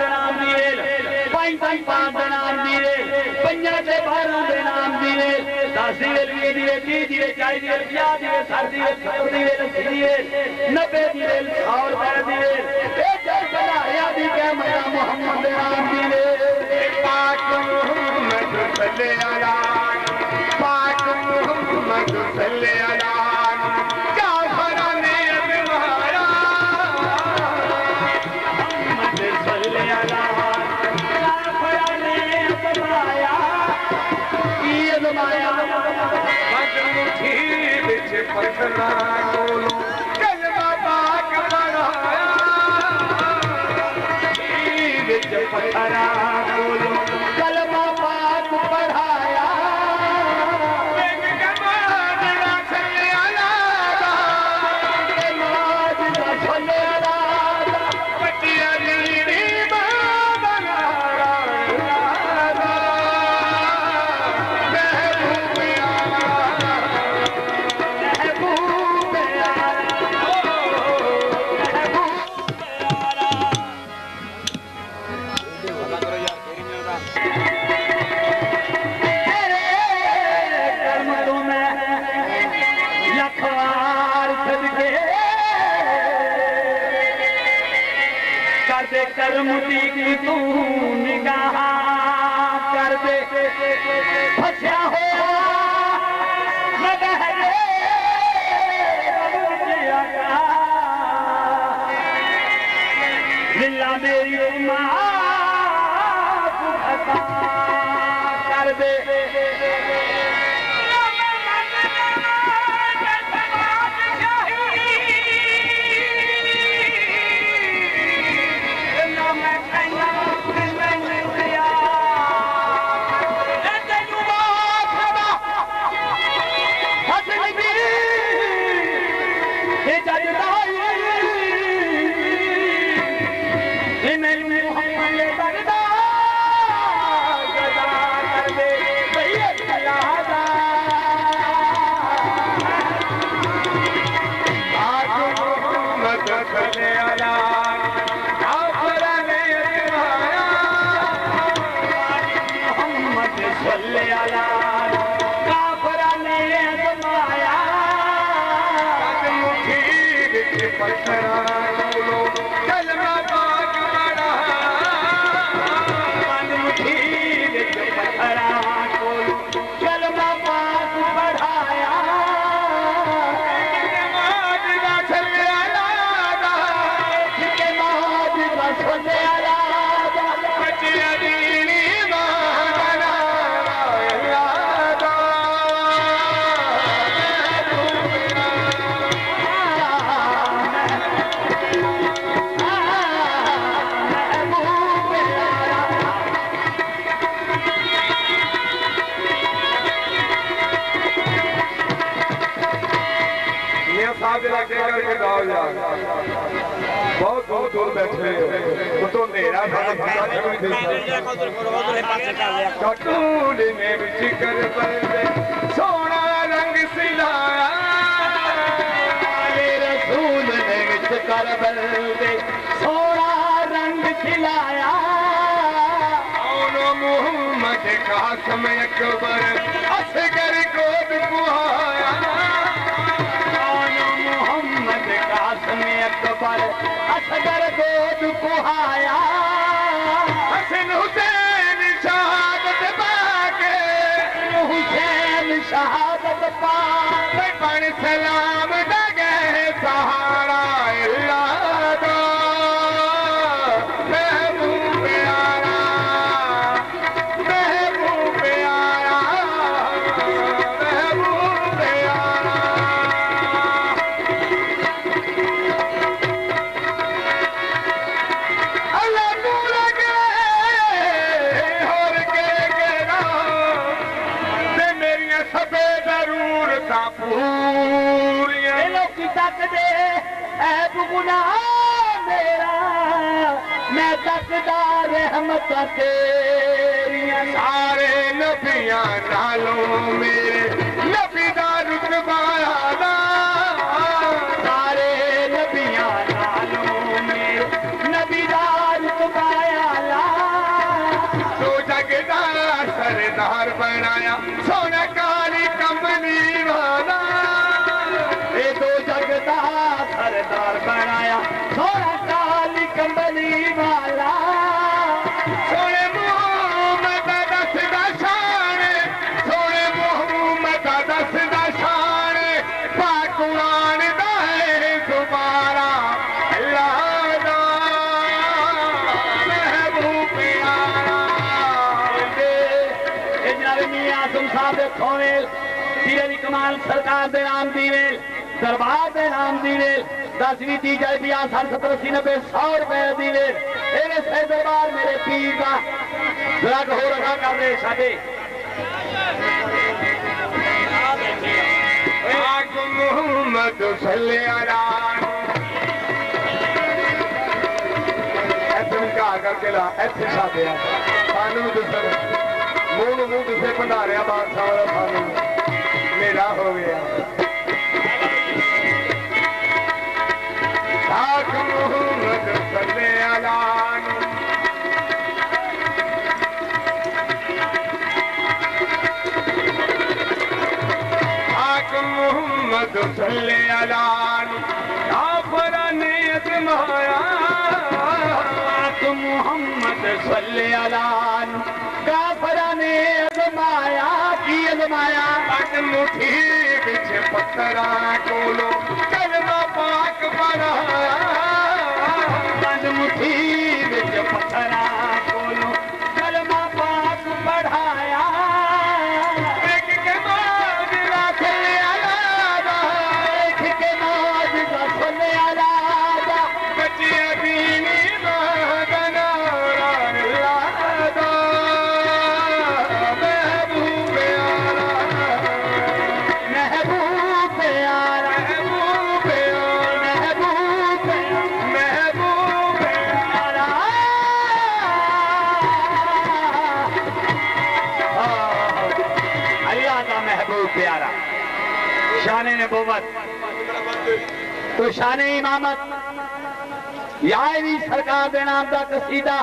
नाम दिए, पांच का नाम दिए, पंजा से 12 के नाम दिए, 10 दिए, 20 दिए, 30 दिए, 40 दिए, 50 दिए, 60 दिए, 70 दिए, 80 दिए, 90 दिए, 100 दिए, ए जय सदा हया दी के मया मोहम्मद नाम दिए। पाक मोहम्मद सल्ले अला, पाक मोहम्मद सल्ले अला। पढ़ना बोलो कलमा पाक पढ़ाया, विच पढ़ना बोलो कलमा पाक पढ़ाया, बिन कमाद दा छल्ले अला, कमाद दा छल्ले अला, पटिया रीरी बाबा राजा महबूब करमुती की तू निगाह कर दे, फंसा हो न बहरे लीला मेरी मां तू खता कर दे। बहुत बहुत दूर बैठे हो तो मेरा कटोरे में जिक्र बंदे सोना रंग सिलाया, मेरे रसूल ने जिक्र बंदे सोना रंग सिलाया, और मोहम्मद का समय अकबर असगर गोद बुहाया, असगर गोद बुहाया, हसन हुसैन शहादत पाके, हुसैन शहादत पाके, बन सलाम दगे सहारा अल्लाह दा महबूब आला, महबूब आला, महबूब आला। तक दे ऐब गुनाह मेरा, मैं तकदा रहमत तेरियां, सारे नबियां नालों मेरे नबी दा रुतबा आला, सारे नबियां नालों मेरे नबी दा रुतबा आला। लगदा सरदार बनाया सोना काली कंबनी वाला। ये तो जगदा सरदार बनाया सोना काली कंबनी वाला। सोने मोहम्मद दसदा शान, सोने मोहम्मद दसदा शान, पाक कुरान दा है तुम्हारा अल्लाह दा महबूब प्यारा। ए जनाब मियां आजम साहब दे खोवेल पीर दी कमाल सरकार दे नाम दी वेल दरबार दे नाम दी वेल 10वीं दी जाए भी आं 70 80 90 100 रुपए दी वेल। मेरे से दरबार मेरे पीर का जरा हो रखा कर दे साडे आग मोहम्मद सल्लल्लाहु अलैहि वसल्लम का करके ला ऐसे साडे सानू दसर मूल मूल से भंडारिया बादशाह वाला सानू मेरा हो गया। आग मोहम्मद सल्लल्लाहु अलैहि मोहम्मद सल्लल्लाहु अलैहि काफरा ने आजमाया। तुम मोहम्मद सल्लल्लाहु अलैहि काफरा ने आजमाया की आजमाया। अग मुठी बिच पत्थरा कोलो कलमा पाक पढ़ाया। अग मुठी बिच पत्थरा कोलो कलमा पाक पढ़ाया। तो शाने इमामत यावी सरकार के नाम का कसीदा।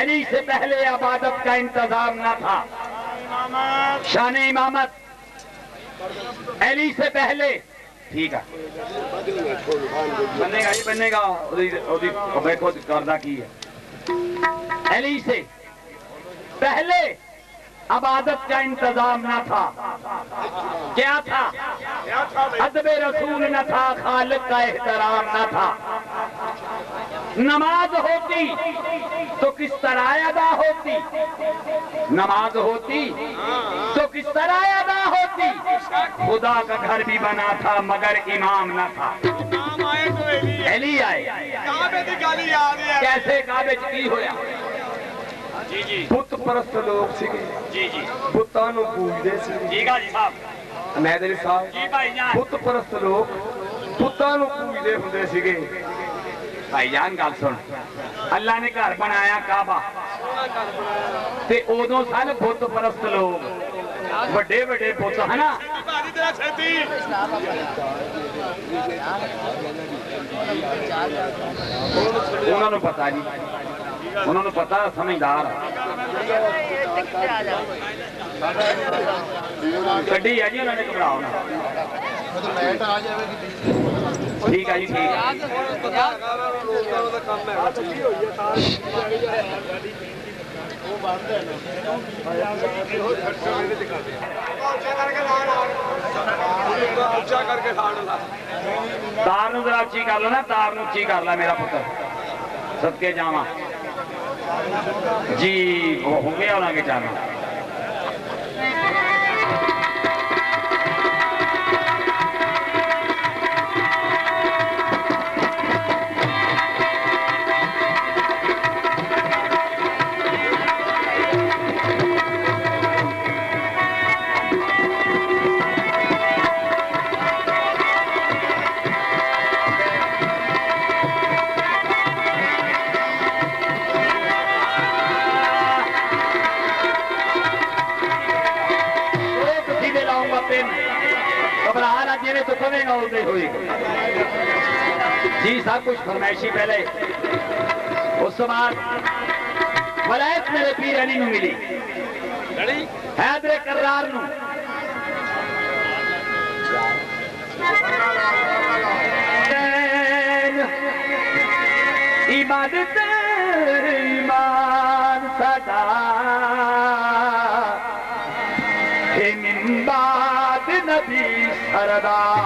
अली से पहले इबादत का इंतजाम न था। शाने इमामत अली से पहले ठीक है बनेगा ही बनेगा खुद करदा की है। अली से पहले इबादत का इंतजाम न था। क्या था? अदब रसूल न था, खालिक का एहतराम न था। नमाज होती तो किस तरह अदा होती? नमाज होती तो किस तरह अदा होती? खुदा का घर भी बना था मगर इमाम न था। अली आए कैसे काबे की होया? पुत परस्त लोग पुतां नूं पूजदे सी। मैदरी साहब पुत परस्त लोग पुतां नूं पूजदे हुंदे सीगे। भाई जान गल सुन, अल्लाह ने घर बनाया काबा ते उदों सन पुत परस्त लोग वड्डे वड्डे पुत है ना। उन्हां नूं पता नहीं, उन्होंने पता समझदार कड्डी है जी उन्होंने घबराना। ठीक है जी ठीक तार नूं जरा उच्ची कर लो ना, तार नूं उच्ची कर ला मेरा पुत्र सदके जावा जी हो गया और आगे जाना। जी सब कुछ फरमाइशी पहले उस सुमार वलायत मेरे पीर अली नु मिली, हैदरे करार नु इबादत ईमान सदा बात नबी सरदार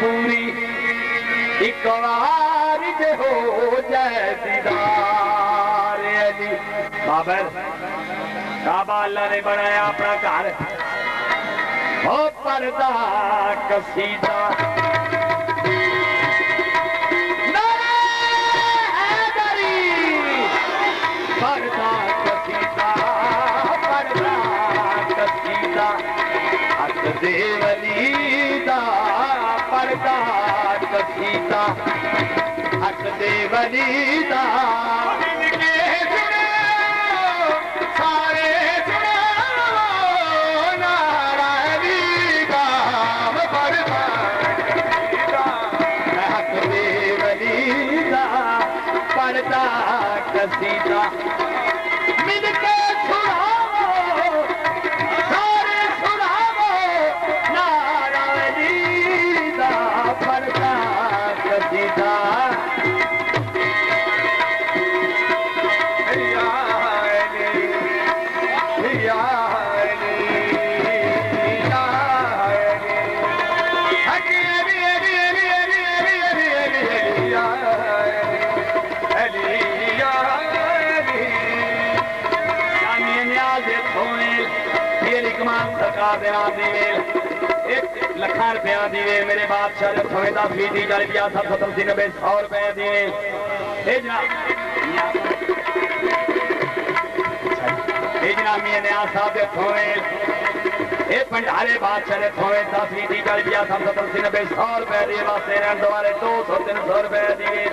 पूरी एक बार जे हो जाए दीदार अली। बाबर काबा अल्लाह ने बनाया अपना घर, हो पर्दा कसीदा हक दे वलीदा सारे हक दे वलीदा पर्दा कसीदा लखा रुपया दीवे मेरे बादशाह ने सवेदा फी दी चल गया था 70 90 100 रुपए दीवे जनामिया ने साहब के थोए भंडारे बादशाह ने थोए 10 दी चल गया था 70 90 100 रुपए दिए वास्ते रहन दोबारे 200 300 रुपए दीवे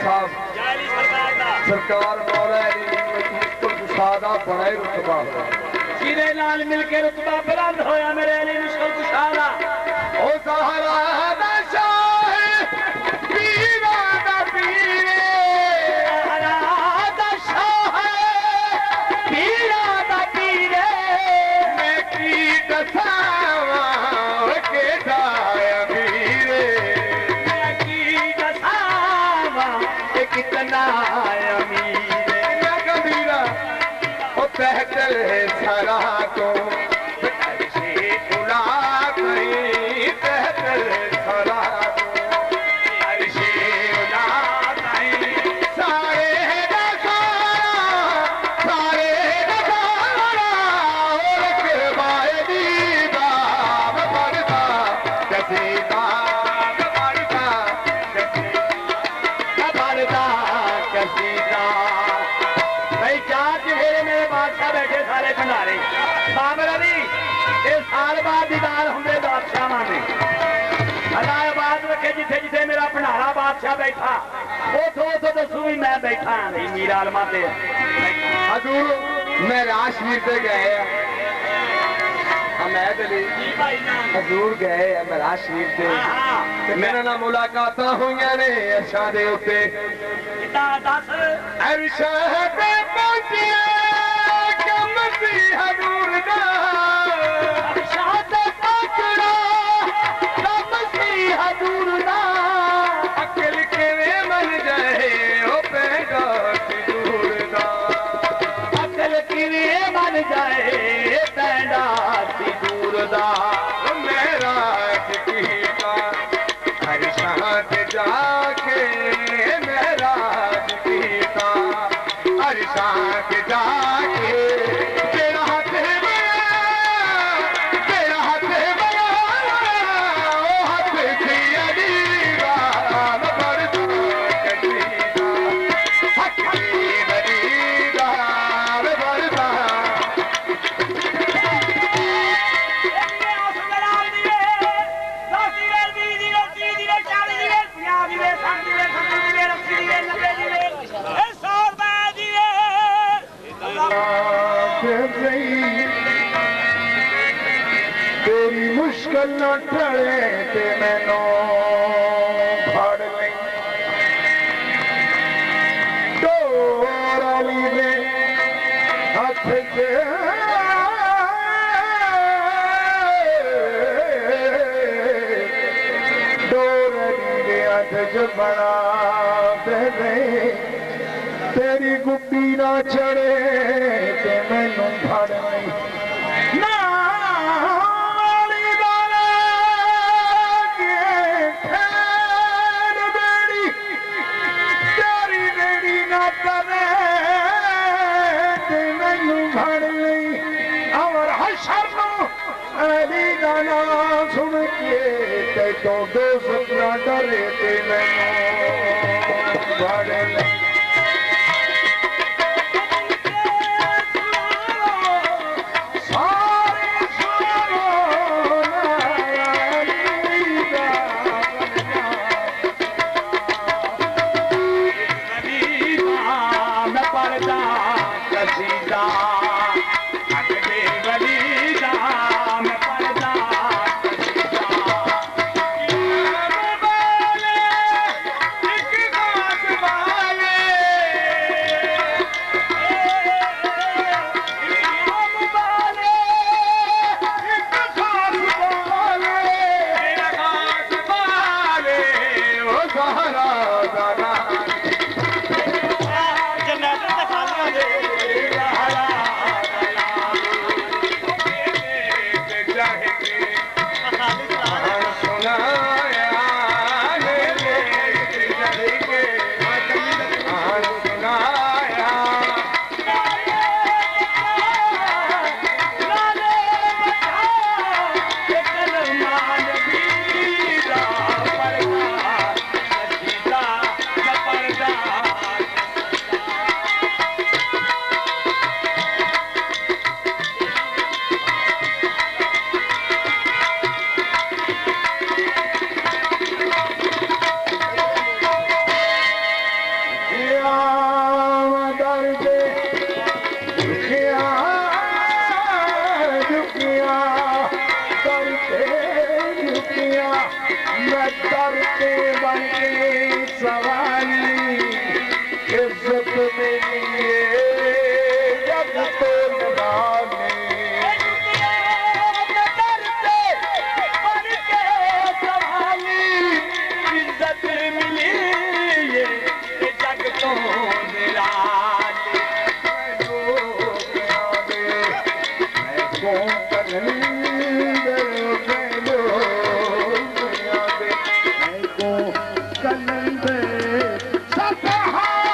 सरकार सादा बड़ा ही रुतबा सीधे नाल मिलके रुतबा बुलंद होया मेरे अली मुश्किल कुशादा ओ सहारा दा शाह पीरा दा पीरे सहारा दा शाह पीरा दा पीरे मैं की दसावा के दाया पीरे मैं की दसावा कितना पहचल है सारा को कसीदा संघारे बाबर अली साल बाद दीदार होंगे बादशाह ने अलाबाद रखे जिथे जिथे मेरा भंडारा बादशाह बैठा उतो दसू भी मैं बैठा नहीं मीर आलमा से हजूर मैं राजवीर से गए हमेद अली हजूर गए मैं राजवीर से मेरे ना मुलाकात हुई ने अर्शा दे उत्ते अर्शा पे पहुंचिया कमती हजूर दा बड़ा तेरी गुड्डी ना चढ़े ते मैनू फड़ तो दो सपना डरे ते मैं कलंदर सतहार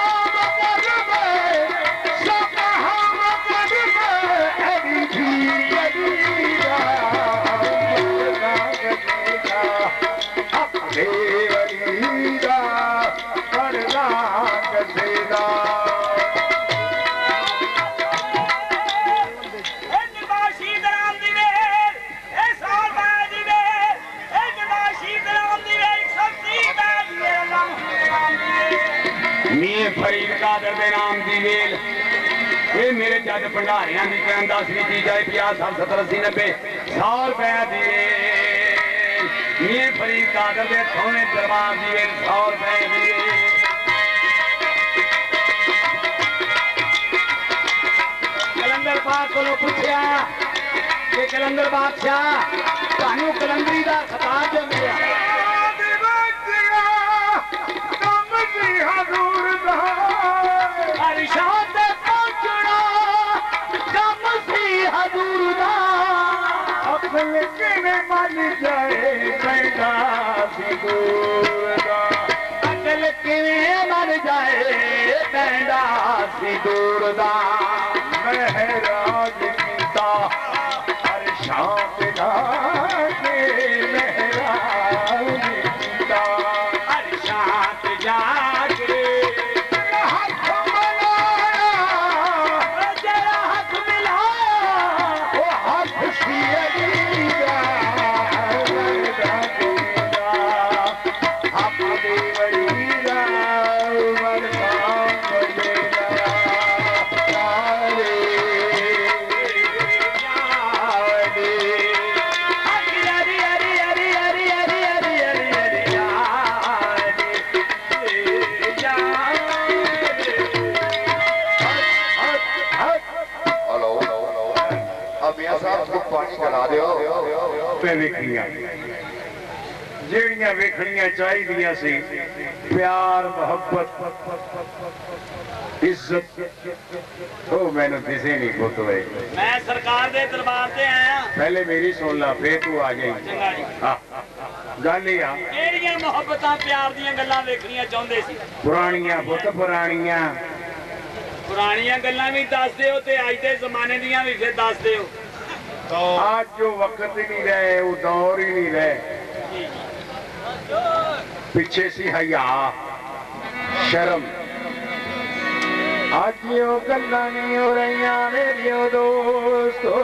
शरीफ कादर दे नाम दी वेल ए मेरे जद भंडारियां दी पैन 10 दी चीज आए 50 60 70 80 90 साल पै दी मीर फरीद कादर दे सोने दरबार दी वेल साल पै दी कलंदर बाग को पूछया के कलंदर बादशाह तानू कलंदरी दा खिताब जो मिलया ਜਿਹੜੀਆਂ ਵੇਖਣੀਆਂ ਚਾਹੀਦੀਆਂ ਸੀ प्यार मोहब्बत इज्जत ਉਹ ਮੈਨੂੰ ਕਿਸੇ ਨਹੀਂ ਕੋਤਵੇ मैं सरकार ਦੇ ਦਰਬਾਰ ਤੇ ਆਇਆ पहले मेरी सुन ला फिर तू आ गई गल ही आ ਜਿਹੜੀਆਂ ਮੁਹੱਬਤਾਂ प्यार ਦੀਆਂ ਗੱਲਾਂ ਵੇਖਣੀਆਂ ਚਾਹੁੰਦੇ ਸੀ ਪੁਰਾਣੀਆਂ ਪੁੱਤ ਪੁਰਾਣੀਆਂ ਪੁਰਾਣੀਆਂ ਗੱਲਾਂ ਵੀ ਦੱਸ ਦਿਓ ਤੇ ਅੱਜ ਦੇ ਜ਼ਮਾਨੇ ਦੀਆਂ ਵੀ ਫਿਰ ਦੱਸ ਦਿਓ तो आज जो वक्त ही नहीं रहे वो दौर ही नहीं रहे पीछे सी हया शर्म आज यो गल्ला नहीं हो रही मेरे दोस्तों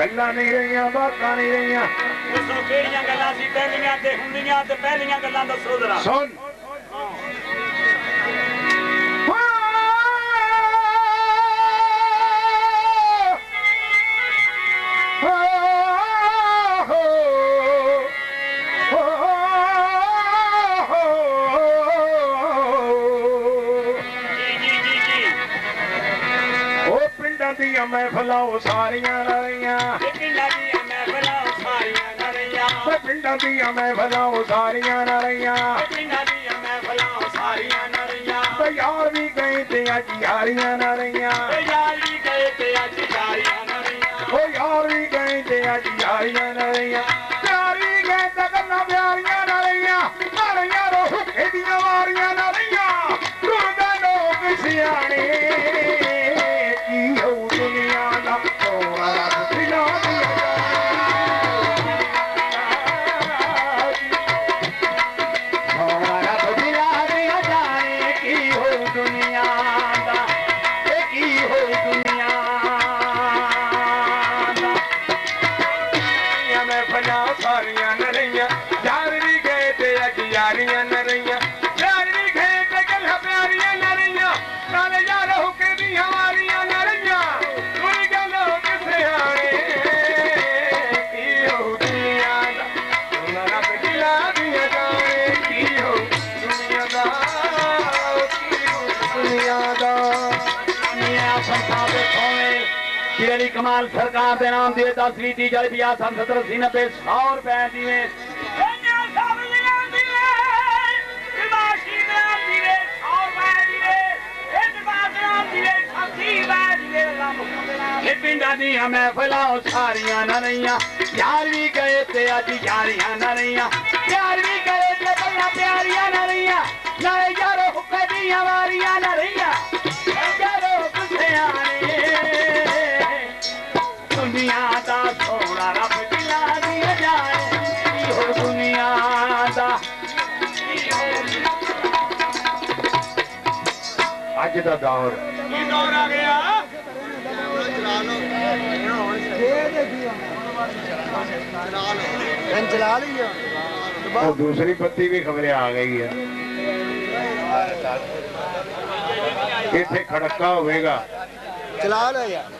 गल्ला नहीं रही बात नहीं रही पिंडा दिया महफिलां सारियां रहियां पिंडा दिया मैं भलाओ सारियां नारियां पिंडा दिया मैं भलाओ सारियां नारियां यार भी गए ते अज यारियां नारियां यार भी गए ते अज यारियां नारियां ओ यार भी गए ते अज यारियां नारियां यार भी गए ते करना प्यारियां नारियां नारियां रो हुक्के दी वारियां नारियां रोंदा लोग सियाने की हो दुनिया दा तोरा कमाल सरकार दे नाम दिए 10 रीति जल बिया 70 80 90 100 रुपए दिए पिंडा दिया महफिलां सारियां नारियां यार भी गए ते अज यारियां नारियां यार भी गए ते गल्लां प्यारियां नारियां नारे यारो हुक्के दियां वारियां नारियां यारो कुसियाने दुनिया दा सोना रब दिला दिया जाए हो दुनिया दा अज दा दौर ये दौर आ गया गन चला ली है और दूसरी पत्ती भी खबरें आ गई है, इससे खड़का होगा। चला लो यार,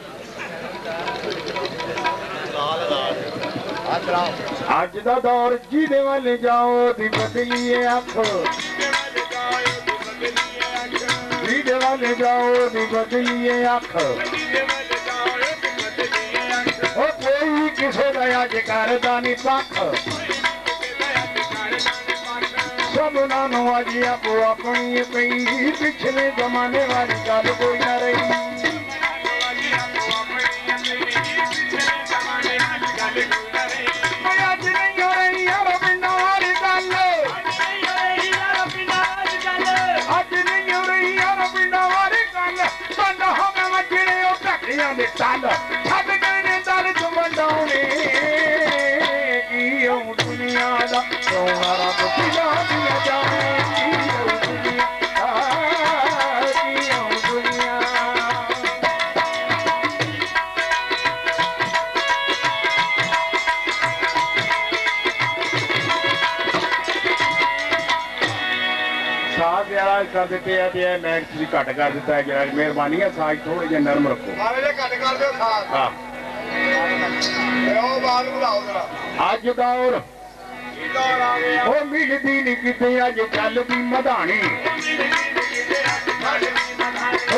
अज का दौर जी दे वाले जाओ दी बदलिए अख, जी दे वाले जाओ दी बदलिए अख, और कोई किसी का अज करदा नहीं पख, सब नानू अज आपो अपनी पई, पिछले जमाने वाली गल कोई ना रही। कर देते हैं तो यह मैच भी घट कर देता है, जरा मेहरबानी है साज थोड़े जो नरम रखो। अज दौर वो मिलती नहीं कितने, अज कल की मधानी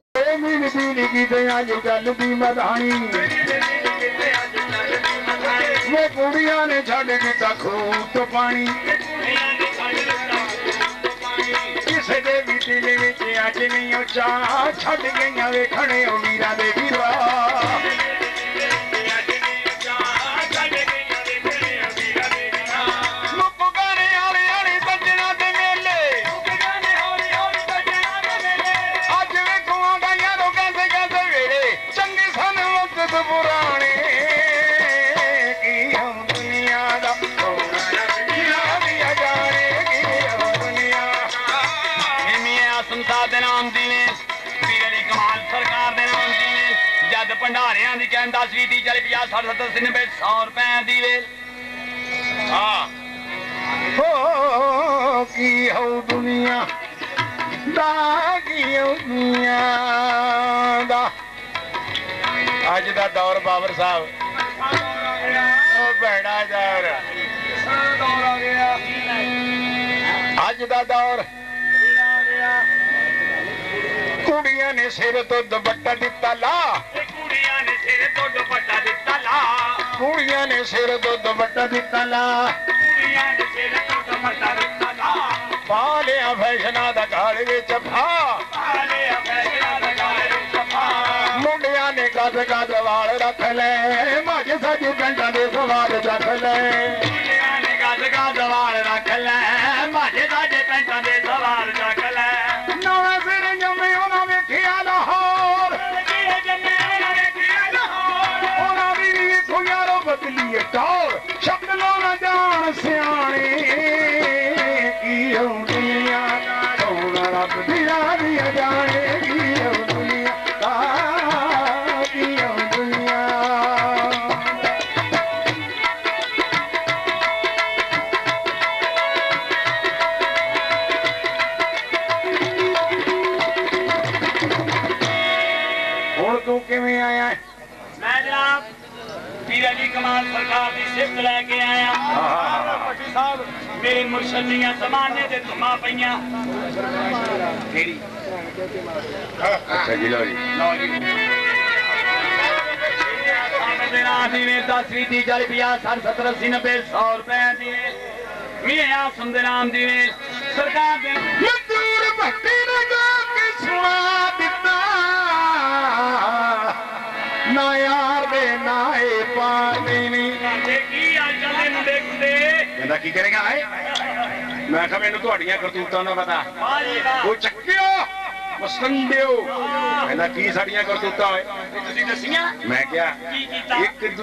वो मिलती नहीं कितने, अज कल की मधानी वो कुड़िया ने छड़ दिता खूत पानी, दिल विच अज नहीं ओ चाह, छड गईयां वेखणे ओ मीरा दे वीरा, अज नहीं ओ चाह, छड गईयां वेखणे ओ मीरा दे वीरा, मुक गणे हौली हौली सजना दे मेले, मुक गणे हौली हौली सजना दे मेले, अज वेखूंगा यारो कैसे कैसे वेले, चंगे सन वक्त पुराने की हम दुनिया दा भंडारिया की कहता सी टीचर 50 60 70 90 100 रुपए दी वेल। हो दुनिया दा दुनिया दा अज का दौर बाबर साहब बड़ा दौर, अज का दौर कुड़िया ने सिर तो दुपट्टा दिता ला, कुड़िया ने सिर तो दुपट्टा दिता ला, पा लिया फैशना दा घर विच फा, मुंडिया ने कद कद वाल रख ले, मज सज गंडा दे सवाल रख ले, मुंडिया ने कद कद वाल रख ले, मज सज गंडा दे सवाल रख ले, नवे सिर जमे उन्हें वेखिया लाहौर, बदलिए दौर शक्लों न जान सियाने की दुनिया सोना रब दिया दिया जाने की दुनिया की दुनिया। हुण तू किवें आया? मैं जनाब पीर अली कमाल सरकार की सिफत लैके आया। भट्टी साहब मेरे मुर्शद दियां समाने ते धुमा पईयां। अच्छा जी लो जी दसवीं दी चल 50 60 70 80 90 100 रुपए दी मेरे आप सुंदर नाम दी सरकार दे मजदूर भट्टी ने गा के सुना दिता ना यार दे ना की करेगा है? मैं कहा मैनू तुहाड़ियां करतूतां दा पता, कोई चक्कियो मसंदियो कहना की साड़ियां करतूतां होए तुसीं दसियां। मैं क्या एक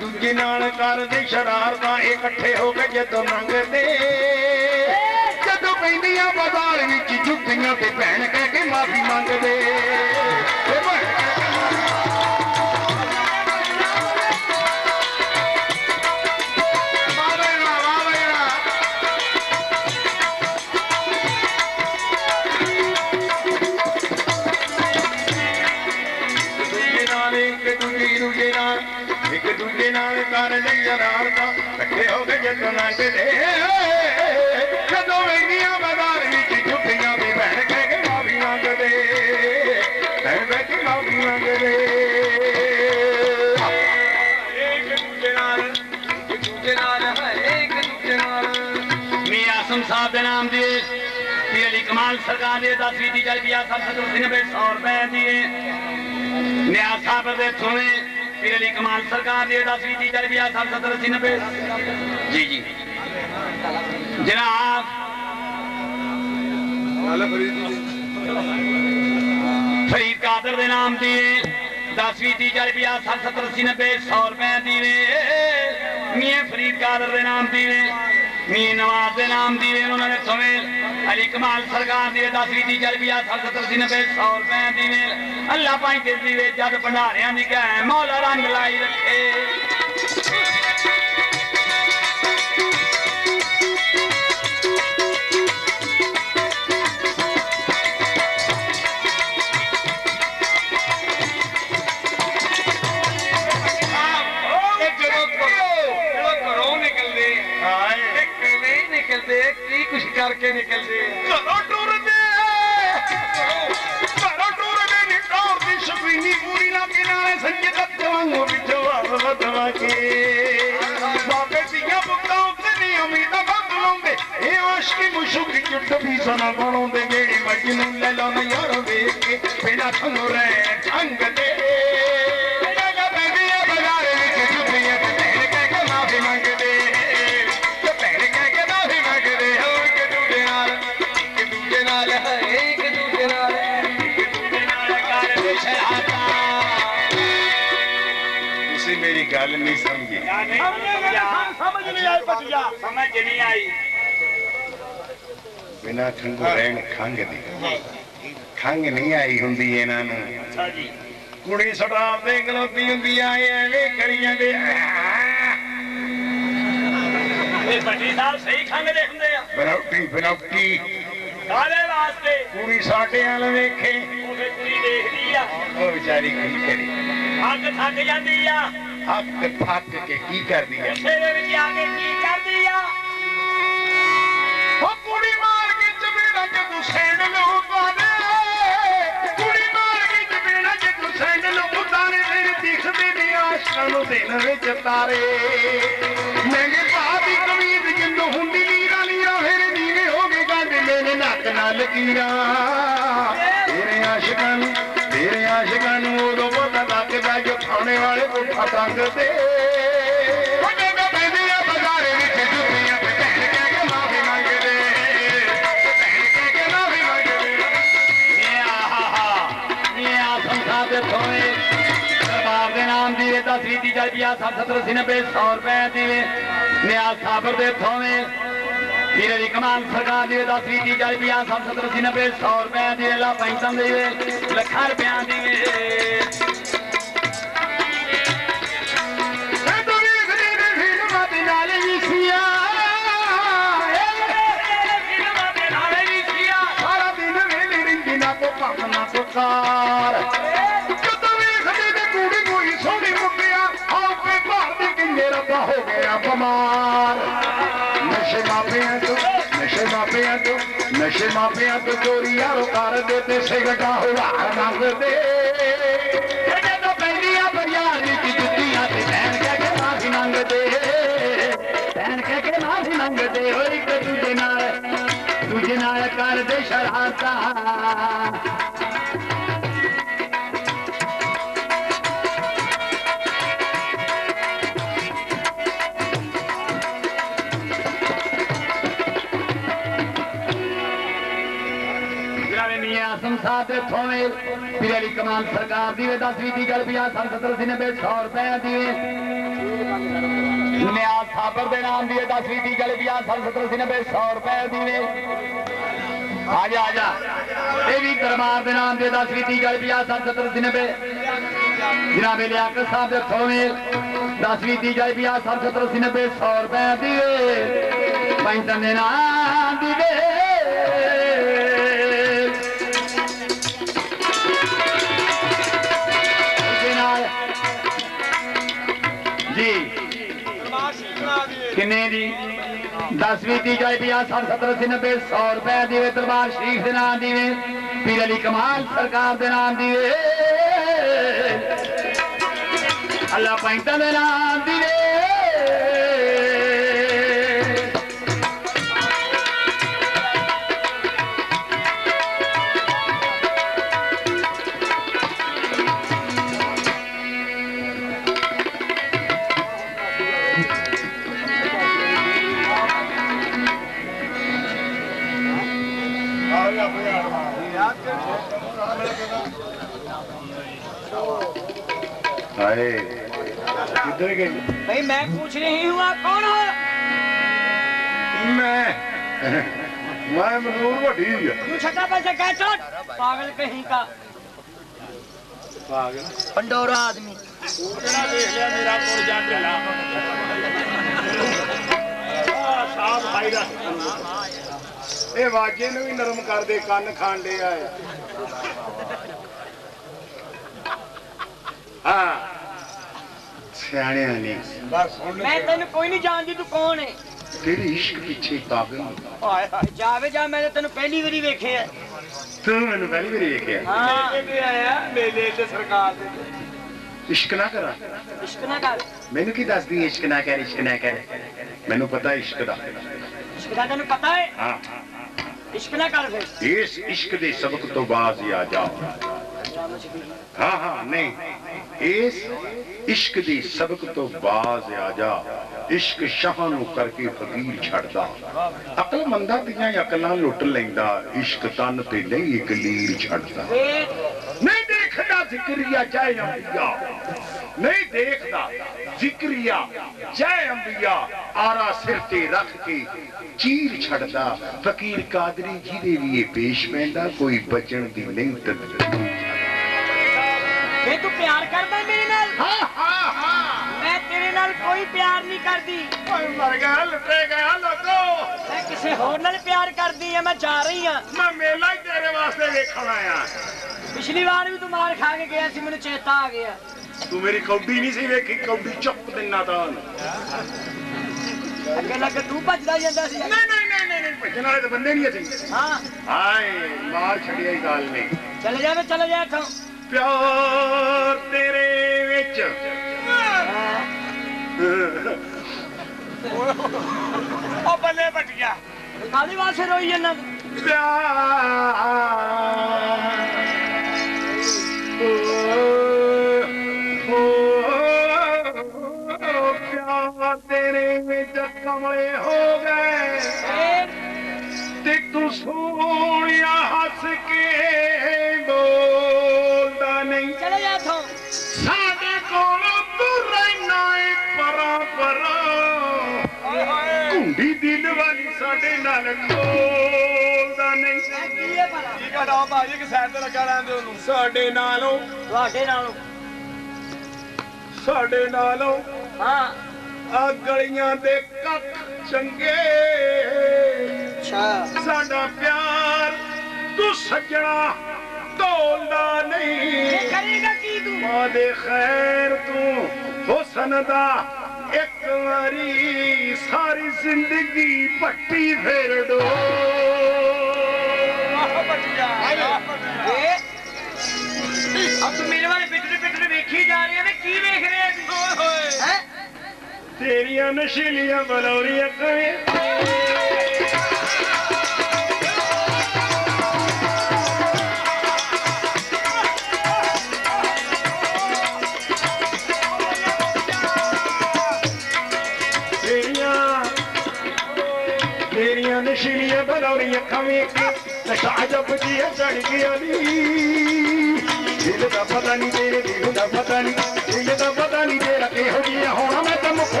दूजे नाल करदे शरारतां इकट्ठे हो के जदों मंगदे, जदों पैंदियां बाजार विच जुतियां ते भैण कह के माफी मंगदे। कर लिया नाल का कट्ठे हो गए जद नाचदे जदों वेंदियां बाजार विच छुट्टियां भी भैण कह के माफी मंगदे भैण कह के माफी मंगदे एक दूजे नाल हरेक दूजे नाल मैं आसम साहब दे नाम दी पी अली कमाल सरकार दे 10 दी चल पिया सब सदस्य ने 100 रुपए दिए न्यास साहब दे सुने पीर अली कमाल सरकार दे 10 दी चल पिया सब 70 90 जी जी जनाब फरीद कादर दे नाम दी 10 दी चल पिया सब 70 80 90 100 रुपए दी मियां फरीद कादर दे नाम दी मियां नवाज दे नाम दी उन्होंने सुमेल अली कमाल सरकार दे 10 दी चल पिया सब 70 80 90 100 रुपए दी अल्लाह पाई दिल वे जद भंडारियां दी कह मौला रंग लाई रखे कुछ करके निकल दे घरों टूर दे घरों टूर दे निटोर दी शबीनी पूरी ना किनारे संगत वांगू बिचो वदवा के बाबे दिया बुकाओं ते नी उम्मीद बदलों दे ए आश की मुशक चुट भी सना बनों दे गेड़ी मजनू ले लो ना यार देख के बिना ठंग रे ठंग दे गल नहीं समझी समझ नहीं आई बिना खंग रहन खंग नहीं आई हुंदी इन्हां नूं अच्छा जी कुड़ी शराब दे गलोती हुंदी आए एवें करियां दे ए भट्टी साहब सही खंग दे हुंदे आ बनौटी काले वास्ते कुड़ी साडे वाल वेखे ओ कुड़ी देखदी आ ओ बेचारी की करी हक थक जांदी आ हक फाक के की कर दिया तेरे विच आके की कर दिया ओ कुड़ी मार के जबेड़ा के तू सैंड लो पाने कुड़ी मार के जबेड़ा के तू सैंड लो उतारे तेरे दिखदे ने आशा नु दिन विच तारे महंगे भाव दी कमीज जिंदो हुंदी लीरा लीरा फेरे नीवे हो गए गंड मेरे नक नाल कीरा तेरे आशिकां नु उदो पता लग दा जो थाने वाले पतंग दे पीर अली कमाल सरकार दे 10 दी चल पिया 70 80 90 100 रुपए दे ला पैसा दे लखा रुपया दे नशे माफिया तो चोरी यारो कर देते सिगटा हुआ मंग दे पहलिया बरियार विच जुतियां ते भैन कह के माफी मंग दे हो एक दूजे नाल कर दे शरारता पीर अली कमाल सरकार दी 10 दी चल पिया 70 80 90 100 रुपए दी न्यास साबर दे नाम दी 10 दी चल पिया 70 80 90 100 रुपए दी आजा ए भी दरबार दे नाम दे 10 दी चल पिया 70 80 90 जनाब लियाकत साहब दे थोने 10 दी चल पिया 70 80 90 100 रुपए दी पैंतन दे नाम दी जी किन्ने दी 10वीं दी जाए 50 60 70 80 90 100 रुपए दीवे दरबार शरीफ के नाम दीवे पीर अली कमाल सरकार के नाम दीवे अल्लाह पैंता के नाम दीवे किधर गई? भाई मैं पूछ रही हूँ आप कौन हो? मैं मजदूर बटी तू छठा पैसे कह चोट पागल कहीं का पागल पंडोरा आदमी पूछना देख लिया मेरा कोई जान चला साहब भाई का ये वाजे ने भी नरम कर दे कान खान ले आए हाँ मैं तेन कोई नहीं जानती तू कौन है तेरे इश्क पीछे पागल जावे जा मैं तेन पहली बारी वेखे है तू मैंने पहली बारी वेखे मेले ते सरकार इश्क ना करा इश्क ना कर मैनू की दस दी इश्क ना कर मैनू पता इश्क दा तेन पता है हां इश्क ना कर फिर इस इश्क दे सबक तो बाज आ जाओ हां हां नहीं इस इश्क दी सबक तो बाज आ जा इश्क शाह नू करके फकीर छड़दा अकलमंदा दियां अकलां लुट लेंदा इश्क तन ते नहीं गलीर छड़दा नहीं देखदा जिक्रिया चाहे अंबिया नहीं देखदा जिक्रिया चाहे अंबिया आरा सिर ते रख के चीर छड़दा फकीर कादरी जी दे लिए पेश पैंदा कोई बचन दी नहीं तदबीर मैं तू प्यार करता है मेरे नाल हाँ हाँ हाँ मैं तेरे नाल कोई प्यार नहीं करती मर गया लुटे गया लोगो मैं किसी होर नाल प्यार करती है मैं जा रही हूँ मैं मेला ही तेरे वास्ते देखा आया पिछली बार भी तू मार खा के गया सी मुझे चेता आ गया तू मेरी कौड़ी नहीं सी देखी कौड़ी चुप देना था अगर लगे तू भजदा जांदा सी नहीं नहीं नहीं नहीं भजन वाले तो बंदे नहीं थे हां हाय मार छड़िया ही गाल नहीं चले जा इथों प्यार तेरे विच ओ बल्ले बटिया काली वासे रोई जाना प्यार तेरे विच कमले हो गए ते तू सोनिया हंस के गलियां दे कख चंगे साडा प्यार तू सजना तोलदा नहीं मां दे खैर तू हुस्न दा एक वारी सारी जिंदगी पट्टी फेर दो अब तुम मेरे वाले पिटने पिटने देखी जा रही है मैं की देख रहे हैं तेरिया नशीलियां बलौरी पीर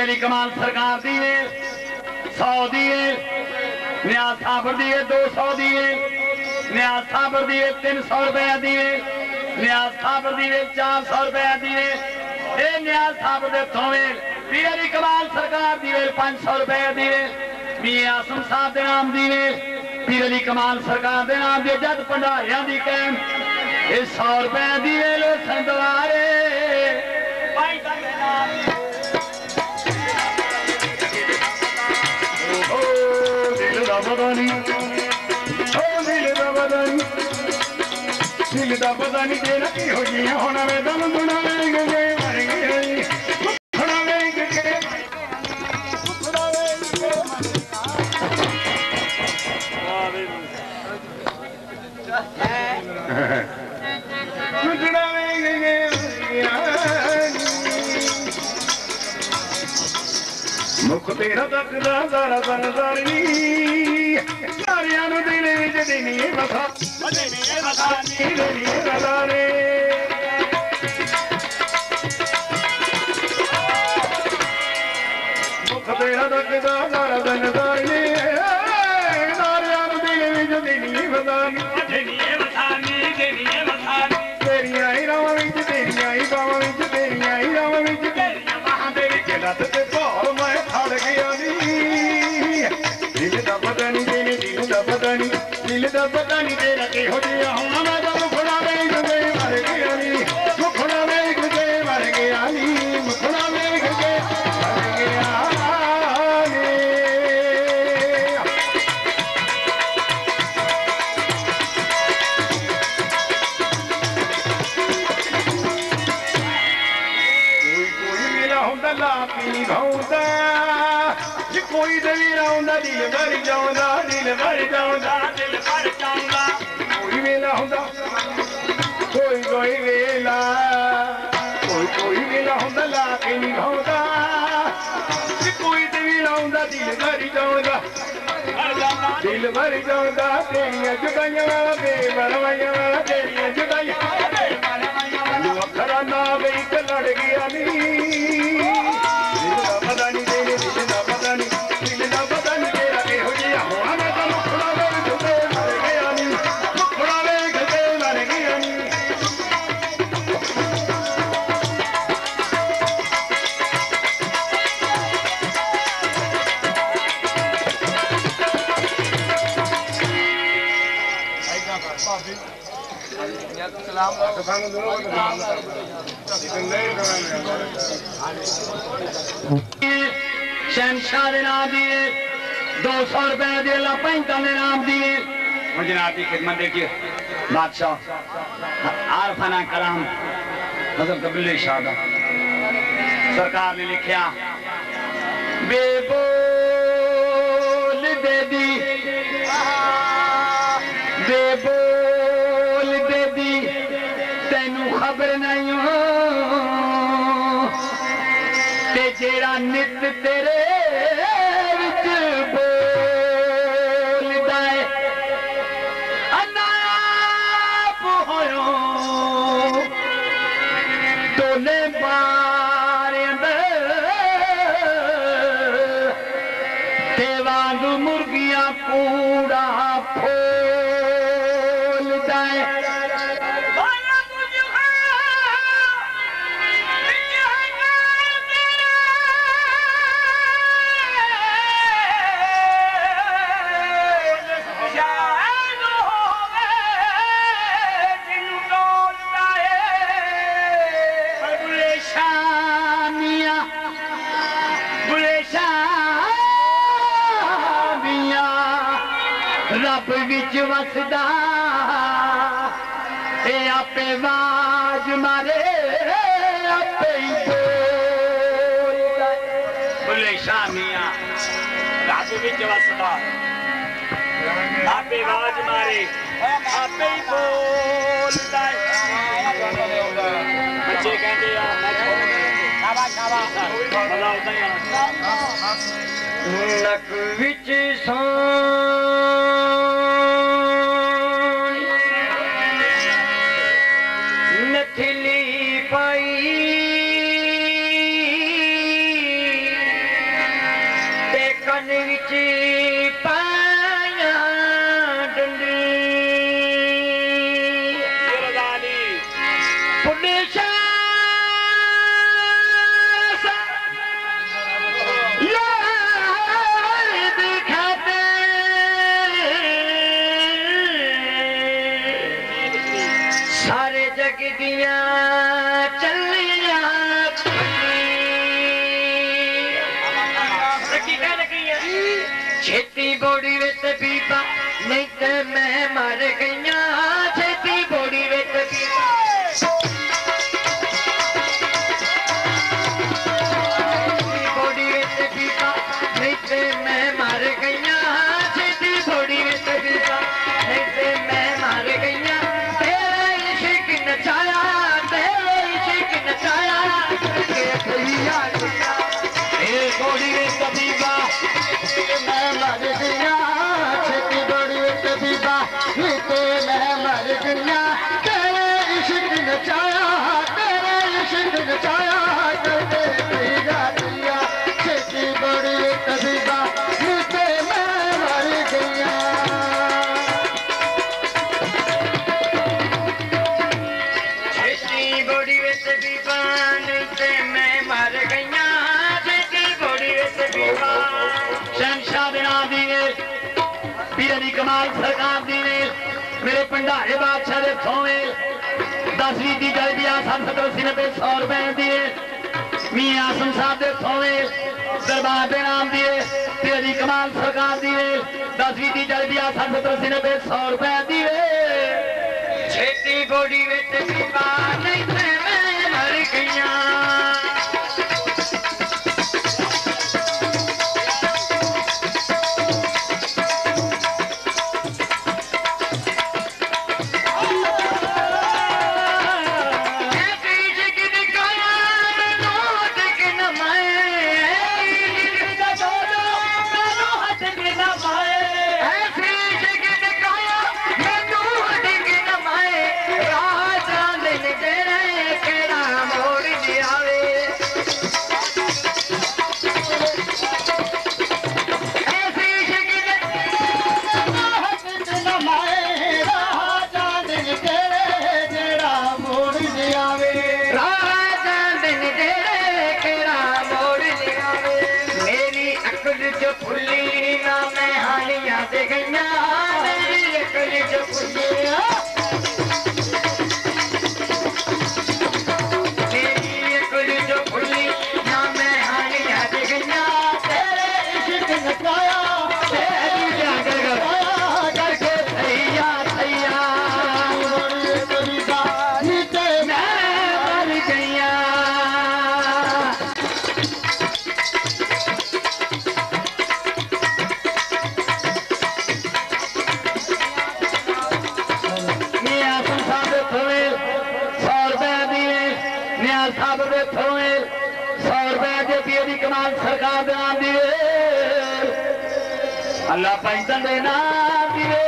अली कमाल सरकार दिए 100 दिए न्याज साबर दिए 200 दिए न्याज साबर दिए 300 रुपया दिए न्याज साबर दिए 400 रुपया दिए मेरे नियाज साहब दे थोवेल पीर अली कमाल सरकार दी वेल 500 रुपए दी वेल पीर आसम साहब दे नाम दी वेल पीर अली कमाल सरकार दे नाम दे जद भंडारियां दी कैम ए 100 रुपए दी वेल संदवारे भाई साहब दे नाम दिल दा पता नहीं तेरा की हो गया होना वे दम दुना लेंगे मुख तेरा तक दारा दारी यार देने देनी है बसा देनी है बसा रे मुख तेरा दगदा दारा दनदारी यार यार देने देनी है बसा देनी है बसा देनी है बसा तेरी आई राव विच तेरी आई बाव विच तेरी आई राव विच तेरी बाह दे विच लत ते भाव मैं फड़ गया नी दिल दा पता नहीं दिल दा पता नहीं तेरा के हो गया होना मैं दम खुदा में गुजे मर गया नी मुखड़ा में गुजे मर गया नी मुखड़ा में गुजे मर गया नी कोई कोई मेरा होंदा लापी भाऊंदा जे कोई देवीरा होंदा दिल भर जाऊंदा दिल भर जाऊंदा कोई वेला कोई वेला होंदा लाके नहीं होंदा कोई ते वेला होंदा दिल भर जाऊंदा तेरियां जुदाइयां वाला बेवरवाइयां वाला तेरियां जुदाइयां वाला अखरा ना गई ते लड़ गया नी शमशाह के नाम दिए 200 रुपए दे ला पैंता के नाम दिए जनाब की खिदमत देखिए बादशाह आरफाना कलाम हजरत अब्दुल्ला शाह सरकार ने लिखा बेबोल दे दी बेबोल दे दी तेनू खबर नहीं हो ते जेड़ा नित तेरे वसदा ए आपे वाज मारे आपे बोलदा बुले शामिया रात विच वसदा आपे वाज मारे आपे बोलदा बच्चे कहंदे आ मैं शाबाश शाबाश भला होता है नक विच सो छेती बोड़ी विच पीपा नहीं ते मैं मर गईया। छेती बोड़ी विच पीपा मेरे भंडारे बादशाह दे सोवे दसवीं दी गल भी 790 रुपए दिए मियां आसम साहब दे सोवे दरबार दे नाम दिए तेरी कमाल सरकार दिए दसवीं दी गल भी 790 रुपए दिए। छेती बोड़ी विच पीपा नहीं ते मैं मर गईया। अल्लाह पैसन देना दिए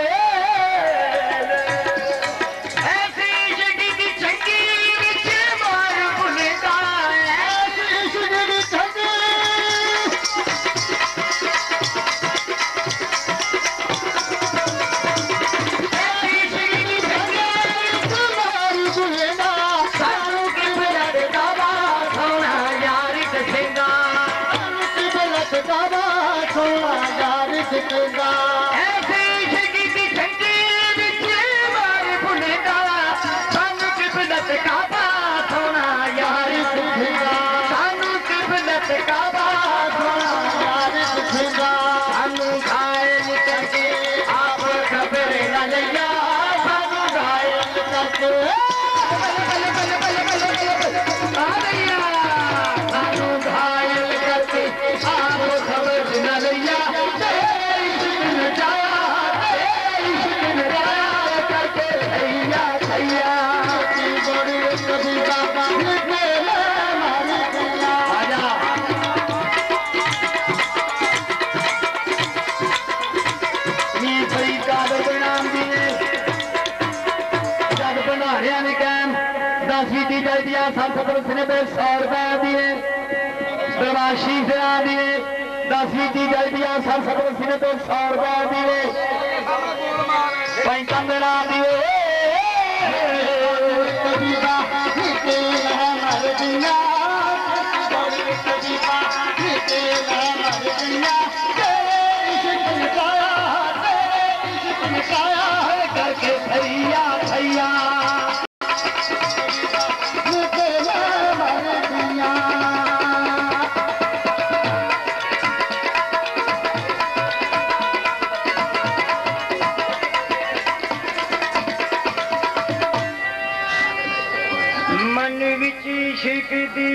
छिकदी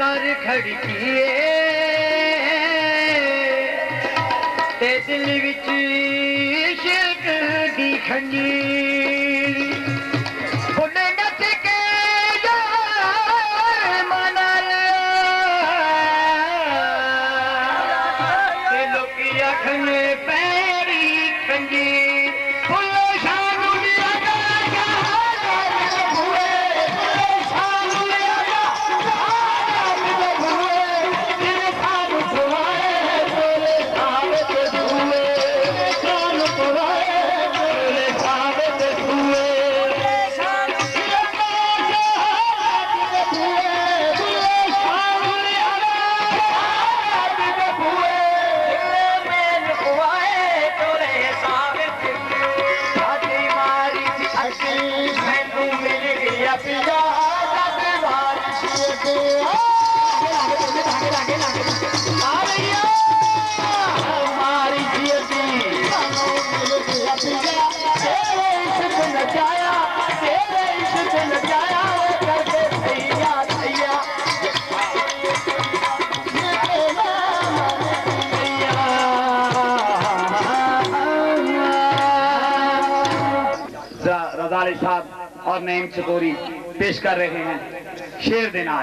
कर खड़किए ते दिल विच इश्क दी खंजीर उन्हें नच के मना ते लोग आखन पैरी खंजीर साहब और नईम चकोरी पेश कर रहे हैं शेर देना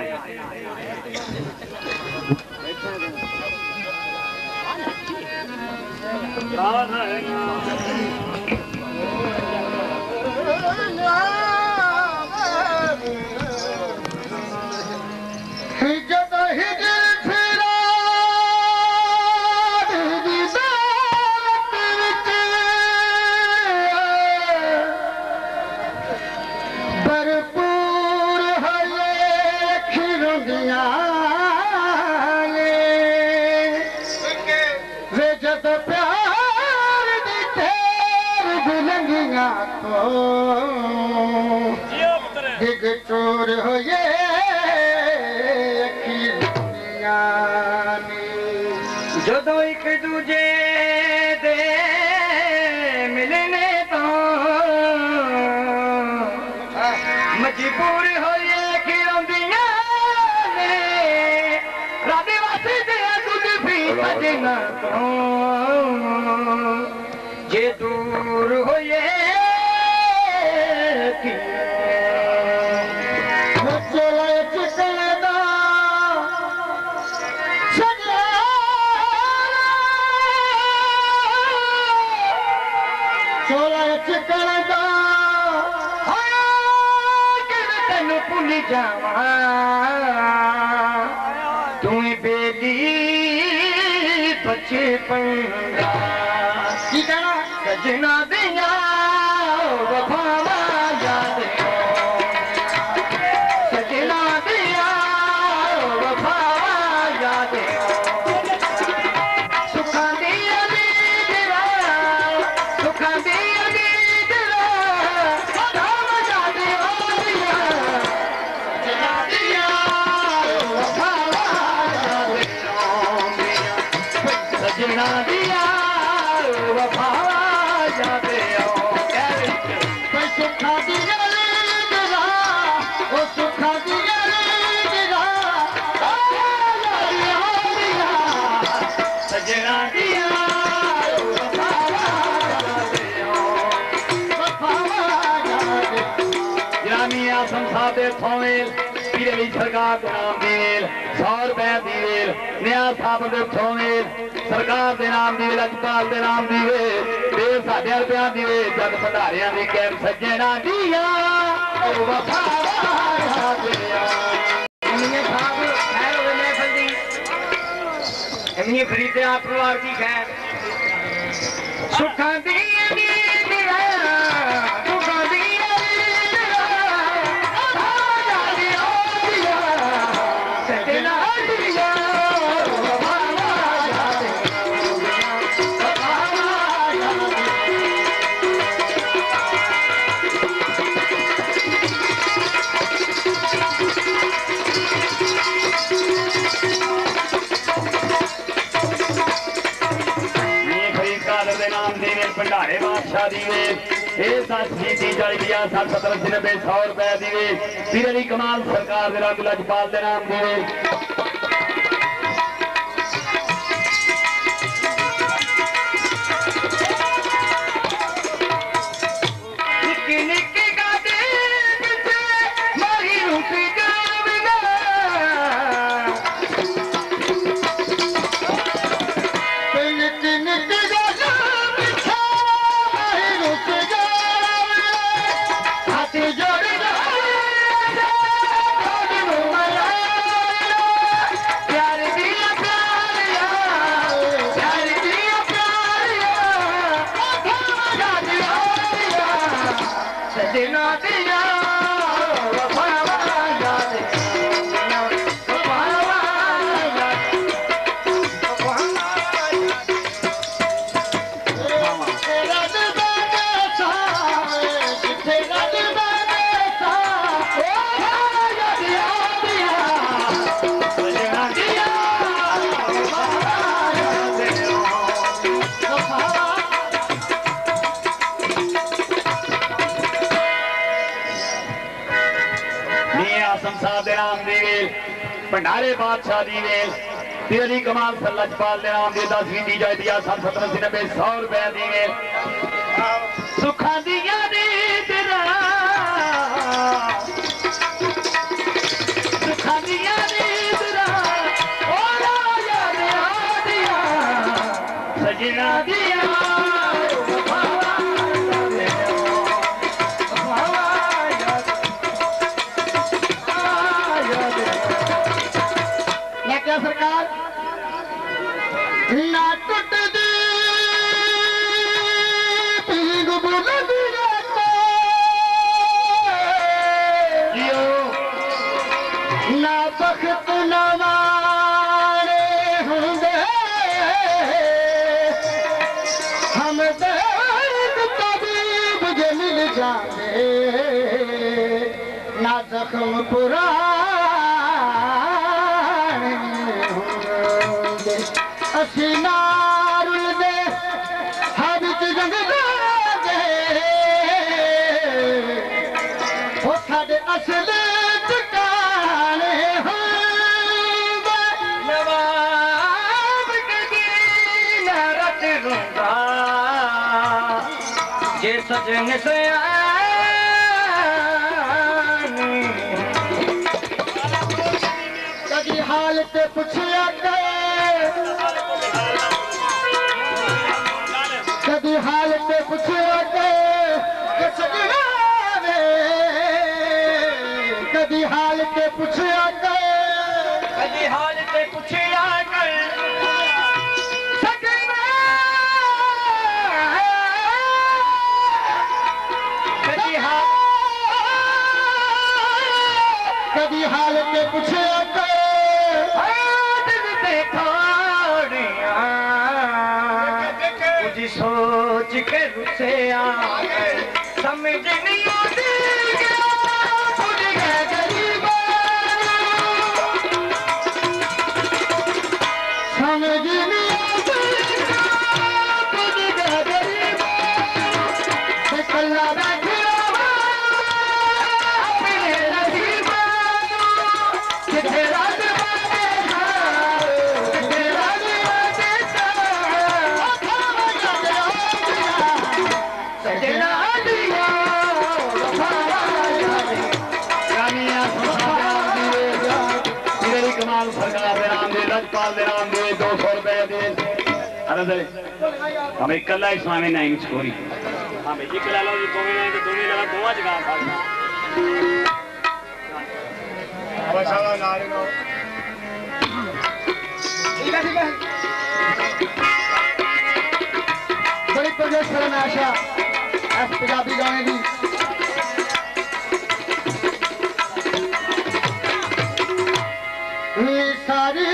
चोर हो ये जदो एक दूजे दे मिलने तो मजबूर हो ये खिलौंदिया ने राधे वासी दे दूध भी सजना तो ये दूर हो ये जावा तू बेली बच्चे पंगा की तरह सजना दिया वफावा याद सजना दिया वफावा याद सुखा दिया दिया सुखा दिया सरकार नाम देल 100 रुपए दीवेल नया साहब के थोमेल सरकार के नाम दीवेल अजपाल के नाम दीवेल 150 रुपया दीवेल जग भंडारिया की कैब सजना दिया खरीदे आप परिवार की खैर सुखा दी कमाल सरकार दे रंग लजपाल दे नाम देवे भंडारे बादशाह जी ने तेरी कमाल लजपाल के नाम देता दी जाए दिया 790 100 रुपए दिए सुखा दिया सजना दिया जख्म पुराने होंगे असी नारुल दे हर जंग दे हो साडे असल ठिकाने होंगे नवाब कदी ना रत रुंदा जे सजन से हालत पुछिया कभी हालत पुछिया कभी हालत पुछिया कभी हालत पुछिया कभी हालत पुछिया सोच के रुसे समझ नहीं आती समझ नहीं हमें कला इस्लामी नाइन स्कोरी हमें जी कला लो जी कोई नहीं तो दोनों लगा दोवा जगह अब साला नारे को ठीक है बड़ी प्रोजेक्ट करना आशा एस पंजाबी गाने दी ये सारी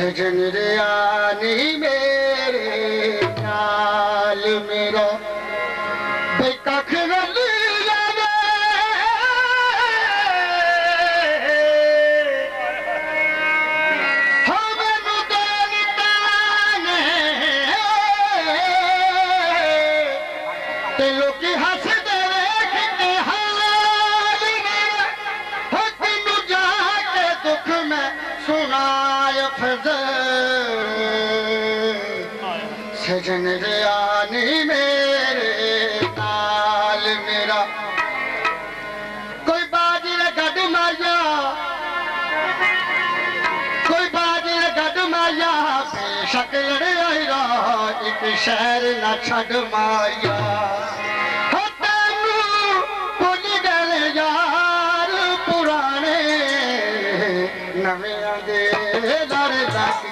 झंझरियानी मेरे नाल मेरा कख रल सजन जानी मेरे नाल मेरा कोई बाज ने गड मारिया बेशक लड़े आया एक शहर ना छड मारिया तेनू भुल गए यार पुराने नवियां दे दर तक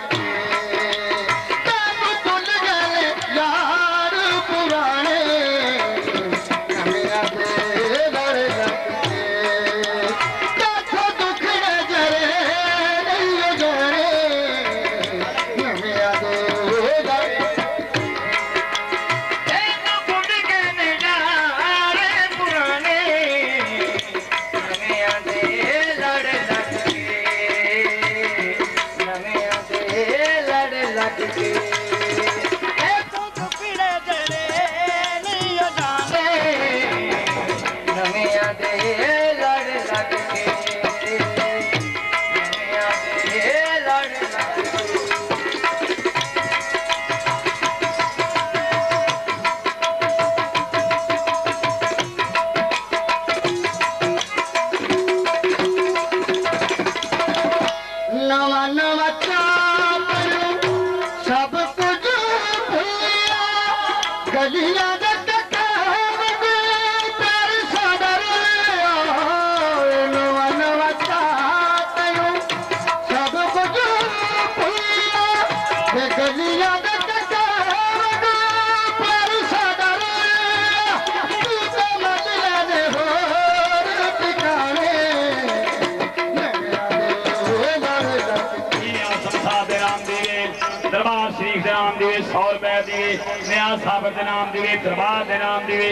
नाम दिवे दरबार दे नाम दिवे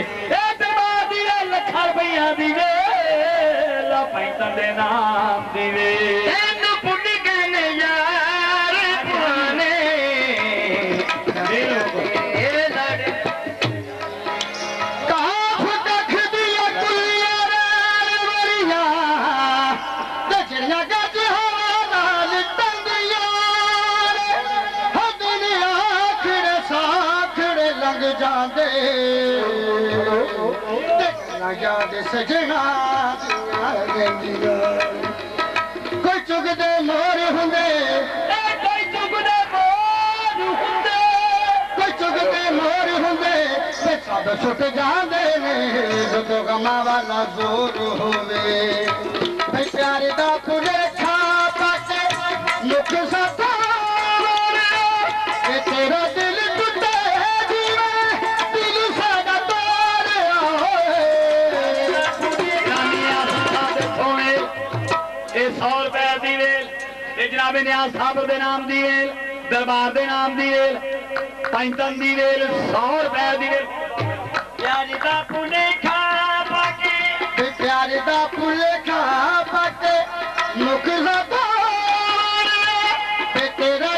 दरबार दिवे लखा रुपया दिवे ला पैसा दे नाम दिवे सजना कोई चुगदे मोर हुंदे सब सुट जाते हैं गमा वाला जोर होवे प्यार दा पुरखा पाके मुख सदा तेरा दिल जनाबे न्याज साहब दे नाम दी वेल दरबार दे नाम दी वेल पैंतन दी वेल 100 रुपए दी वेल प्यार दा पुलेखा पाके मुख सदा प्यार का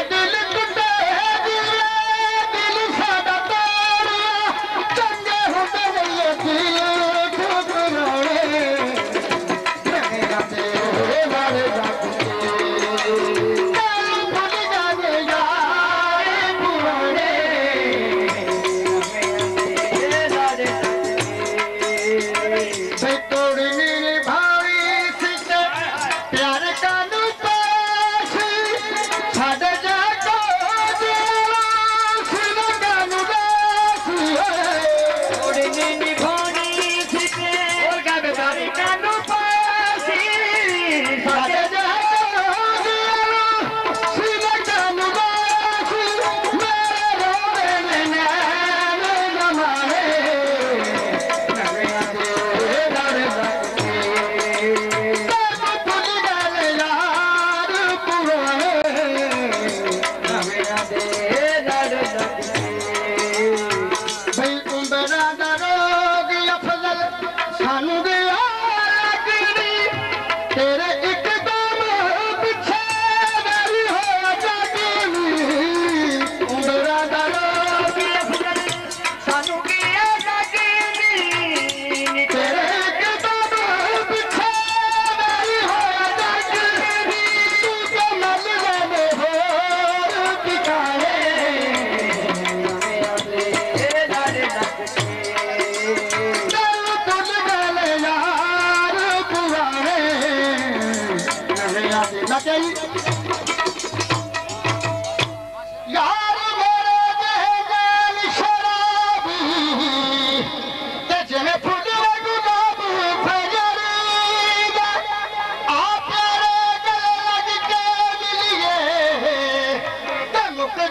Hey,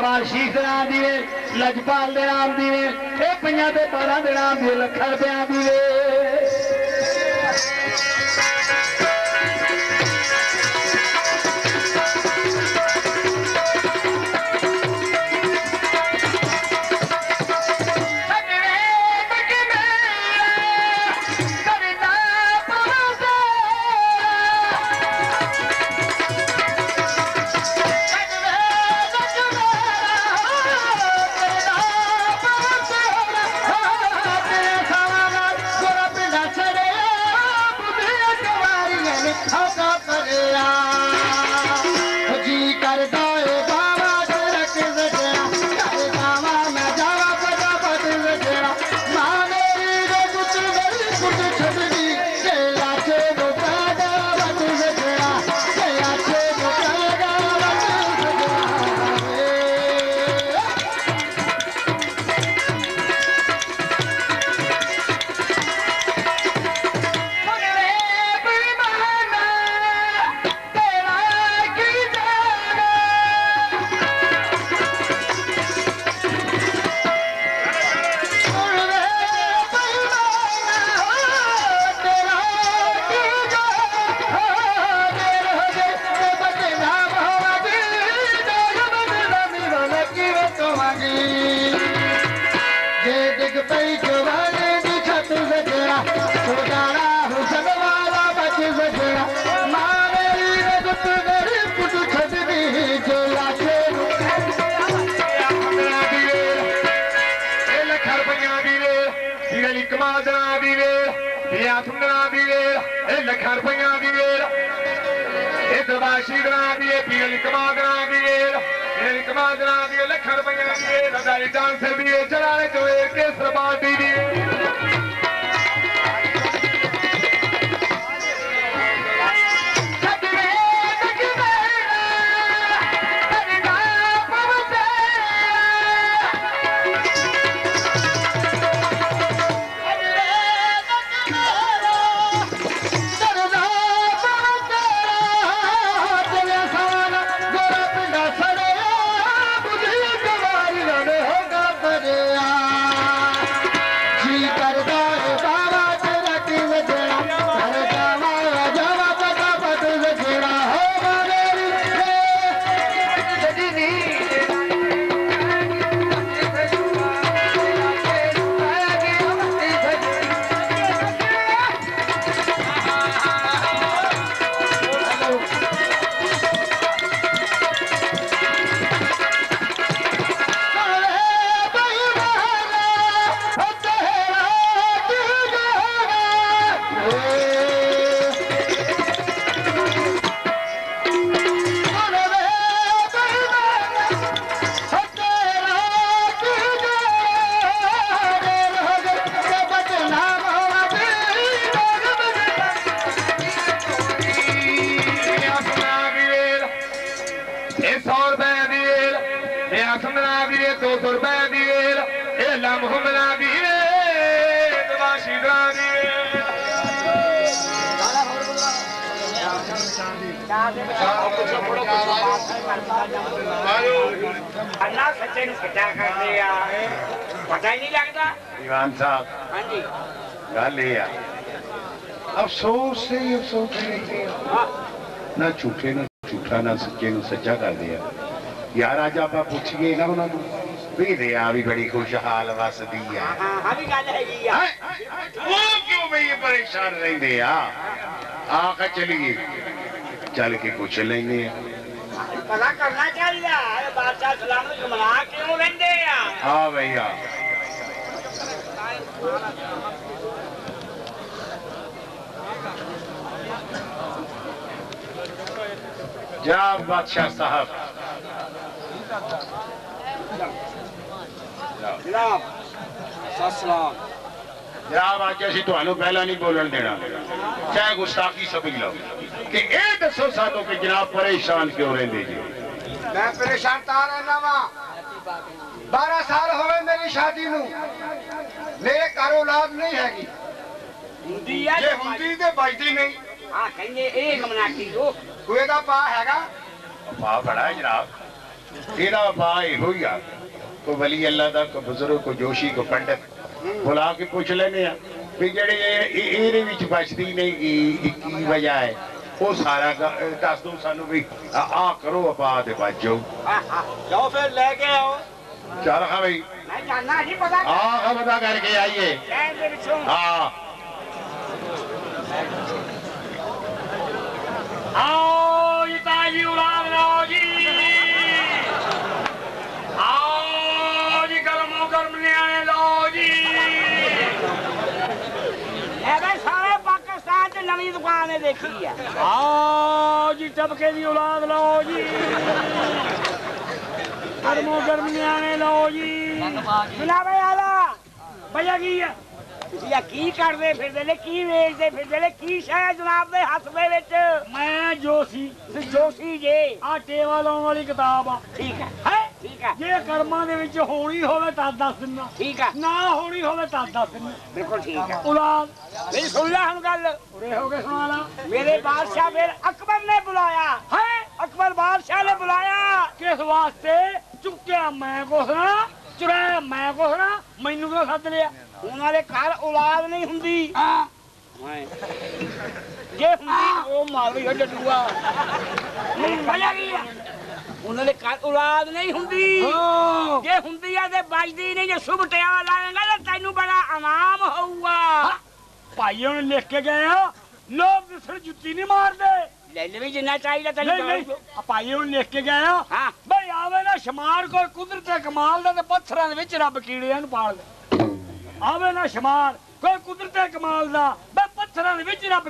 नवाज शीश के नाम दी है, लजपाल के नाम दी है, ये 50 से 12 के नाम दी, लख रुपया दी है। झूठे न झूठा ना सच्चे न सच्चा कर दिया यार। आज आप पूछिए ना उन्होंने भी दया भी बड़ी खुशहाल वसदी है। क्यों भाई परेशान रहते आख चलिए चल के पूछ लेंगे पता करना चाहिए बादशाह सलाम जुमला क्यों रहते। हाँ भैया जनाब बादशाह साहब जनाब सलाम जनाब आज असीं तुहानूं पहला नहीं बोलन देना चाहे गुस्ताखी समझ लो कि यह दसो सातों के जनाब परेशान क्यों रहंदे जी। मैं परेशान तां रहना वा 12 साल हो गए मेरी शादी नूं मेरे घर औलाद नहीं हैगी जे हुंदी ते बचदी नहीं। हाँ कहिए एक मनाकी दो कोई का पा हैगा पा बड़ा है जनाब एड़ा भाई हो गया तो वली अल्लाह दा को बुजुर्ग को जोशी को पंडित बुला के पूछ लेने भी जेड़े एरे विच बचदी नहीं की वजह है वो सारा दस दो सानू भी आ करो आबाद बच जाओ लो फिर लेके आओ चल हां भाई मैं जानना नहीं पता हां पता करके आइए हां आओ इताई उलाम ना जी नवी दुकान देखी है आओ जी टपके की औलाद लो जी गर्मो गर्मिया ने लो जी बिना भैया भैया की है भैया की करते फिर की वेचते फिर की शायद जनाब के हाथ के मैं जोशी जोशी जे आ टेवा लाने वाली किताब आ ठीक है ठीक है जे कर्मा दे विच होनी होवे तां दस दिना ठीक है ना होनी होवे तां दस दिना बिल्कुल ठीक है औलाद मेरी सुन ला हम गल पूरे हो गए सुना ला मेरे बादशाह फिर अकबर ने बुलाया है अकबर बादशाह ने बुलाया किस वास्ते चुक्या मैं कोसना चुराया मैं कोसना मैनू क्यों सद लिया उन्हां दे घर औलाद नहीं हुंदी हां जे हुंदी ओ मार वी डडूआ भैया की उन्होंने घर औलाद नहीं होंगी जे होंगी है बजदी नहीं जो सुबह टिया लाएगा तो तेनू बड़ा इनाम होगा भाई उन्हें लिख के गए लोग दूसरे जुत्ती नहीं मारते जिन्ना चाहिए भाई उन्हें लिख के गए भाई आवे ना शमार को कुदरत कमाल दे पत्थरों के रब कीड़े पाल दे आवे ना शमार कोई कुदरत कमाल दा पत्थर रब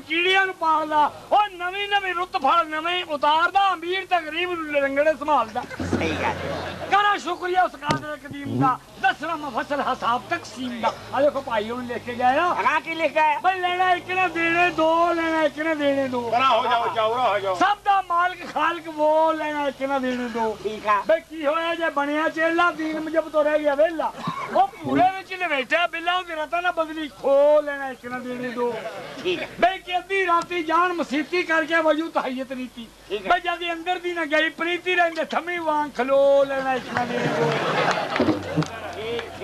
कीड़िया पालदा और नवी नवी रुत फल नवी उतारदा अमीर ते गरीब रंगड़े संभालदा सही गल करा शुक्रिया उस कादर कदीम दा दसरा मफसल हिसाब तकसीम दा आ देखो भाई उन लेके गया कहां की लिखा है भाई लेना एक ने देने दो लेना एक ने देने दो करा हो जाओ चौरा हो जाओ सब दा मालिक खालिक वो लेना एक ने देने दो ठीक है भाई की होया जे बनिया चेला दीन में जब तो रह गया वेला ओ पूरे विच लवेटा बिल्ला दे रता ना बदली खो लेना एक ना देने दो ठीक है भाई कदी राती जान मसीती करके वजूद हयत रीति भाई जदी अंदर दी ना गई प्रीति रहंदे थमी वांग खलो लेना एक ना देने दो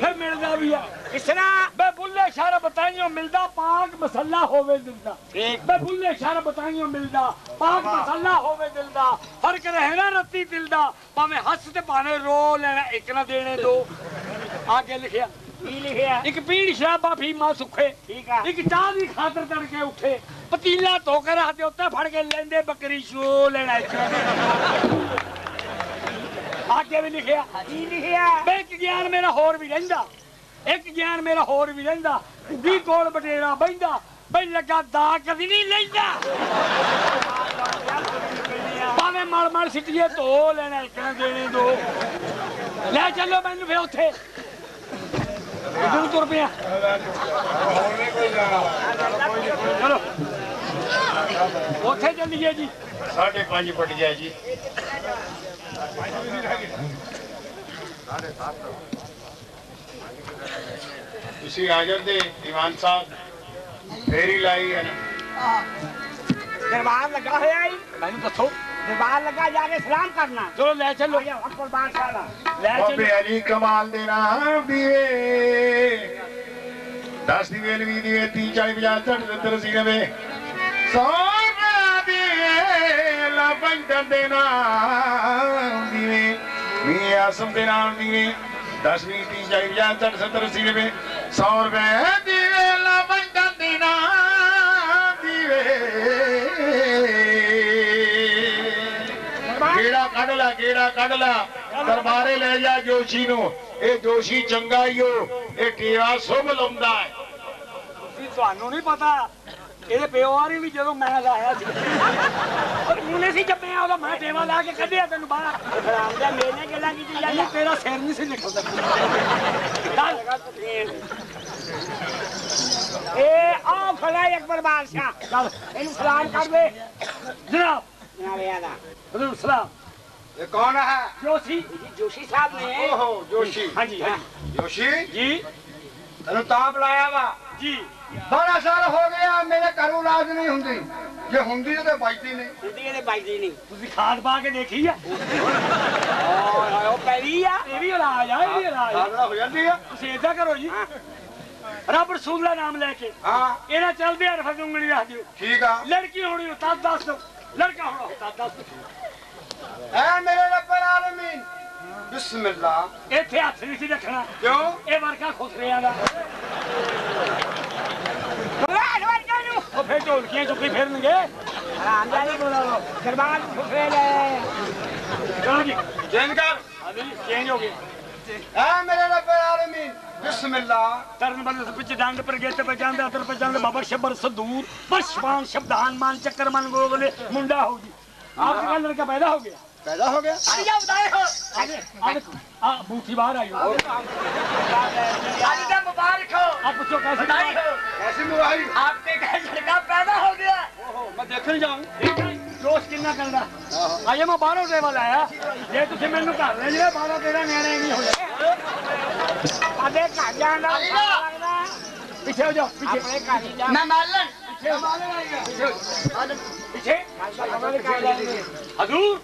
फिर मिलदा भी इसना बे बुल्ले शारा बताइयो मिलदा पाक मसला होवे दिल दा ठीक बे बुल्ले शारा बताइयो मिलदा पाक मसला होवे दिल दा हर के रहना रती दिल दा भावे हंस ते भावे रो लेना एक ना देने दो आगे लिखिया एक पीड़ शराबा फीमा सुखे एक चाह की खातर तड़के उठे पतीला धोकर हाथ उत्ते फड़ के लेंदे बकरी शो लेना आगे भी लिखिया एक ज्ञान मेरा होर भी रहिंदा एक ज्ञान मेरा होर भी रहिंदा दी कोल बटेरा बहिंदा भाई लगा दा कदी नहीं लेंदा भावे मार मार सिटिए धो लेना एक देने दो लै चलो मैनू फिर उठे दूर पे चलो उठे चलिए जी 5:30 पट जाए जी तुसी आ जाते दीवान साहब फेरी लाई है दरबार लगा है आई मैनू दसो दरबार लगा जाके सलाम करना चलो ले चलो अकबर बादशाह ले चलो बे अली कमाल देना बीवे 10 दी वेल भी दी 30 40 50 60 70 90 100 बीवे ला बंधन देना बीवे मी आसम देना बीवे 10 20 30 40 50 60 70 90 100 रुपए बीवे ला बंधन देना बीवे गेड़ा काढला दरबारे ले जा जोशी नो ए जोशी चंगा ही हो ए टीवा सुभ लौंदा है तुसी थानू नहीं पता ਇਹਦੇ ਪਿਓਾਰੀ ਵੀ ਜਦੋਂ ਮੈਂ ਲਾਇਆ ਸੀ ਪਰ ਮੂਨੇ ਸੀ ਜੰਮਿਆ ਉਹਦਾ ਮੈਂ ਟੇਵਾ ਲਾ ਕੇ ਕੱਢਿਆ ਤੈਨੂੰ ਬਾਹਰ ਹਰਾਮ ਦਾ ਮੇਨੇ ਗੱਲਾਂ ਕੀਤੀ ਜਾਂਦੀ ਤੇਰਾ ਸਿਰ ਨਹੀਂ ਸੀ ਨਿਕਲਦਾ ਇਹ ਆ ਫੜਾ ਅਕਬਰ ਬਾਦਸ਼ਾਹ ਇਹਨੂੰ ਸਲਾਮ ਕਰ ਦੇ ਜਨਾਬ ਜਨਾਬ ਆਲਾ ਹਜ਼ੂਰ ਸਲਾਮ ये कौन है जोशी जोशी साहब ने ओहो जोशी हां जी हां जोशी जी तनु ताप लाया वा जी बड़ा साल हो गया मेरे घर औलाद नहीं हुंदी जे हुंदी ते बजदी नहीं, हुंदी ते बजदी नहीं। तुसी खाद पा के देखी है? ओए ओ पहली आ ये भी इलाज है, ये भी इलाज है। हो जांदी है। तुसी ऐसा करो जी, रब रसूल दा नाम लेके हां एना चल दे हरफ उंगली रख दियो। ठीक आ। लड़की होनी उस्ताद दस, लड़का होना उस्ताद दस। ऐ मेरे रब्बुल आलमीन, बिस्मिल्लाह। इथे हाथ नहीं सी रखना। क्यों? ए वर्का खुसरेया दा। वाह वाह जानू। ओ फिर ढोलकियां चुकी फिरनगे। हराम जाने बोला लो। दरबार खुसरे ले। चलो जी, चेंज कर। अभी चेंज हो गए। ऐ मेरे रब्बुल आलमीन, बिस्मिल्लाह। तरन बंद से पीछे डांड पर गेते पे जांदा अतर पे जांदा बाबर शबर से दूर। पशवान शब्दान मान चक्कर मन गोगले मुंडा हो जी। आपके का लड़का पैदा हो गया, पैदा हो गया। अरे क्या बताए हो? अरे आ बूठी बाहर आई हो, शादी का मुबारक हो। आप पूछो कैसे आई हो, कैसे मुबारक आपके का लड़का पैदा हो गया। ओहो मैं देखने जाऊं, जोश कितना करदा। आइए मैं बाहरों से वाला आया जे तुझे मेनू घर ले जे 12 13 न्याणे नहीं हो जाए। अबे घर जाना लगदा, पीछे हो जाओ पीछे। अपने घर जा मैं मालन पीछे मालन आएगा पीछे हजूर।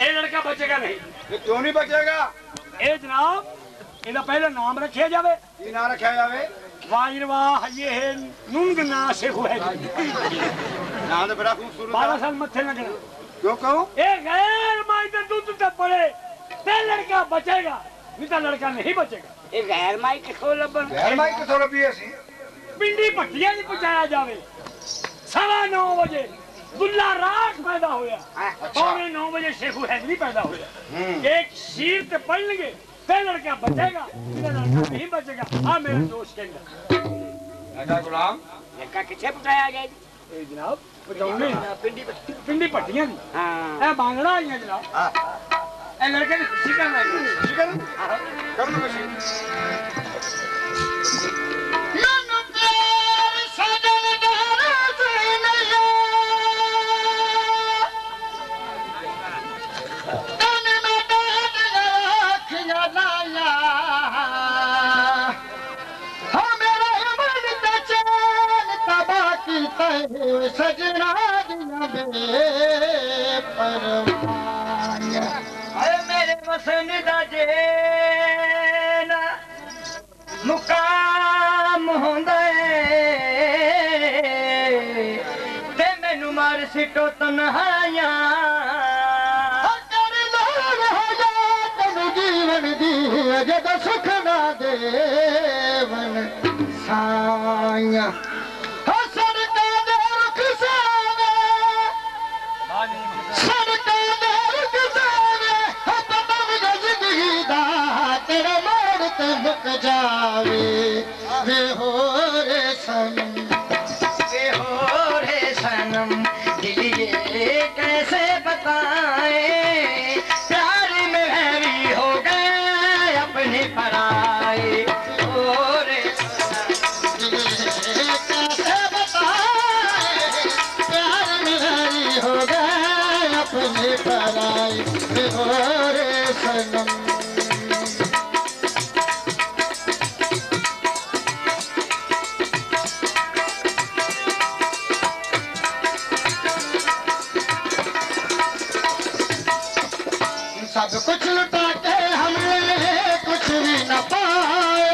ये लड़का बचेगा नहीं। क्यों नहीं बचेगा? ये जनाब इहदा पहला नाम रखिया जावे। की नाम रखिया जावे? वाहिरवाह ये नुंगना से हुए नाम तो बड़ा खूबसूरत। 12 साल मथे लगना। क्यों कहूं? ये गैर मायदा दूध से पड़े ते लड़का बचेगा, नहीं तो लड़का नहीं बचेगा। ये गैर माई किथों लबन? गैर माई किथों लबी? ऐसी पिंडी भट्टियां नहीं पहुंचाया जावे। 9:15 बजे दुल्ला राख पैदा होया। 9:15 बजे शेखू हैदरी पैदा होया। एक शीर ते पढ़ लेंगे ते लड़का बचेगा, लड़का नहीं बचेगा। हाँ मेरे दोस्त के अंदर लड़का गुलाम लड़का किसे पटाया गया जी? जनाब पटाऊंगे पिंडी पिंडी पट्टियां दी। हां ए बांगड़ा आईया जनाब। ए लड़के ने खुशी करना है, खुशी करो कर दो खुशी। नो नो तेरे सजन सजना दिया मेरे वसन दा जेना मुकाम होंदा है ते मैनू मार सिटो तन्हाया कर लो रहा तेन जीवन दी जद सुख ना देवन साया जावे वे हो रे सनम दिलिए कैसे बताए प्यार में हैवी हो गए अपने पराए। हो रे सनम दिलिए कैसे बताए प्यार में हैवी हो गए अपने पराए। वे हो रे सनम कुछ लुटा के हमने कुछ भी न पाया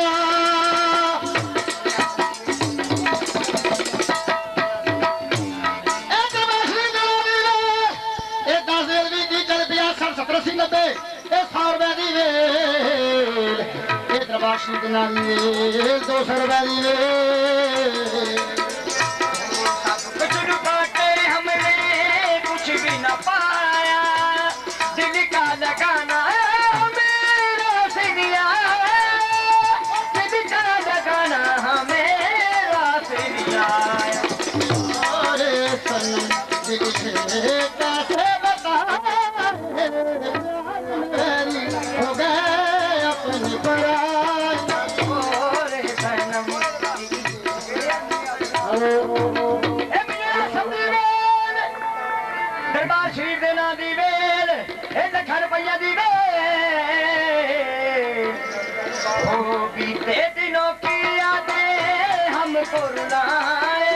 को रुलाए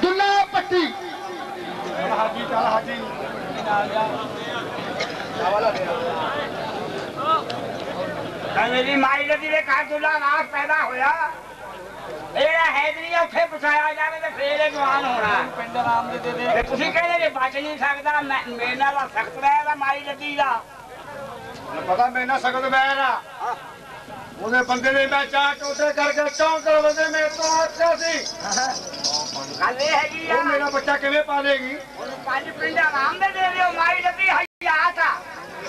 दुल्ला भट्टी मेरी माई लगी देखा दुल्ला नाथ पैदा होया हैदरी उठे पछाया जाए तो फिर एक जवान होना तुम कहने बच नहीं सकता मेरे नाल सख्त वैर माई लगी का पता मेरे नाल सख्त वैर ਉਹਦੇ ਬੰਦੇ ਨੇ ਮੈਂ ਚਾਹ ਟੋਟੇ ਕਰਕੇ ਚੌਂਕਰ ਬੰਦੇ ਮੇਰੇ ਤੋਂ ਆਖਿਆ ਸੀ ਗੱਲ ਇਹ ਹੈਗੀ ਆ ਮੇਰਾ ਬੱਚਾ ਕਿਵੇਂ ਪਾਲੇਗੀ ਉਹਨੂੰ ਪੰਜ ਪਿੰਡ ਆਰਾਮ ਦੇ ਦਿਓ ਮਾਈ ਲੱਗੀ ਹਯਾਤ ਆ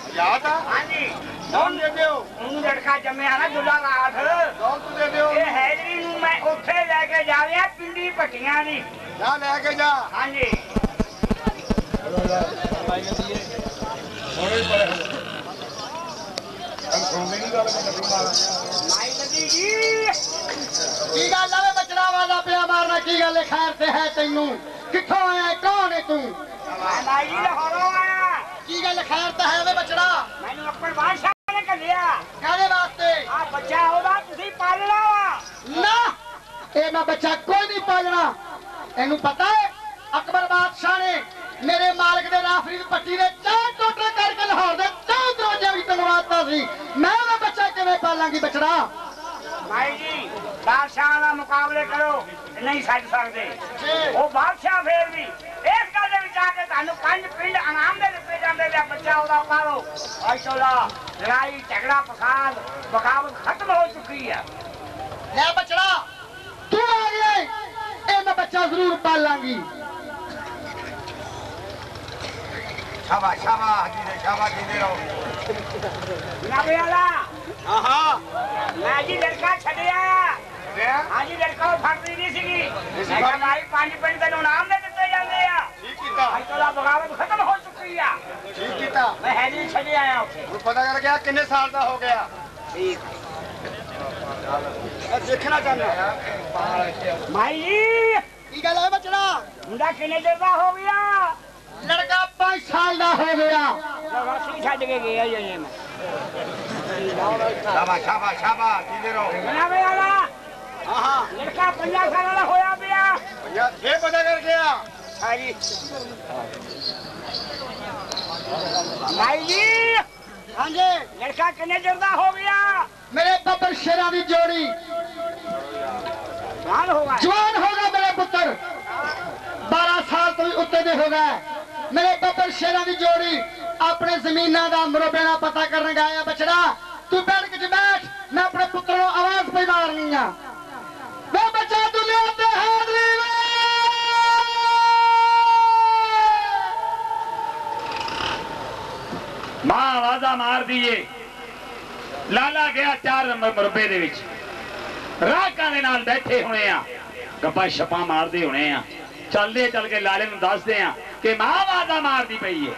ਹਯਾਤ ਆ ਹਾਂਜੀ ਕੌਣ ਦੇ ਦਿਓ ਉਹਨੂੰ ਲੜਕਾ ਜੰਮਿਆ ਨਾ ਦੁੱਲਾ ਨਾਥ ਕੌਣ ਤੂੰ ਦੇ ਦਿਓ ਇਹ ਹੈਦਰੀ ਨੂੰ ਮੈਂ ਉੱਥੇ ਲੈ ਕੇ ਜਾ ਰਿਹਾ ਪਿੰਡੀ ਭੱਟੀਆਂ ਦੀ ਜਾ ਲੈ ਕੇ ਜਾ ਹਾਂਜੀ ਹੋਰੇ ਪਰੇ बच्चा कोई नहीं पालना तेन पता है अकबर बादशाह ने मेरे मालिक ने राफरी पट्टी ने चार टोटे करके लाहौर दे चार दरवाजे भी तलवाता सी मैं पालांगी बचड़ा भाई जी बादशाह का मुकाबले करो नहीं छड़ सकते वो बादशाह फिर भी इस गल दे विचार के तानु पंज पिंड आराम दे दिते जांदे ते बच्चा ओदा पालो अचोला लड़ाई झगड़ा फसाद बगावत खत्म हो चुकी है ले बचड़ा तू आ गया ए मैं बच्चा जरूर पालांगी शाबाश शाबाश जी शाबाश जी रहो ना बेला मैं जी लड़का छड़े आया हां जी लड़का फटदी नहीं सीगी मैं भाई पांच पिंड तैनू नाम दे दिते जांदे आ ठीक कीता अचोला बगावत खत्म हो चुकी है ठीक कीता मैं है जी छड़े आया उसे पता कर गया कितने साल दा हो गया ठीक मैं देखना चाहना भाई जी की गल है बचड़ा मुंडा कितने देर दा हो गया लड़का 5 साल दा हो गया वासी छड़ के गया ये मैं शाबाश शाबाश शाबाश जीते रहो बनावे वाला हां लड़का 50 साल वाला होया पिया 50 ये पता कर गया हां जी भाई जी हां जी लड़का कितने जर्दा हो गया मेरे बब्बर शेरा दी जोड़ी जवान होगा मेरे पुत्र 12 साल तो उत्ते दे होगा मेरे बब्बर शेरा दी जोड़ी अपने जमीना दा मरबेना पता करने गया बचड़ा तू बैठ के बैठ मैं अपने पुत्र को आवाज पे मारनी है वो बच्चा दुनिया ते हादरी वे मां आवाजा मार दिए लाला गया 4 नंबर मरबे दे विच राका दे नाल बैठे होने आ गप्पा छपा मारदे होने आ चलदे चल के लाले नु दसदे आ कि मां आवाजा मार दी पई है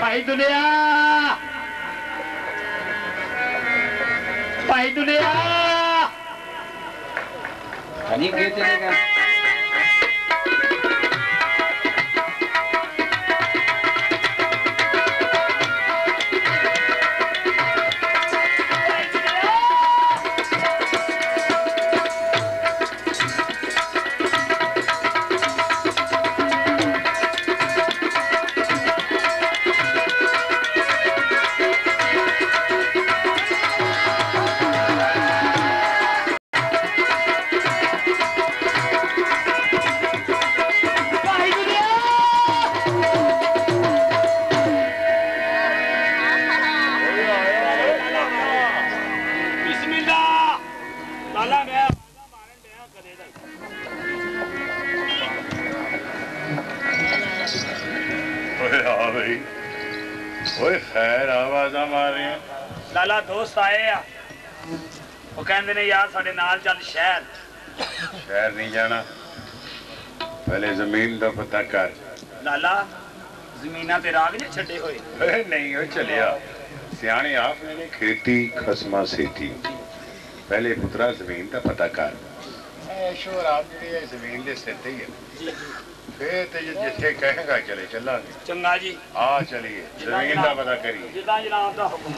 भाई दुनिया कहीं कहते लाला दोस्त आए वो कहते ने यार साडे नाल चल शहर। शहर नहीं जाना, पहले जमीन का पता कर। लाला जमीना ते राग नहीं छड्डे होए। नहीं हो चलिया सियाने आप ने खेती खसमा सेती। पहले पुत्रा जमीन का पता कर। शोर आती है जमीन के सिर ही है। फिर जिथे कहेगा चले चलांगे। चंगा जी आ चलिए जमीन का पता करिए। जिदा जनाब दा हुक्म।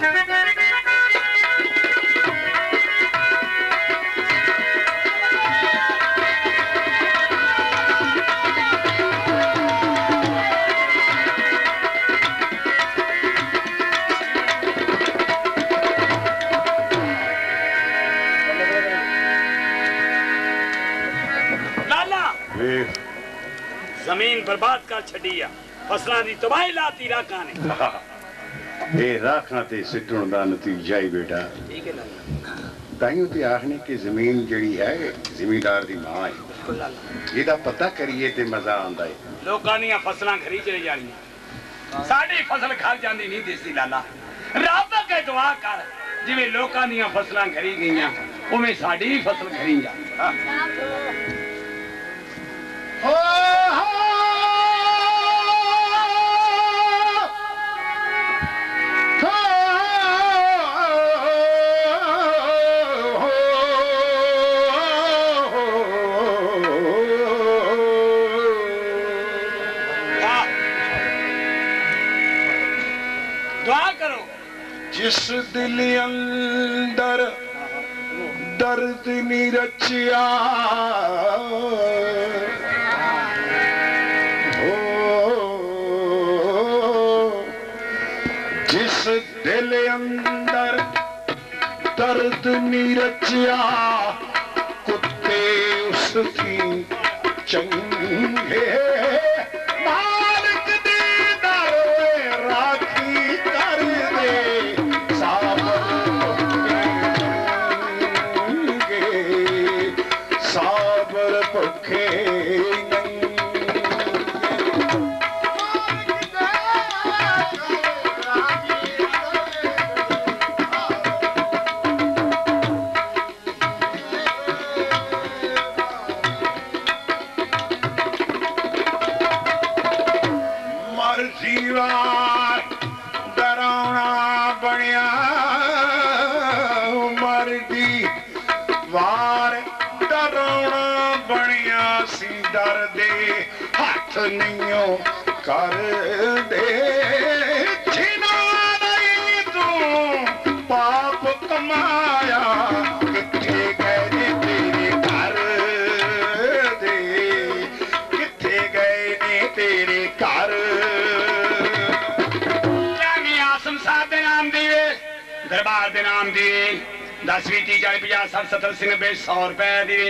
जमीन बर्बाद कर छड़िया, फसलां दी तबाही लाती राखा ने। ये राखना ते सिटण दा नतीजा ही बेटा। ठीक है लाला। ताइयों ते आखने कि जमीन जड़ी है जमींदार दी मां है। बिल्कुल लाला। एदा पता करिए ते मजा आंदा है। लोकां दी फसलां खरी चली जाणीआं, साडी फसल खर जांदी नहीं देसी लाला। रब अगे दुआ कर जिवें लोकां दी फसलां खरी गईआं उवें साडी भी फसल खरी जाए। हो दुआ करो। जिस दिल अंदर दर्द नी रचिया दर्द नीरचिया कुत्ते उसकी चंगे मालिक दी दरे राखी कर दे साबर पखे कर दे जिना नहीं तू पाप कमाया किथे गए तेरे घर दे किथे गए ने तेरे घर। यानी आसम साहब के नाम दिए दरबार के नाम दिए 10 20 40 50 60 70 90 100 रुपए दिए।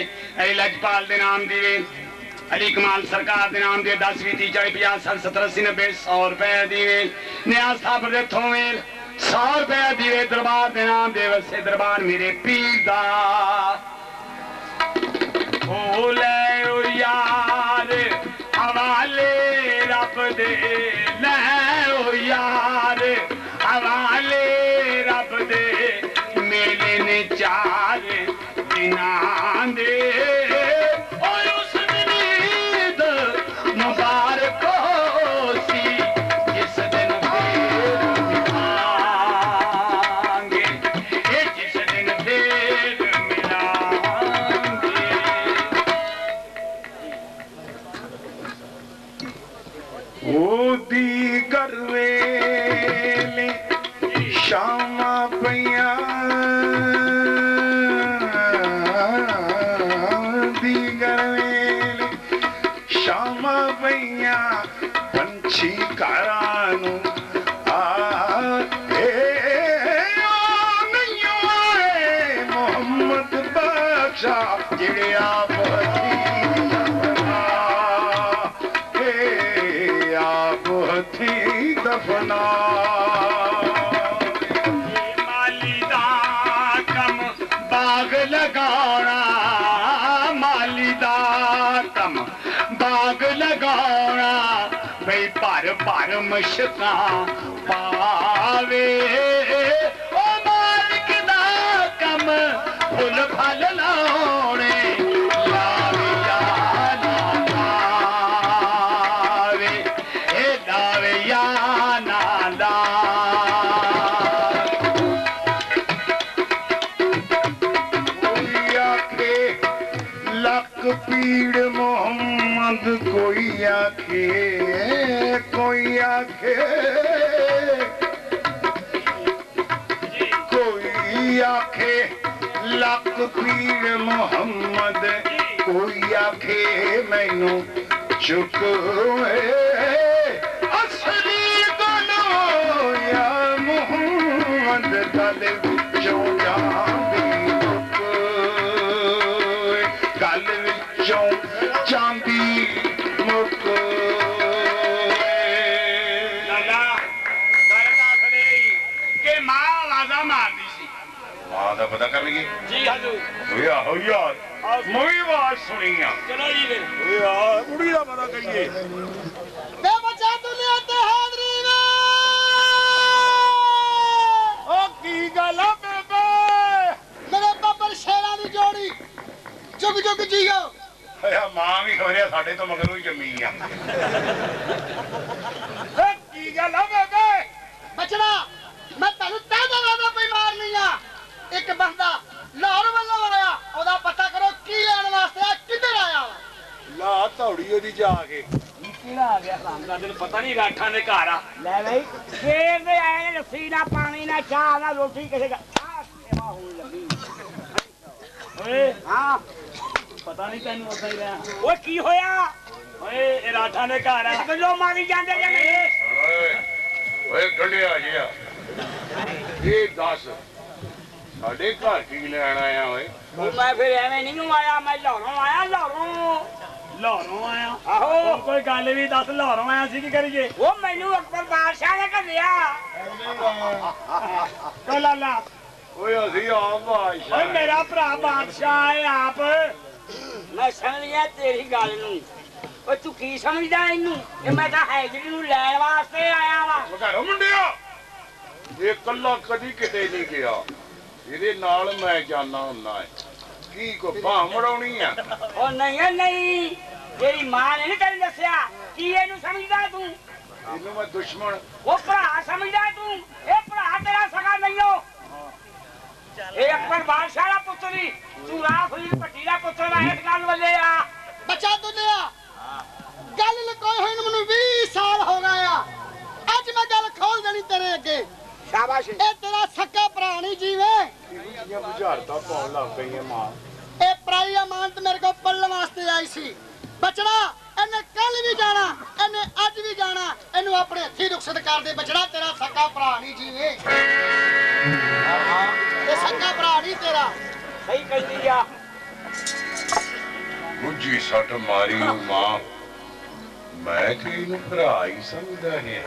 लजपाल के नाम दिए अली कमाल सरकार दे नाम दे 10 20 40 50 60 70 80 90 100 रुपए दिए। न्याज साबर दे थोवेल 100 रुपए दिए। दरबार दे नाम दे वसे दरबार मेरे पीर दा ओ ले ओ यार हवाले रब दे ले ओ यार हवाले रब दे मेले ने 4 दिना दे मशका पा आवे ओ मालिक दा कम फुल फल लाउणे लावे लावे ए लावे या ना दा कोई आखे लक पीड़ मोहम्मद कोई आखे लक पीर मोहम्मद कोई आखे मैनू चुक असली गलो या मोहम्मद गल विचों चांदी चुक गल विचों चांदी मुक के मां आवाजा मार दी सी आदा पता कर लगी जी हजूर ओए आहो यार मवी आवाज सुनिया चलो जी फिर ओए यार बुढ़ी दा पता करिए बे बच्चा दुनिया ते हाजरी में ओ की गल है बेबे मेरे बब्बर शेरां दी जोड़ी जुग जुग जियो या मां भी खबरिया साडे तो मगरों ही जमी है ए की गल है बेबे बचड़ा मैं तन्नू तेदा वादा कोई मार लिया एक बंदा लाहौर वाला आया ओदा पता करो की लेण वास्ते किधर आया ला तौड़ी ओदी जाके केड़ा आ गया शाम दा दिन पता नहीं राठा ने घर आ ले भाई शेर दे आए ने लस्सी ना पानी ना चाह ना रोटी किसे का आ सेवा होण लगी ओए हां पता नहीं तैनू ओदा ही रहा ओए की होया ओए ए राठा ने घर आ गलो मारी जांदे जने ओए गंढिया जिया ये दस साडे घर की लैण आया ओए मैं फिर एवें नहीं आया मैं लाहौरों आया आहो कोई गल भी दस लाहौरों आया सी की करिए ओ मैनू अकबर बादशाह ने घल्लिया कला ला ओए असी आप बादशाह ओए मेरा भरा बादशाह है आप मैं समझ गया तेरी गल नू ओ तू की समझदा इनू कि मैं तां हैजरी नू लैण वास्ते आया वा घरों मुंडिया ये कल्ला कदी किते नहीं गया ਇਹਦੇ ਨਾਲ ਮੈਂ ਜਾਣਾ ਹੁੰਦਾ ਹੈ ਕੀ ਕੋ ਭਾਂਮੜਾਉਣੀ ਆ ਉਹ ਨਹੀਂ ਨਹੀਂ ਤੇਰੀ ਮਾਂ ਨੇ ਨਹੀਂ ਤੈਨੂੰ ਦੱਸਿਆ ਕੀ ਇਹਨੂੰ ਸਮਝਦਾ ਤੂੰ ਇਹਨੂੰ ਮੈਂ ਦੁਸ਼ਮਣ ਉਹ ਭਰਾ ਸਮਝਦਾ ਤੂੰ ਇਹ ਭਰਾ ਤੇਰਾ ਸਗਾ ਨਹੀਂ ਹੋ ਇਹ ਅਕਬਰ ਬਾਦਸ਼ਾਹ ਦਾ ਪੁੱਤਰ ਹੀ ਤੂੰ ਰਾਫਲੀ ਭੱਟੀ ਦਾ ਪੁੱਤਰ ਆ ਇਸ ਗੱਲ ਵੱਲੇ ਆ ਬੱਚਾ ਦੁੱਲਿਆ ਗੱਲ ਲਕੋਈ ਹੋਈ ਨੂੰ ਮੈਨੂੰ 20 ਸਾਲ ਹੋ ਗਏ ਆ ਅੱਜ ਮੈਂ ਗੱਲ ਖੋਲ ਦੇਣੀ ਤੇਰੇ ਅੱਗੇ शाबाश ए तेरा सक्का प्राणी जीवे ये बुझारता पाउन लग गई है मां ए प्राणी अमानत मेरे को पल्लन वास्ते आई सी बचड़ा एने कल भी जाना एने आज भी जाना एनु अपने हथी रुखसत कर दे बचड़ा तेरा सक्का प्राणी जीवे ए सक्का प्राणी तेरा सही कह दिया मुझी सट मारी मां मैं कि इन भरा ही समझदा है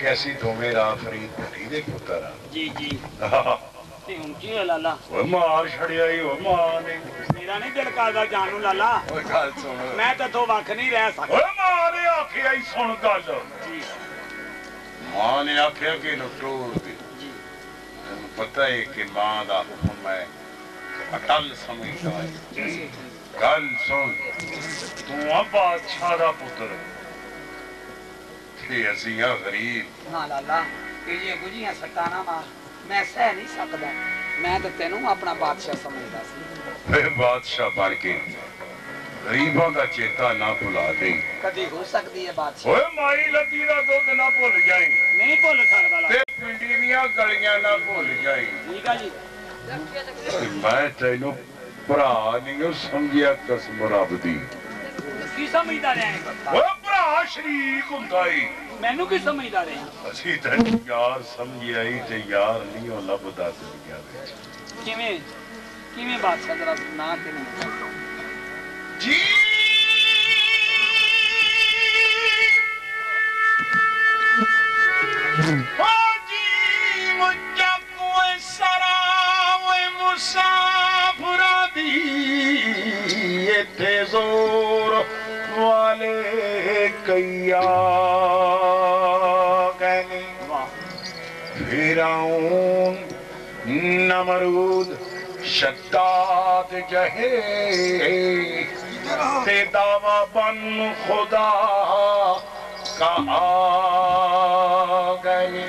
कैसी दोवें राफरीद भट्टी दे पुत्तर जी जी ते हुन की है लाला ओए मार छड़या ही ओ मां ने मेरा नहीं दिल करदा जानू लाला ओए गल सुन मैं ते तो वख नहीं रह सकदा ओए मां ने आखिया ही सुन गल जी मां ने आखिया कि नटोर दी जी पता है कि मां दा हुक्म मैं अटल समझदा है गल सुन तू आ बादशाह दा पुत्तर असियां गरीब ना लाला ये गुजियां सटाना मां मैं सह नहीं सकदा मैं तो तेनू अपना बादशाह समझदा सी ए बादशाह बन के गरीबां दा चेता ना भुला दे कदी हो सकदी है बादशाह ओए माई लगी दा दुध ना भूल जाई नहीं भूल सकदा ते पिंडी दीयां गलियां ना भूल जाई ठीक है जी मैं तेनू भरा नहीं समझिया कसम रब दी की समझदा रहे ओए भरा शरीक हुंदा ही मैनू की समझदा रहे असि तैनू यार समझिया ही ते यार नहीं हो लभदा दुनिया विच किवें किवें बादशाह जरा सुना के नहीं जी ओ जी मुझा कोई सराव मुसाफरा दी इथे जोर वाले कैया कहने फिरौन नमरूद शद्दाद जहे ते दावा बन खुदा का आ गए।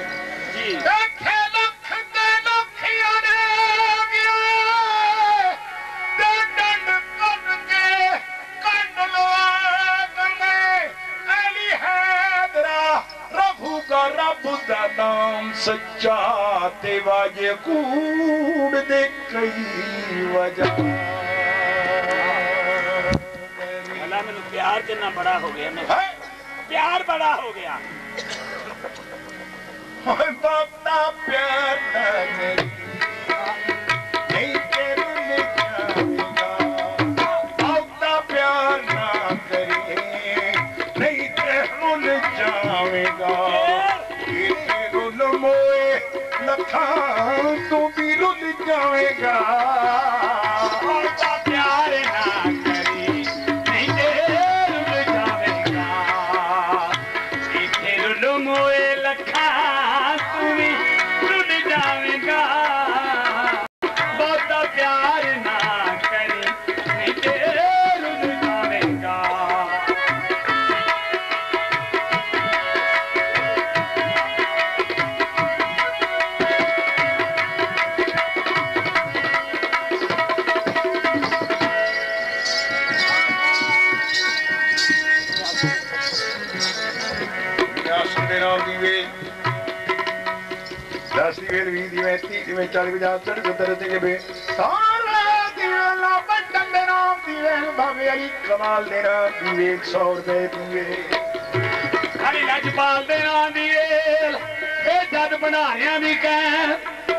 रब दा नाम सच्चा ते वाजे कूड़ दे कई वजह वाला मेनू प्यार कितना बड़ा हो गया मैं है? प्यार बड़ा हो गया ओए बाप दा प्यार मेरी तू भी रुल जाएगा प्यार ना करी नहीं रुल जाएगा इतने रुल मोए लखा तू भी रुल जाएगा बहुत प्यार ना करी नहीं रुल जाएगा।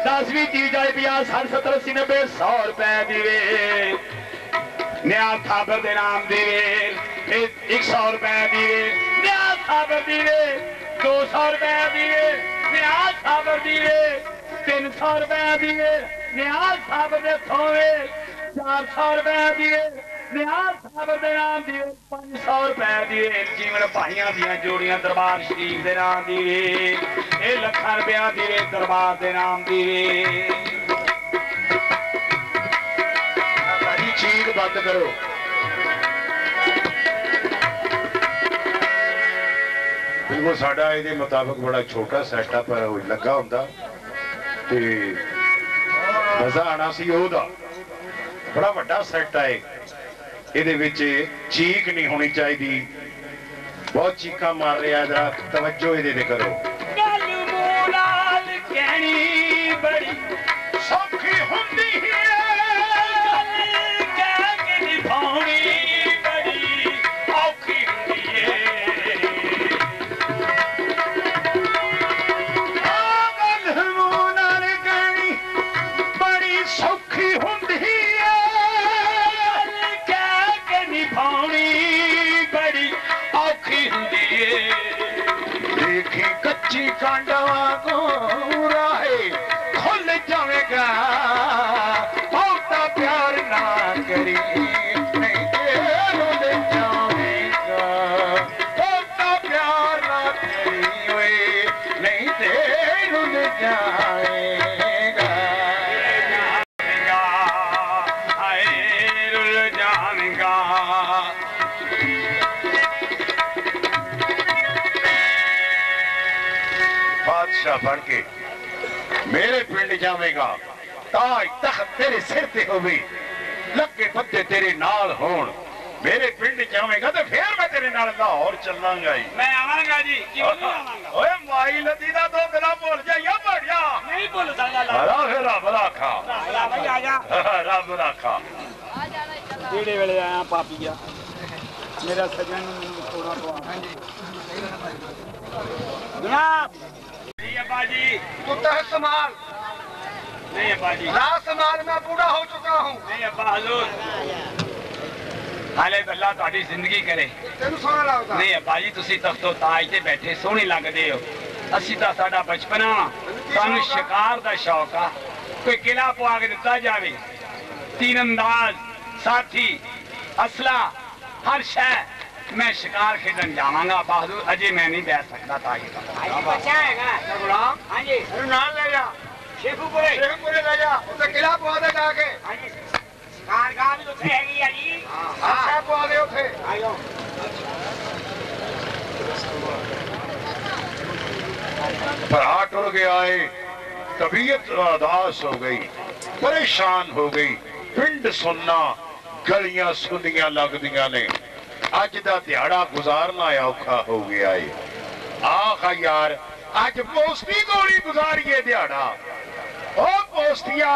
दसवीं चीज आई पिया 60 70 80 90 100 रुपए दिवे न्याय थाबर दे नाम दिवे 100 रुपए दिवे न्याय थाबर दिवे 200 रुपए दिवे न्याय थाबर दिवे 300 रुपए दिए निहाल साहब ने थोड़े 400 रुपए दिए निहाल साहब के नाम दिए 500 रुपए दिए जीवन भाइया दिया जोड़िया दरबार शरीफ के नाम दिए ये लखा रुपया दिए दरबार के नाम दिए। चीज बंद करो बिल्कुल साढ़ा ये मुताबिक बड़ा छोटा सैटअप लगा होंगे मजा आना सी बड़ा वड्डा सैट है ये चीख नहीं होनी चाहिए बहुत चीखा मार रहा जरा तवज्जो ये करो के मेरे पिंड जावेगा ताज तख्त तेरे सिर ते होवे लगे पत्ते तेरे नाल होण मेरे पिंड जावेगा तो फिर मैं तेरे नाल लाहौर चलांगा ही मैं आवांगा जी क्यों नहीं आवांगा ओए माई लती दा दो बिना भूल जाइया बढ़िया नहीं भूल सकदा ला फेरा भला खा ला भाई आ जा रब रखा जेड़े वेले आया पापीया मेरा सजन थोड़ा तो हां जी जनाब बाजी कुत्ता है संभाल नहीं बाजी रात संभाल मैं बूढ़ा हो चुका हूँ नहीं अब्बा हजूर हाले बल्ला तुम्हारी जिंदगी करे तेन सोना लगता नहीं अब्बा जी तुसी तख्तो ताज ते बैठे सोहने लगदे हो असी तां साडा बचपना सानू शिकार दा शौक आ कोई किला पवा के दिता जावे तीन अंदाज साथी असला हर शह मैं शिकार खेलन जावांगा बहादुर अजय मैं नहीं बैठ सकता था। ये हाँ जी नाल ले जा शेखुपुरे ले जा उसे किला पहुंचा जाके शिकार का भी उसे है कि अजी अच्छा पहुंचे उसे आयो पर हाथ उड़ के आए तबीयत उदास हो गई परेशान हो गई पिंड सुनना गलियां सुनियां लगदियां ने आज दा दिहाड़ा गुजारना औखा हो गया है। आखा यार आज पोस्ती गोली गुजारिए दिहाड़ा ओ पोस्तिया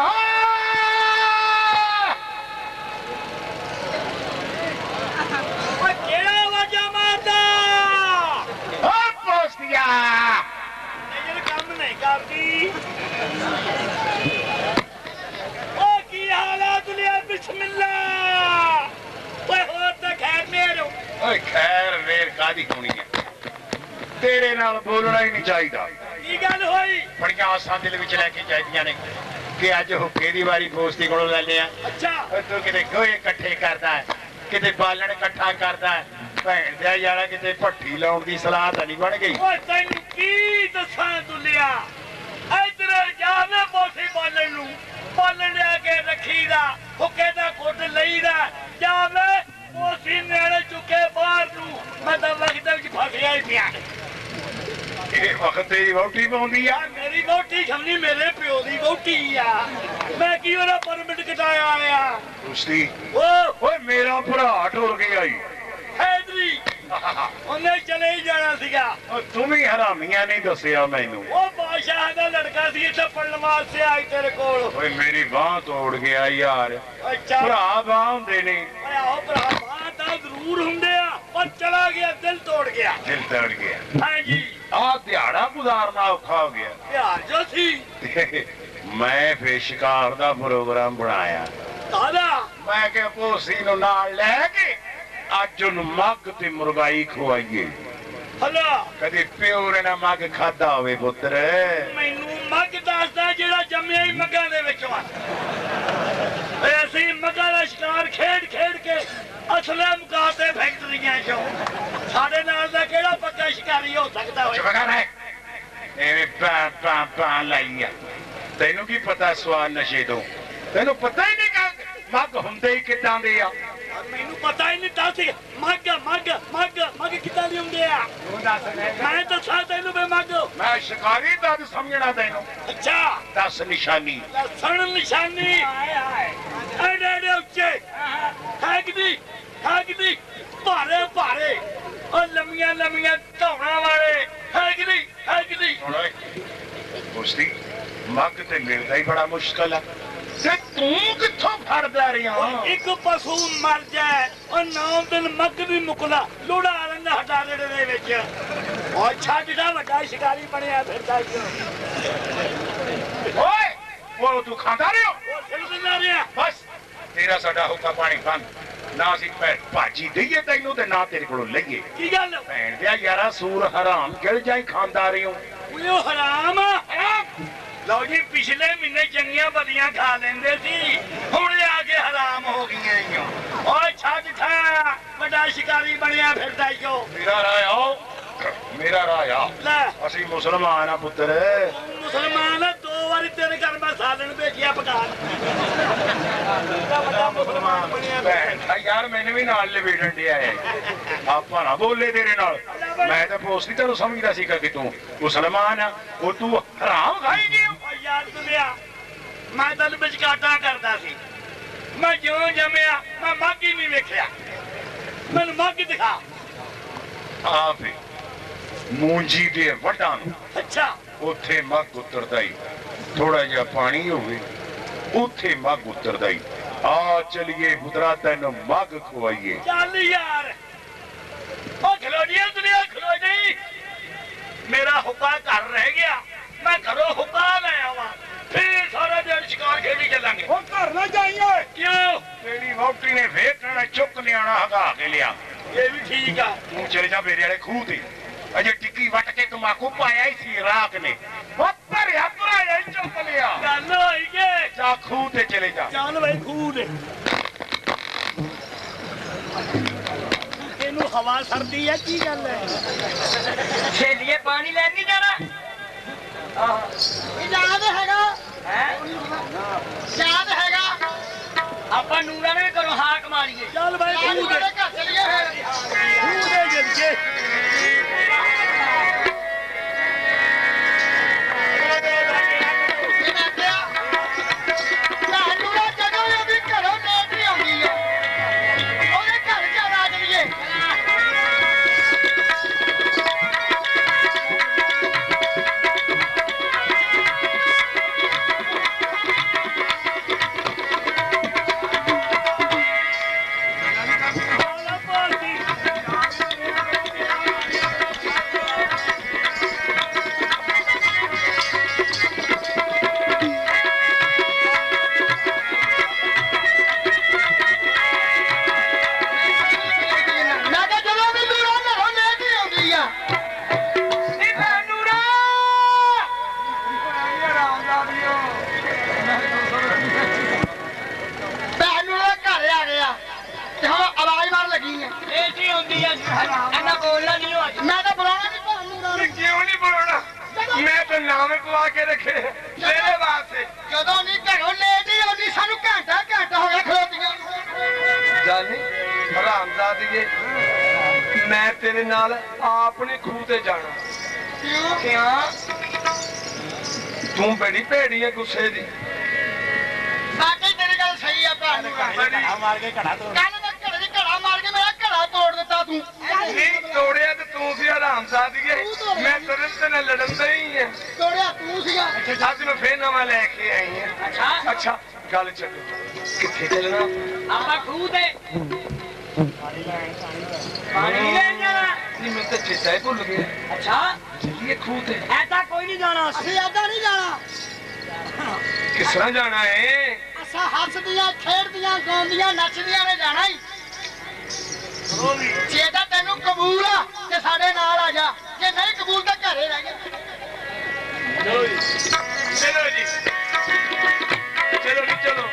काम नहीं करती हालात लिया बिस्मिल्लाह खैर मेर कादी होनी है तेरे नाल बोलना ही नहीं चाहिए बड़िया आसां दिल विच लैके चाहिए ने कि अज हुक्के दी वारी पोस्ती कोलों लै लिया। अच्छा तू किते गोहे कट्ठे करदा है किते बालन कट्ठा करदा है भैन दा यारा किते भट्ठी लाउण दी सलाह तां नहीं बन गई। ओए तैनू की दसां दुलिया इधर जा ना पोस्ती बालन नू बालन लै के रखीदा हुक्के दा कुट लईदा जावे चुके बाहर मैं मेरी मेरे प्यो की बोटी मैं परमिट कटाया आया ओए मेरा भरा टोर के आई हैदरी उन्हें चले ही जाना तुम्हें हरामिया नहीं दसिया मैनू बादशाह का लड़का सी पलवास से आई तेरे को मेरी बांह तोड़ गया यार। अच्छा भरा बांह देने चला गया दिल तोड़ गया हाँ जी आ दिहाड़ा गुजारना औखा हो गया दिहाड़ जो सी मैं फिर शिकार का प्रोग्राम बनाया दादा मैं क्या भोसी नूं नाल लैके अज उन मग ते मुरगाई खुआइए हला कदे प्यो ने ना मग खादा होवे पुत्र मैनू मग दसदा जेड़ा जम्मिया ही मगां दे विचों ऐसी मगां दा शिकार खेड खेड के असले मुकाते फैक्ट्रियां चो साडे नाल दा केड़ा पक्का शिकारी हो सकदा होए मगां है एवे पा पा पा लाईया तैनू की पता सवा नशे दो तैनू पता ही नहीं का मग हुंदे ही किदां दे आ मैनू पता ही नहीं तासी मग मग मग मग किदां दे हुंदे आ तू दस मैं दसा तैनू बे मग मैं शिकारी दा समझणा तैनू। अच्छा दस निशानी दसन निशानी हाय हाय एडे एडे उच्चे खागदी भारे भारे और लम्बिया लम्बिया धौणा वाले खागदी कुश्ती मग ते मिलदा ही बड़ा मुश्किल है तू किथों फड़दा रहा एक पशु मर जाए और 9 दिन मग भी मुकला लोड़ा आलंगा हटा देने दे विच और छड्डा वड्डा शिकारी बनिया फिरदा ओए वो तू खांदा रहियो ओ सिलसिला रहा बस तेरा साडा हुक्का पानी बंद ना असी भाजी दईए तैनू ते ना तेरे कोलों लईए की गल भैन दे यारा सूर हराम गिल जाई खांदा रहियो ओ हराम लो जी पिछले महीने चंगिया बदियां खा लेंदे सी हुण आके हराम हो गईयां ओए छड था बड़ा शिकारी बनिया फिरदा इयो मेरा राय आओ ले असि मुसलमान आ पुत्र मुसलमान है 2 बारी तेरे घर में सालन भेजिया पकान बड़ा मुसलमान बनिया भैन यार मैंने भी नाल लेवेड़न दिया है आप ना बोले तेरे नाल मैं तो पोस्ती तेन समझदा सी कि तू मुसलमान है ओ तू हराम खाई गया मैं तेन बचकाटा करता मैं जो जमया मैं मग ही नहीं वेख्या मैं मग दिखा आप मूंजी दे वड्डा नूं अच्छा उथे मग उतरदा ही थोड़ा जिहा पानी होवे उथे मग उतरदा ही आ चलिए पुत्रा तैनूं मग खुआइए चल यार ओ खलोड़िया दुनिया खलो जी मेरा हुक्का घर रह गया मैं घरों हुक्का ले आवा फिर सारा दिन शिकार खेली चलेंगे वो घर ना जाइए क्यों मेरी वोटी ने फेंकना चुक लियाना हगा के लिया ये भी ठीक है तू चले जा मेरे वाले खूह ते अजे टिक्की वट के तमाकू पाया ही सी रात ने बप्पर यात्रा ये चुक लिया गल होई के जा खूह ते चले जा चल भाई खूह दे तेनू हवा सर्दी है की गल है छेलिए पानी लेनी जाना याद हैगा हैं याद हैगा आपा नूरा ने करो हाक मारिए चल भाई तू दे तू दे जिंदगी गुस्से दी बाकी तेरी गल सही है भानू घड़ा मार के घड़ा तोड़ कल तक घड़े दी घड़ा मार के मेरा घड़ा तोड़ देता तू नहीं तोड़या ते तू सी हराम सादीए मैं तेरे से ना लड़नदा ही है तोड़या तू सीगा आज मैं फिर नवा लेके आई है अच्छा अच्छा गल छोड़ो किथे चलना आपा खूह दे पानी ले जाना जी मैं तो चेता ही भूल गया अच्छा चलिए खूह दे ऐसा कोई नहीं जाना असली ऐसा नहीं जाना किस तरह जाना है असा हंस दिया खेड़ दिया गाउं दिया नच दिया ने जाना ही जेदा तेनू कबूल आ ते साडे नाल आ जा जे नहीं कबूल ते घरे रह जा चलो जी चलो जी चलो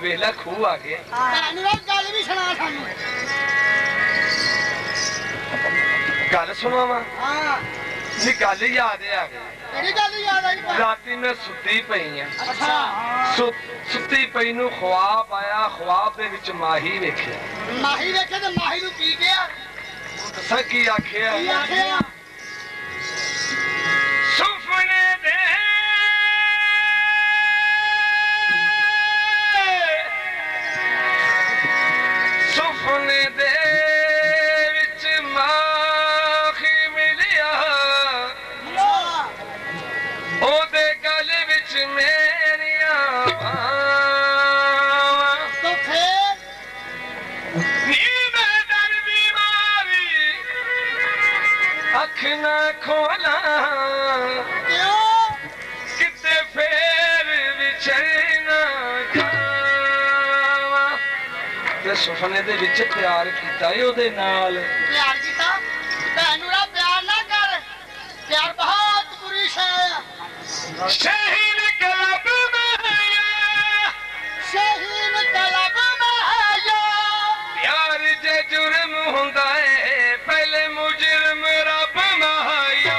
वेला खूह आ गया गल भी सुना सानू गल सुनावा जी गल याद आ गई राती मैं सुती पई अच्छा सुती पई नू ख्वाब आया ख्वाब दे विच माही वेखे ते माही नू की गया दसा की आखिया सुफने दे विच प्यार कीता है ओदे नाल प्यार कीता भैनूरा प्यार ना कर प्यार बहुत बुरी शै है शहीन कलब में है या प्यार जे जुर्म हुंदा है पहले मुजरम रब महाया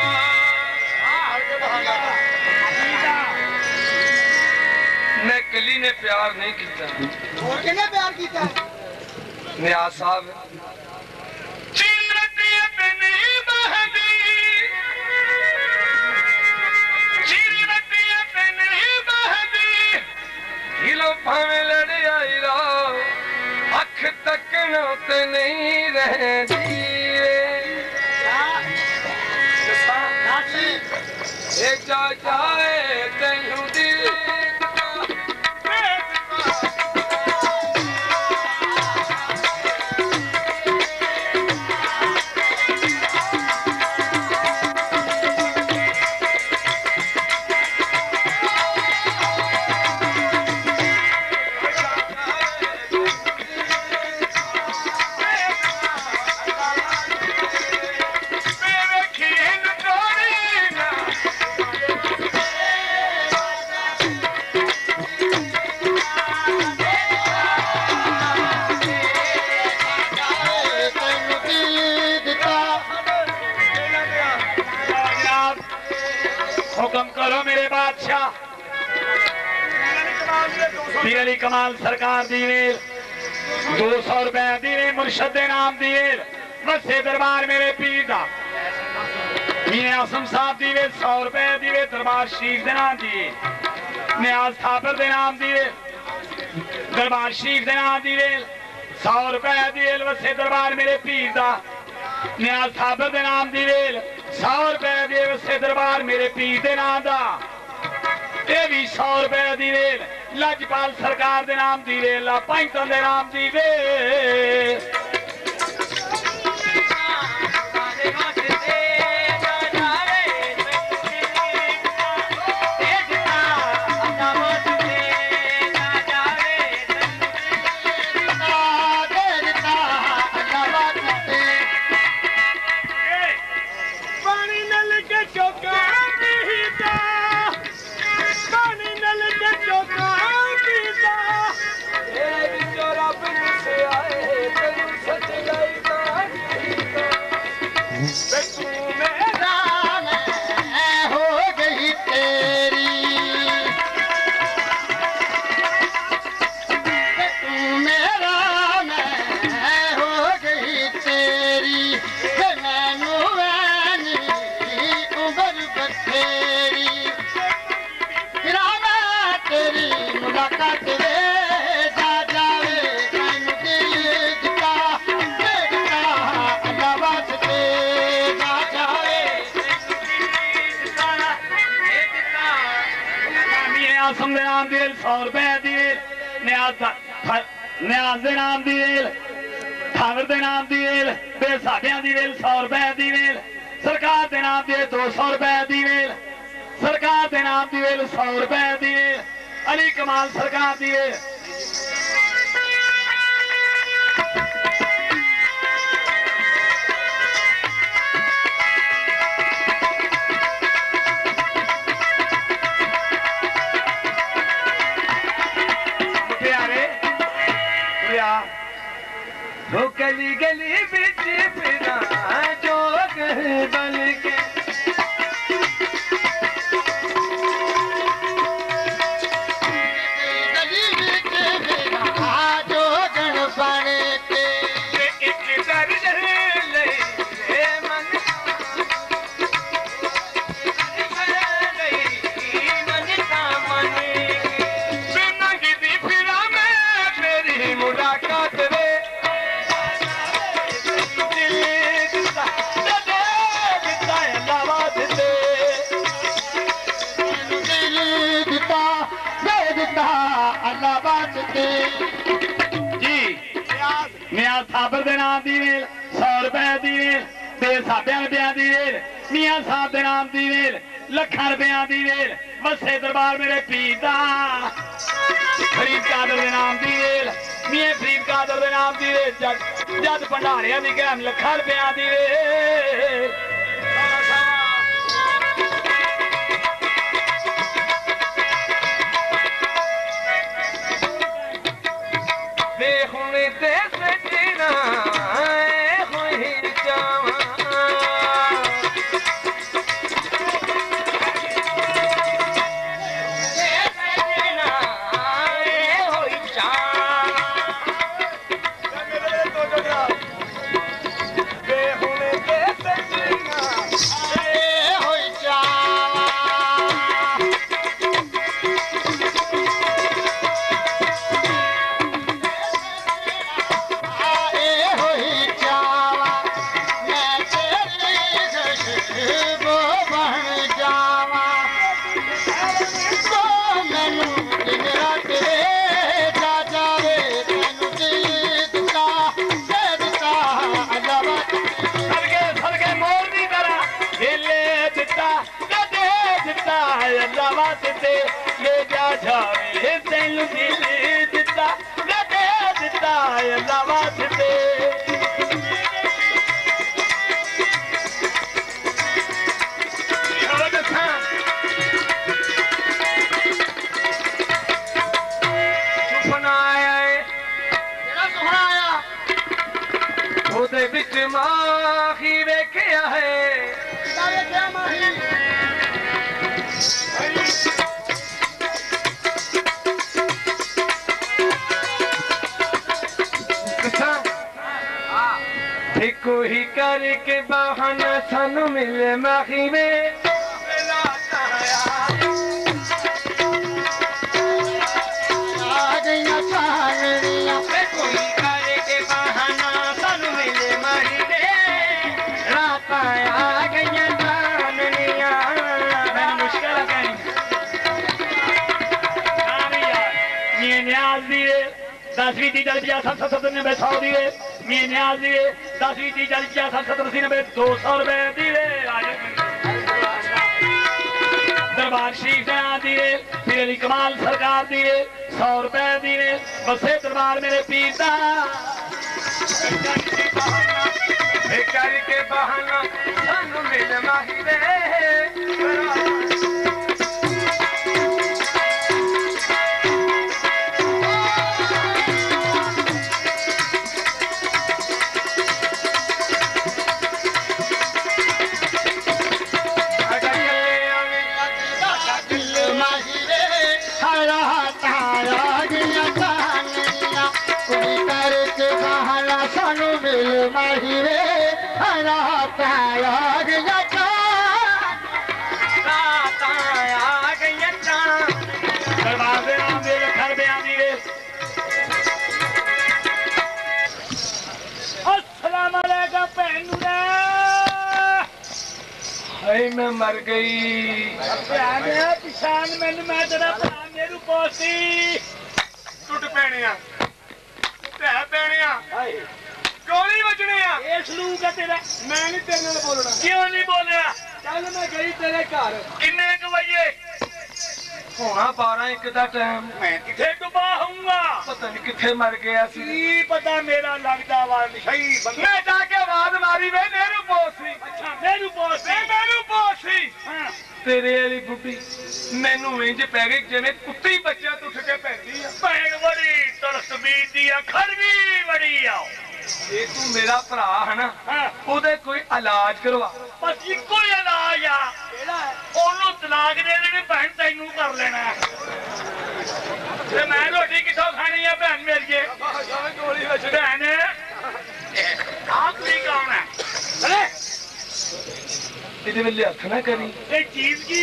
नकली ने प्यार नहीं कीता और किने प्यार कीता नियाज़ साहब भावे लड़ आई राव अख तक नौते नहीं रहती ये जा जाए तेनू दिल जाओ मेरे बादशाह पीर अली कमाल सरकार दीवेल 200 रुपए दीवे मुर्शद दे नाम दीवेल वसे दरबार मेरे पीर दा मीने आसम साहब दीवे 100 रुपए दीवे दरबार शरीफ दे नाम दिए न्याज थापर दे नाम दिए दरबार शरीफ दे नाम दीवेल 100 रुपए दीवेल वसे दरबार मेरे पीर दा न्याज थापर दे नाम दीवेल 100 रुपए दे वसे दरबार मेरे पीर दे नाम दा ये भी 100 रुपए दीवेल लाजपाल सरकार दे नाम दीवे ला पैंतन दे नाम दीवे माही देखा है भिकार के बहाना सानू मिले माही में दसवीं टीचर किया सब 790 दिए मैं न्याज दिए। दसवीं टीचर किया सब 790 200 रुपए दिए। दरबार शरीफ जहाँ दिए फिर अली कमाल सरकार दिए 100 रुपए दिए। बसे दरबार मेरे पीता बेकारी के बहाना सानू मिले माही वे। मैं मर गई पिछान मैंने मैं तेरा भरा मेरू पोसी टुट पैने तह पैने गोली बजने सलूक है तेरा। मैं नहीं तेरे नाल बोलना। क्यों नहीं बोलिया? चल मैं गई तेरे घर किन्ने बजे होना 12-1 का टाइम। मैं किथे डुबा हूंगा पता नहीं किथे मर गया सी पता मेरा लगदा वा निशाई मैं जाके आवाज मारी वे मेरू पोसी। अच्छा मेरू पोसी तेरे वाली बुढ़ी मैनू इंज पै गई जिन्हें कुत्ती बच्चा उठ के पैंदी भैन बड़ी तड़सबीर दी खड़वी बड़ी आओ। ये तू मेरा भरा है ना ओदे कोई इलाज करवा। बस इको इलाज आ ओनू तलाक दे देनी भैन तैनू कर लेना ते मैं रोटी किथों खानी है भैन मेरिए। भैन आप भी कौन है अरे हथ ना करी चीज की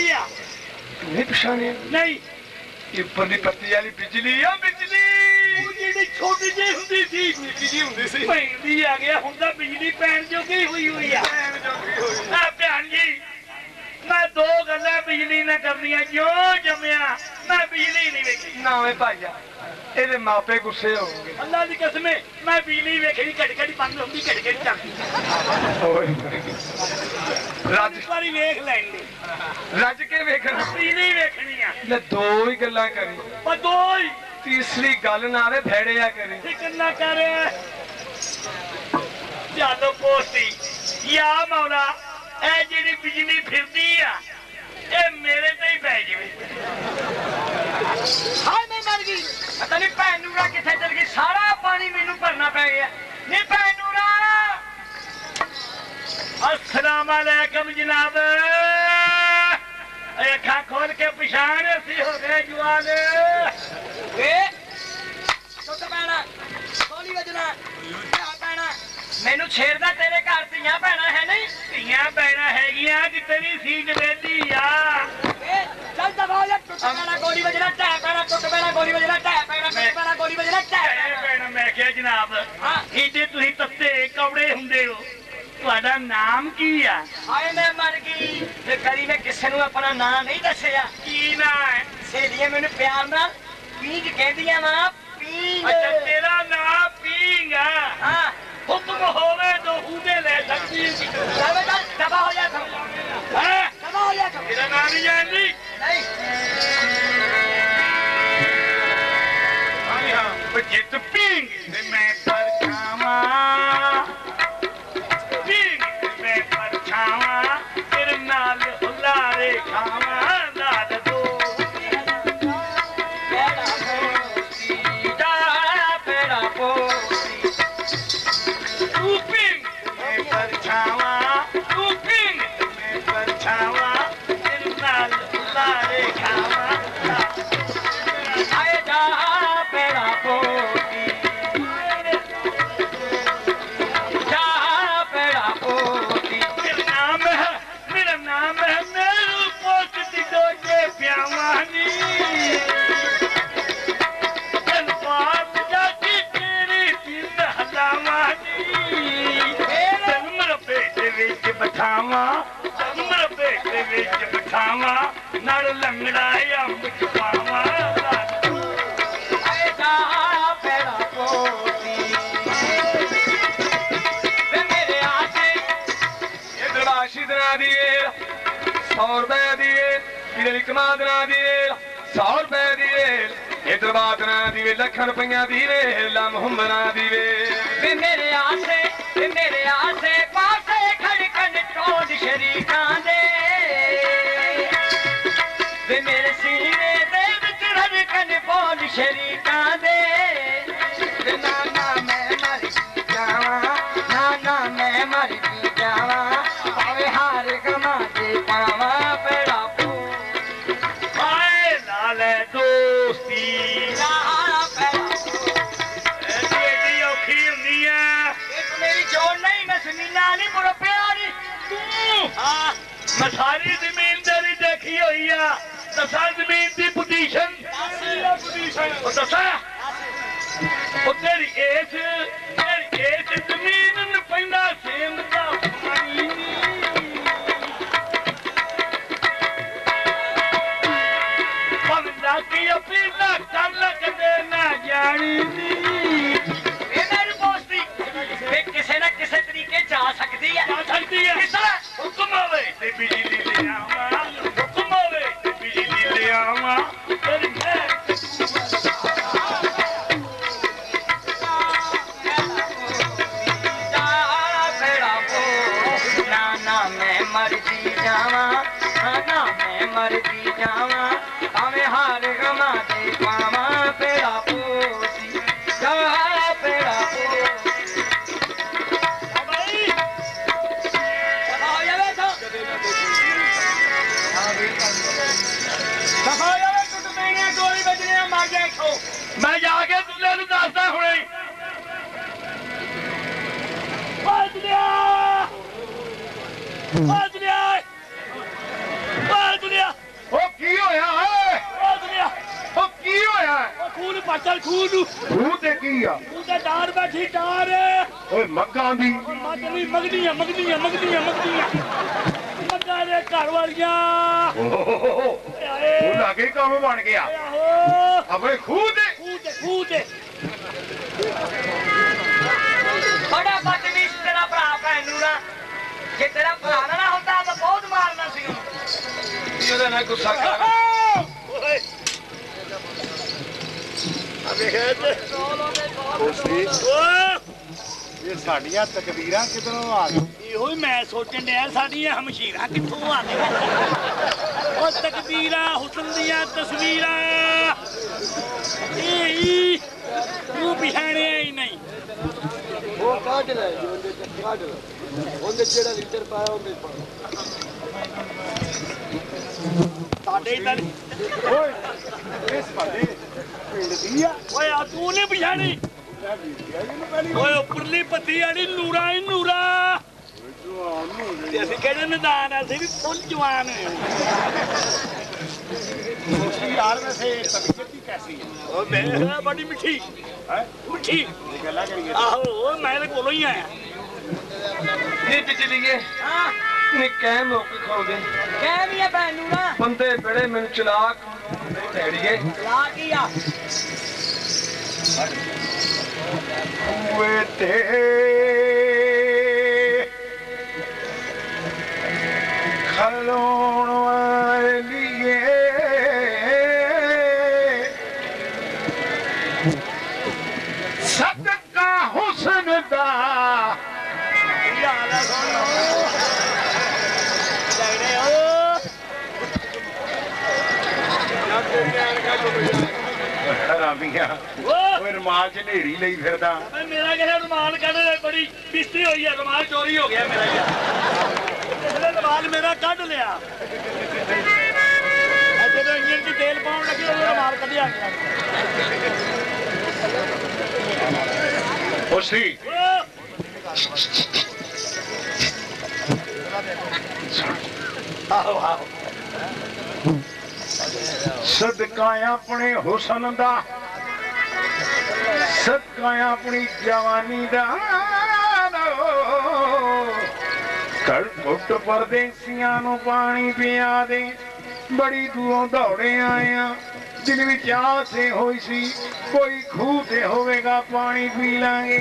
तुम्हें पछाने नहीं ये बड़ी पत्ती वाली बिजली है बिजली छोटी जी होंगी सी निकी जी होंगी भैन भी आ गया हूं बिजली भैन जोगी हुई हुई है। भैन जी मैं दो गल्ला बिजली ना करनिया जो जमया मैं बिजली नहीं वेखी ना भाईया ए मापे गुस्से हो गए अल्लाह की कसम मैं बिजली वेखी घट-घट बंद होंगी घट-घट चलती राज वाली वेख लेंगे रज के वेखना बिजली वेखनी है मैं दो ही गल्ला करी पर दो ही तीसरी गल ना रे भेड़िया करी फिक्र ना कर जादो पोसी या मौला ए जी बिजली फिरती है ए मेरे ते ही पै जाए। हां मैं मर गई पता नहीं भैन नूरा किथे चल गई सारा पानी मैनू भरना पै गया। नहीं भैन नूरा अस्सलाम वालेकुम जनाब अखा खोल के पहचान सी हो गए जुआन ए छोटा भैना गोली बजना भैना मैनू छेड़दा तेरे घर धीया भैना है नहीं धीया भैना हैगियां तेरी सी जवेदी आ चल दबाओ या टुट पैना गोली बजना टै पैना टुट पैना गोली बजना टै पैना टुट पैना गोली बजना टै पैना। मैं क्या जनाब एडे तुसीं तत्ते कौड़े हुंदे हो तुहाडा नाम की आ? हाय मैं मर गई ते कदी मैं किसे नू अपना नाम नहीं दसया की ना है सहेलियां मैनू प्यार नाल पींग कहदियां ना पींग। अच्छा तेरा नाम पींग आ? हां हुक्म होवे तो हुदे ले सकती है दबा हो जाता है दबा हो जाता मेरा नाम ही जानती नहीं। हां हां जित पिंग मैं परछावा पिंग मैं परछावा तेरे नाल हुलारे खावा लाल दो बेड़ा पोसी दा बेड़ा पोसी छावा में पर छावा दिल नाल उतारे खावा। बिठावा उम्र बेटे बेच बिठावा नड़ लंगड़ा या बिठावा सारी जमींदारी देखी हुई है दसा जमीन की पोजीशन किसी ना किसी तरीके जा सकती है तल मुफ्त पर दे सियानो पानी पिया दे। बड़ी दूरों दौड़े आया जिनकी चाह से होई सी, कोई खूह से होवेगा पानी पी लांगे।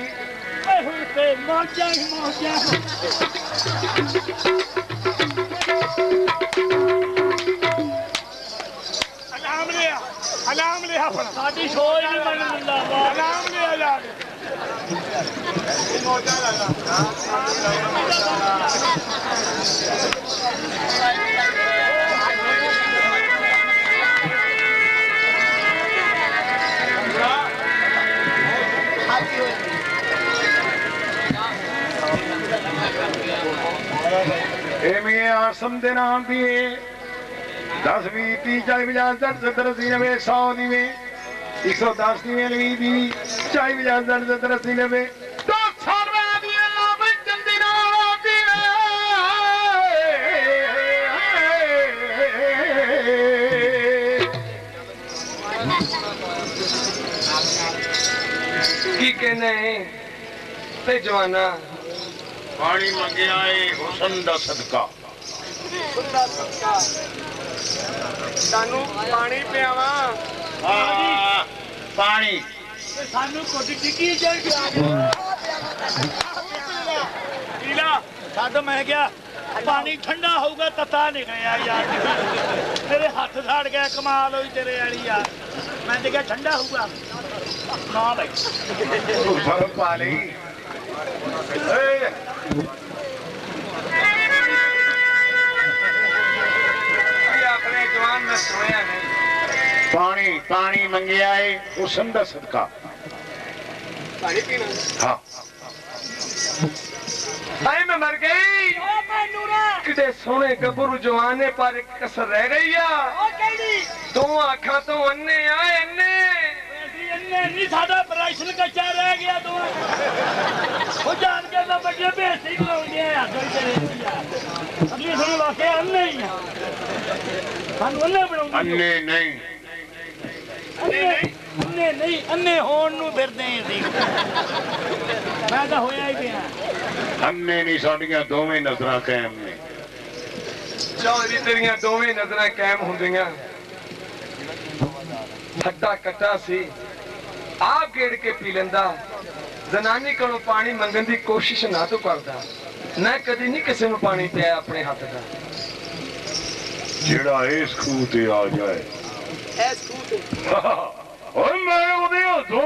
अलाम ले आसम दे नाम दिए 10 20 30 40 50 60 90 110 90 120 40 50 60 90 की कहने ते जवाना पानी मंगे आए हुसन दा सदका। पानी पियावा पानी सानू पीला मैं क्या पानी ठंडा होगा तता नहीं गया यार। तेरे हाथ साड़ गया, कमाल हुई तेरे वाली यार। मैं तो क्या ठंडा होगा ना भाई पानी। पानी पानी मंगिया है हुस्न दा सदका। पानी पीना हां भाई मैं मर गई। ओ मैं नूरा कितने सोने गबरू जवान ने पर कसर रह गई या ओ केड़ी दो आंखां तो अन्ने आए अन्ने ऐसी अन्ने नहीं सादा ऑपरेशन का चा रह गया दो ओ जान के ना बड़े बेसी लाउंदे आ गई तेरे अगली सुन वाके अन्ने ही अन्ने नहीं अन्ने नहीं अन्ने होण नूं फिरदे सी। मैं तां होया ही पिया अन्ने नहीं। साडीआं दोवें नज़रां कायम ने। चौधरी तेरियां दोवें नज़रां कायम हुंदियां। खट्टा कट्टा सी आप गेड़ के पी लैंदा। जनानी कोलों पानी मंगण दी कोशिश ना तो करदा। मैं कदी नहीं किसे नूं पानी पिया अपने हत्थ दा। जिहड़ा इस खूह ते आ जाए प्यो का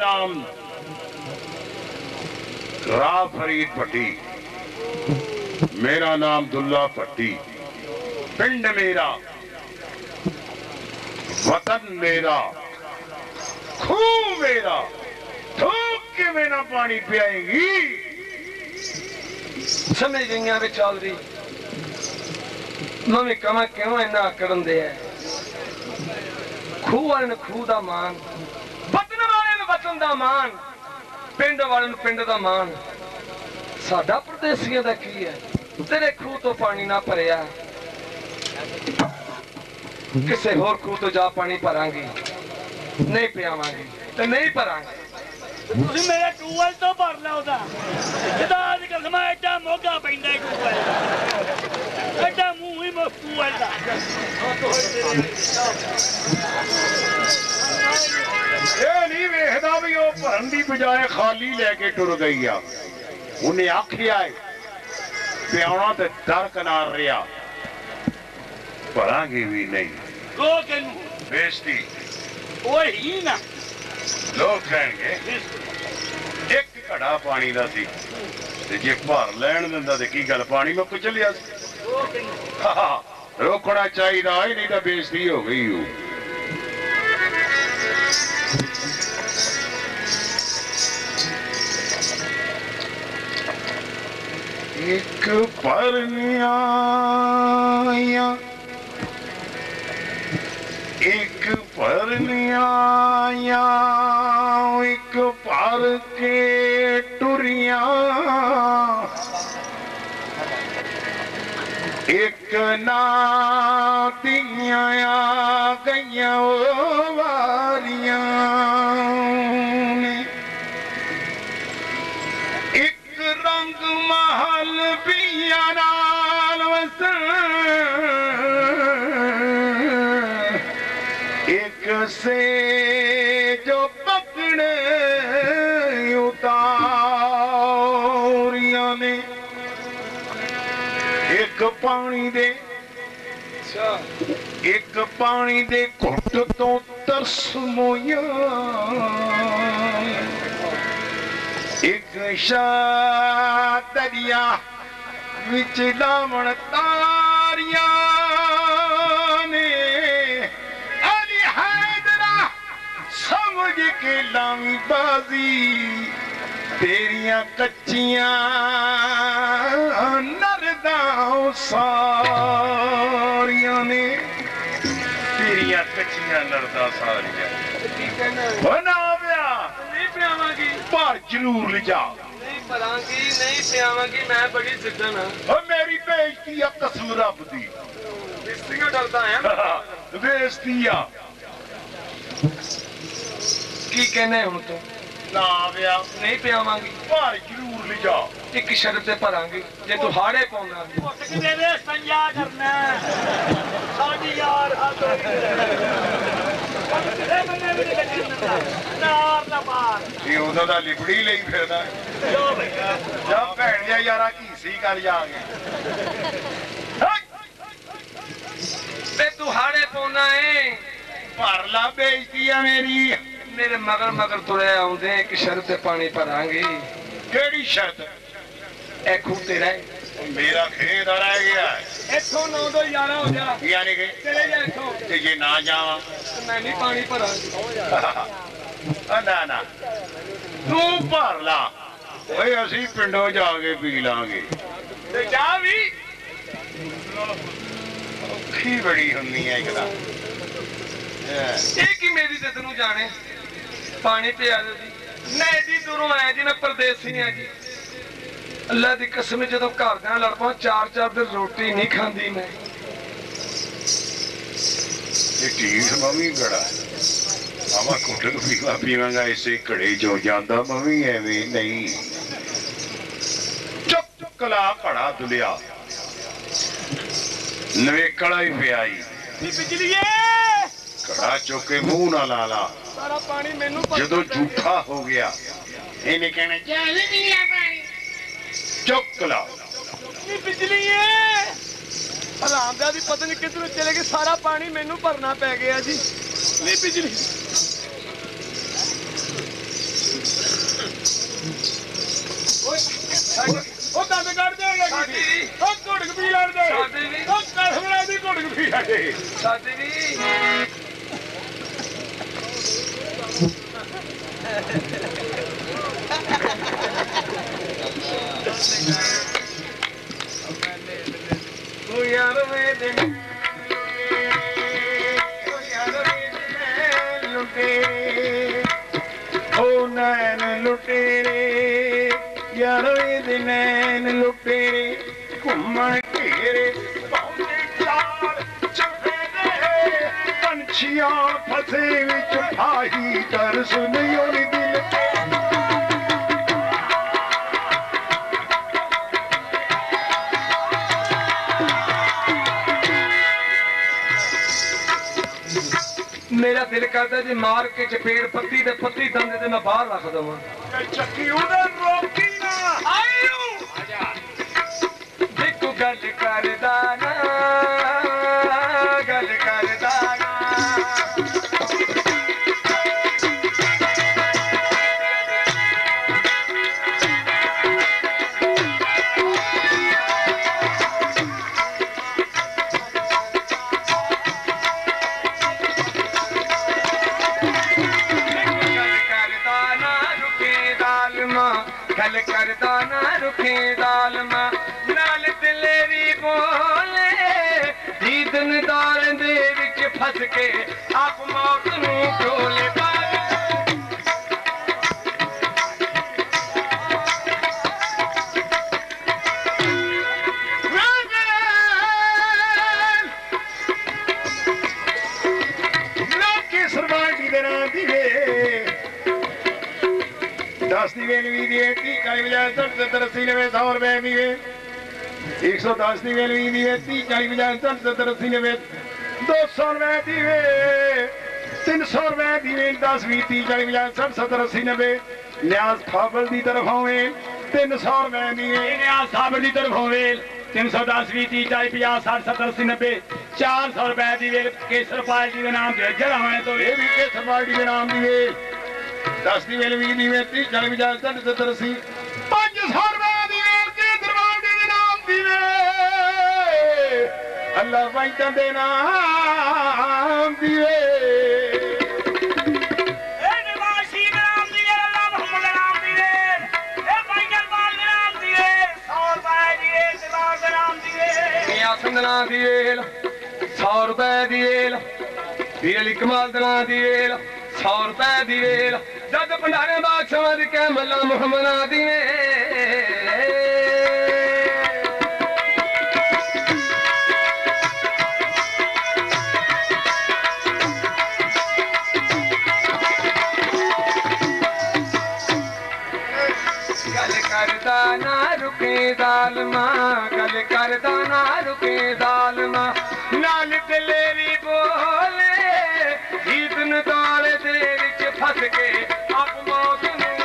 नाम राव फरीद भट्टी, मेरा नाम दुल्ला भट्टी। पिंड मेरा वतन मेरा खूह मेरा। किवें ना पानी पियाएगी समझ गईयां वे चौधरी। मैं कहां क्यों इना आकड़न दे है। खूह वाले खूह दा मान, वतन वाले वतन दा मान, पिंड वाले पिंड दा मान। साडा परदेसियां दा की है। तेरे खूह तो पानी ना भरिया किसे होर खूह तो जा पानी भरांगी नहीं पियावांगी ते नहीं भरांगी। मेरा टूअल तो भर लो कसम एडा मोगा पैंदा टूअल एडा मूह ही टूअल का। यह नहीं वेखदा भी वह भरन की बजाय खाली लैके टुर गई आ। उन्हें आखिया है प्याना तो दर किनार रहा भरांगे भी नहीं। बेइज्जती वही ना लोग कहेंगे एक घड़ा पानी का सी ते जे भर लैण दिंदा ते की गल पानी में कुचलिया सी। रोकना चाहिए ही नहीं तो बेइज्जती हो गई। एक परनिया एक परनिया एक पार के टुरिया एक नातिया गईया। रंग महल पियारा एक से जो पकड़े उतारिया ने एक पानी दे घुट तो तरस मोया एक दरिया विच दामन तारिया ने अली हैदरा समझ के लामी बाजी तेरिया कच्चिया नरदा सारिया ने तेरिया कच्चिया नरदा सारिया बना बार जरूर ले जाओ नहीं पियावांगी मैं बड़ी जिद्दन हां और मेरी बेइज्जती है कसूर रब दी बेइज्जती का डरता है बेइज्जती आ की कहने हुन तो ना व्या नहीं पियावांगी बार जरूर ले जाओ एक शर्त पे भरांगी जे तू हाड़े पाउना उठ के दे दे संजा करना साडी यार हाथ लिबड़ी ले फिरना जब भैन जा यारा घीसी कर जागे तू हाड़े पौना है भर ला बेइज्जती है मेरी मेरे मगर मगर तुरे आउंदे एक शर्त पानी भरांगे केड़ी शर्त ए खूह तेरा मेरा खेत रह गया इथों नौ दो यारा हो जा यानी के चले जा इथों ते जे ना जावा मैं नहीं पानी भरांगी ना तू भर ला असी पिंडों जाके पी लांगे औखी बड़ी होनी है मेरी तो तेन जाने पानी पिया मैं एडी दूरों आया जी मैं परदेसी हाँ जी अल्लाह की कसम जो घरदियां लड़ पां चार दिन रोटी नहीं खाती मैं बड़ा आवा कुटक पीवा पीवांगा इसे घड़े जो जांदा मवी एवें नहीं चुप चुप कला घड़ा दुलिया नवेकड़ा ही पियाई घड़ा चुके मूह ना ला ला जदों जूठा हो गया इन्हें कहना चुप कला हरामदा दी पता नहीं किधरों चले गए सारा पानी मैनू भरना पै गया जी नहीं बिजली मार के चपेड़ पत्ती दे पत्ती दंदे ते मैं बाहर रख दवा चक्की उधर रोकी ना आयो आजा देखो गल करदा ना फस के आप मौत नूं डोले बजाय 60 70 80 90 100 दिए, 110 दिए नहीं दिए, 30 40 बजाय 60 70 80 90 200 रुपए दिए, 300 रुपए दिए, 10 20 30 40 बजाय 60 70 80 90 न्यास फावल की तरफ होवे, 300 रुपए दिए न्यास फावल की तरफ होवे, 310 20 30 40 50 60 70 80 90 400 रुपए दिए केसरपाल जी के नाम जर हमें तो ये भी केसरपाल जी के नाम दिए, 10 ਦੀ ਵੇਲ 20 ਦੀ ਵੇਲ 30 40 ਵਿਚਾਂ 70 80 500 ਰੁਪਏ ਦੀ ਵੇਲ ਕੇ ਦਰਬਾਰ ਦੇ ਨਾਮ ਦੀ ਵੇ ਅੱਲਾ ਵਾਇਤਾਂ ਦੇ ਨਾਮ ਦੀ ਵੇ ਇਹ ਨਿਵਾਸੀ ਨਾਮ ਦੀ ਵੇ ਅੱਲਾ ਮੁਹੰਮਦ ਨਾਮ ਦੀ ਵੇ ਇਹ ਬਾਈਕਲ ਬਾਲ ਨਾਮ ਦੀ ਵੇ 100 ਰੁਪਏ ਦੀ ਵੇ ਦਰਬਾਰ ਦੇ ਨਾਮ ਦੀ ਵੇ ਮੀਆਂ ਸੰਧਨਾ ਦੀ ਵੇਲ 100 ਰੁਪਏ ਦੀ ਵੇਲ ਵੇਲ ਇਕਮਾਲ ਦਰਾਂ ਦੀ ਵੇਲ 100 रुपए दी वेल जद भंडारे बादशाह के मल्ला मुहम्मद दी ने गल करदा ना रुके जालमा, गल करदा ना रुके जालमा, नाल दलेरी बोले ईदन ताले फस के आप मौत में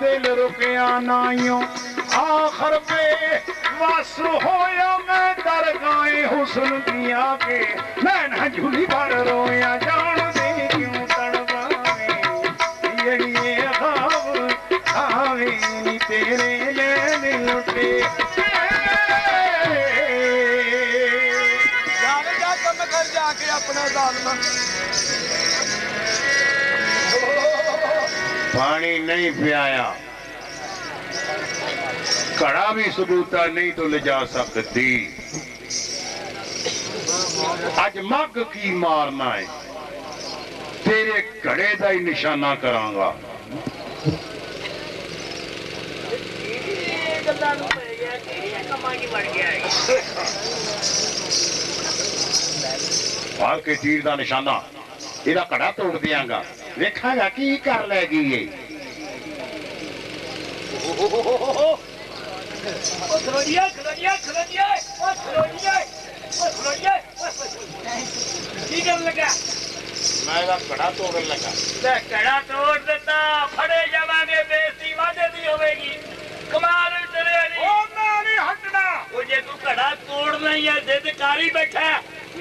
दिल रुकया नाइयों आखर पे वास होया मैं दरगाहे हुस्न दिया के मैं न झूली भर रोया जान दे क्यों तड़पावे ये ख्वाब आवे नी तेरे लेने लुटे जाने जा कम कर जाके अपना दालमा पानी नहीं पियाया घड़ा भी सबूता नहीं तो ले जा सकती। अज मग की मारना है तेरे घड़े का ही निशाना करांगा। भाग के तीर का निशाना इहदा घड़ा तोड़ देंगा वेखांगा की कर लैगी मेरे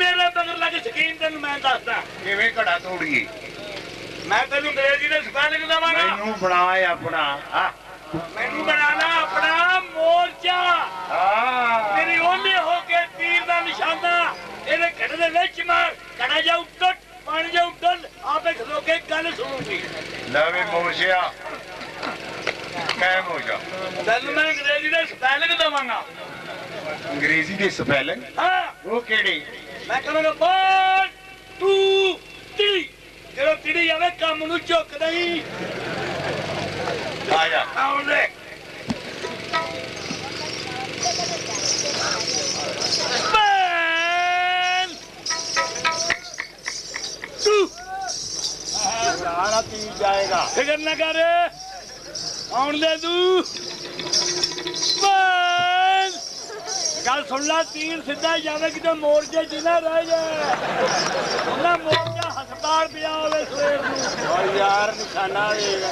मगर लग शकीन तेन मैं दसदा किवें घड़ा तोड़िए मैं तेन अंग्रेजी ने सिखा के दवां मैनू बना अपना मैनू बनाना अपना मोर्चा तेरी ओले होके तीर का निशाना इहदे घड़े दे विच मार घड़ा जाऊ टट पानी जाऊ डल आपे खलो के गल सुणूगी लावे मोर्चा कैम हो जा तेन मैं अंग्रेजी दे स्पेलिंग दवांगा अंग्रेजी दे स्पेलिंग हां वो केड़ी मैं कहूंगा 1 2 3 जेड़ा तिड़ी आवे काम नू चुक नहीं आया आओ ले बैल तू सारा पी जाएगा फिकर ना कर आओ ले तू बैल गल सुन ला तीर सीधा जावे कि मोर्चे च ना रह जाए ना मोर्चा हस्पताल पे आवे सवेर नू और यार निशाना आएगा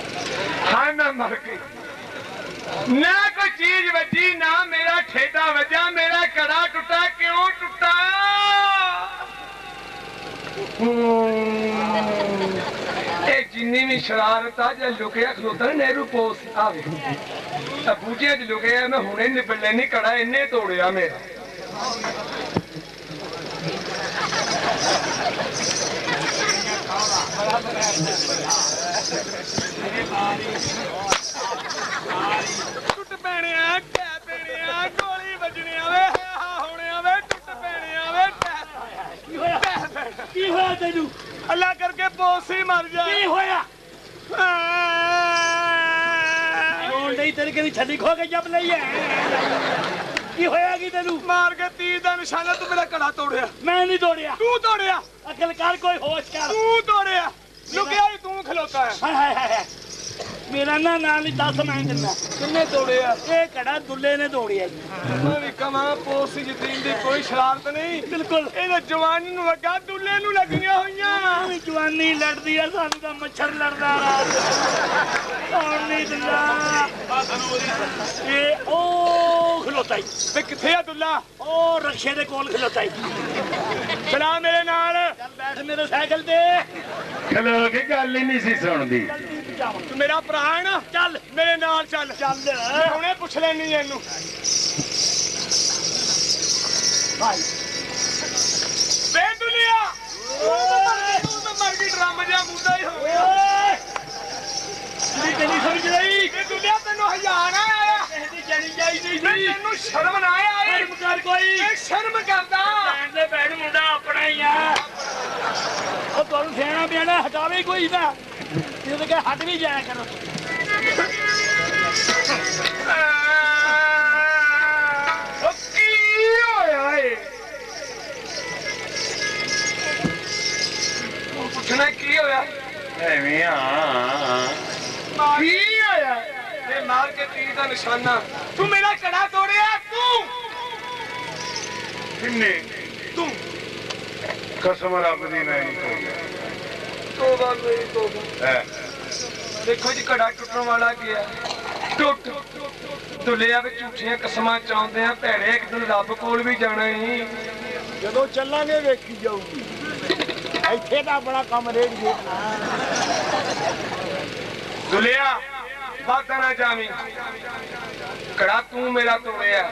हाय मैं मर गई ना कोई चीज बची ना मेरा ठेडा बचा मेरा कड़ा एक जिन्नी में शरारत लुकिया खलोता नेहरू पोस्ट बूझे लुकिया मैं हुणे निपट लेनी कड़ा इन्हें तोड़िया मेरा टुट पैने गोली बजनी तेन अल्लाह करके पोस ही मर जाए खो गई जब नहीं है मार के तीर का निशाना तू मेरा कड़ा तोड़िया मैं नहीं तोड़िया तू तोड़िया अकलकार कोई होश कर तू तोड़िया लुकिया ही तू खलोता है हाय हाय हाय मेरा ना नाम ही दस मैं दिना किन्ने तोड़िया ये कड़ा दुल्ले ने तोड़िया जी कमा पोस जतीन दी कोई शरारत नहीं बिल्कुल ये जवानी नु लगा दुल्ले नु लगियां होईयां जवानी लड़दी है सानू दा मच्छर लड़दा और नहीं दुल्ला ये ओ खलोता है वे किथे है दुल्ला ओ रक्षे दे कोल खलोता है चला मेरे नाल चल बैठ मेरे साइकिल ते खलो के गल ही नहीं सी सुनदी तू मेरा भरा है ना चल मेरे नाल चल चल हुणे पुछ लैनी इनू वे दुनिया तू तो मर गई ड्रम जा मुद्दा ही हो गया तेरी गली समझ रही वे दुनिया तेनू हजार ना आया तेरी जानी चाहिदी तेनू शर्म ना आया शर्म कर कोई मैं शर्म करदा बैठ दे बैठ मुंडा अपना ही आ ओ तोरू सेना बेड़ा हटावे कोई ना हट भी जाया करो पूछना की होया मार के तीर का निशाना तू मेरा कड़ा तोड़िया तू कसम रब दी नहीं देखो जी घड़ा टुटन वाला गया टुट दुलिया झूठिया कसमां चाहते हैं भैड़े एक दिन रब कोल भी जाना ही जो चलांगे वेखी जाऊगी इत्थे दा अपना काम रेड़िए दुलिया वादा ना जावी घड़ा तू मेरा तोड़िया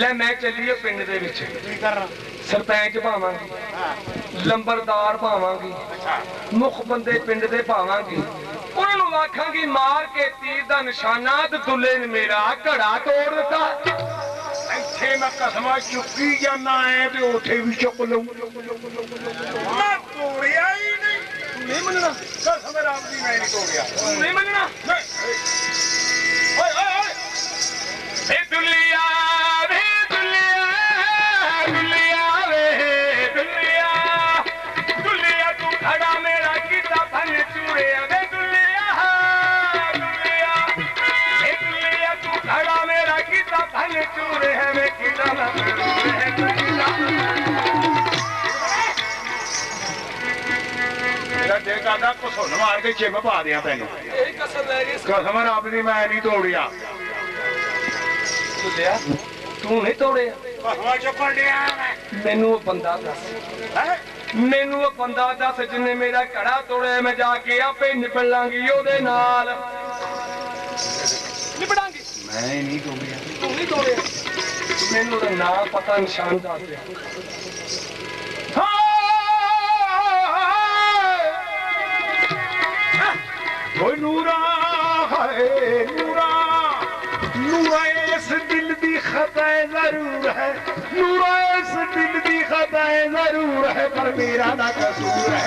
ले मैं चलीए पिंड दे विच सरपंच पावांगी लंबरदार पावांगी मुख बंदे पिंड दे पावांगी उन्होंने आखांगी मार के तीर दा निशाना दुल्ले ने मेरा घड़ा तोड़ दिता इत्थे मैं कसमां चुकी जाना है ते उठे भी चुक लूं मैं तोड़िया ही नहीं नहीं मनना कसम रब दी मैं नहीं तोड़िया नहीं मनना ओए ओए ओए ए दुल्लिया रे दुल्लिया दुल्लिया कसम मार के चिम पा दिया तेन कसम रब दी मैं नहीं तोड़िया तू नहीं तोड़िया मैनू बंदा दस मैनू बंदा दस जिन्हें मेरा घड़ा तोड़िया मैं जाके आपे निपट लांगी ओदे नाल निपटांगी मैं नहीं तोड़िया तू नहीं तोड़िया मैनू ओदा नाम पता निशान दस दिया ओए नूरा है नूरा नूरा इस दिल दी खता जरूर है नूरा इस दिल दी खता जरूर है पर मेरा ना कसूर है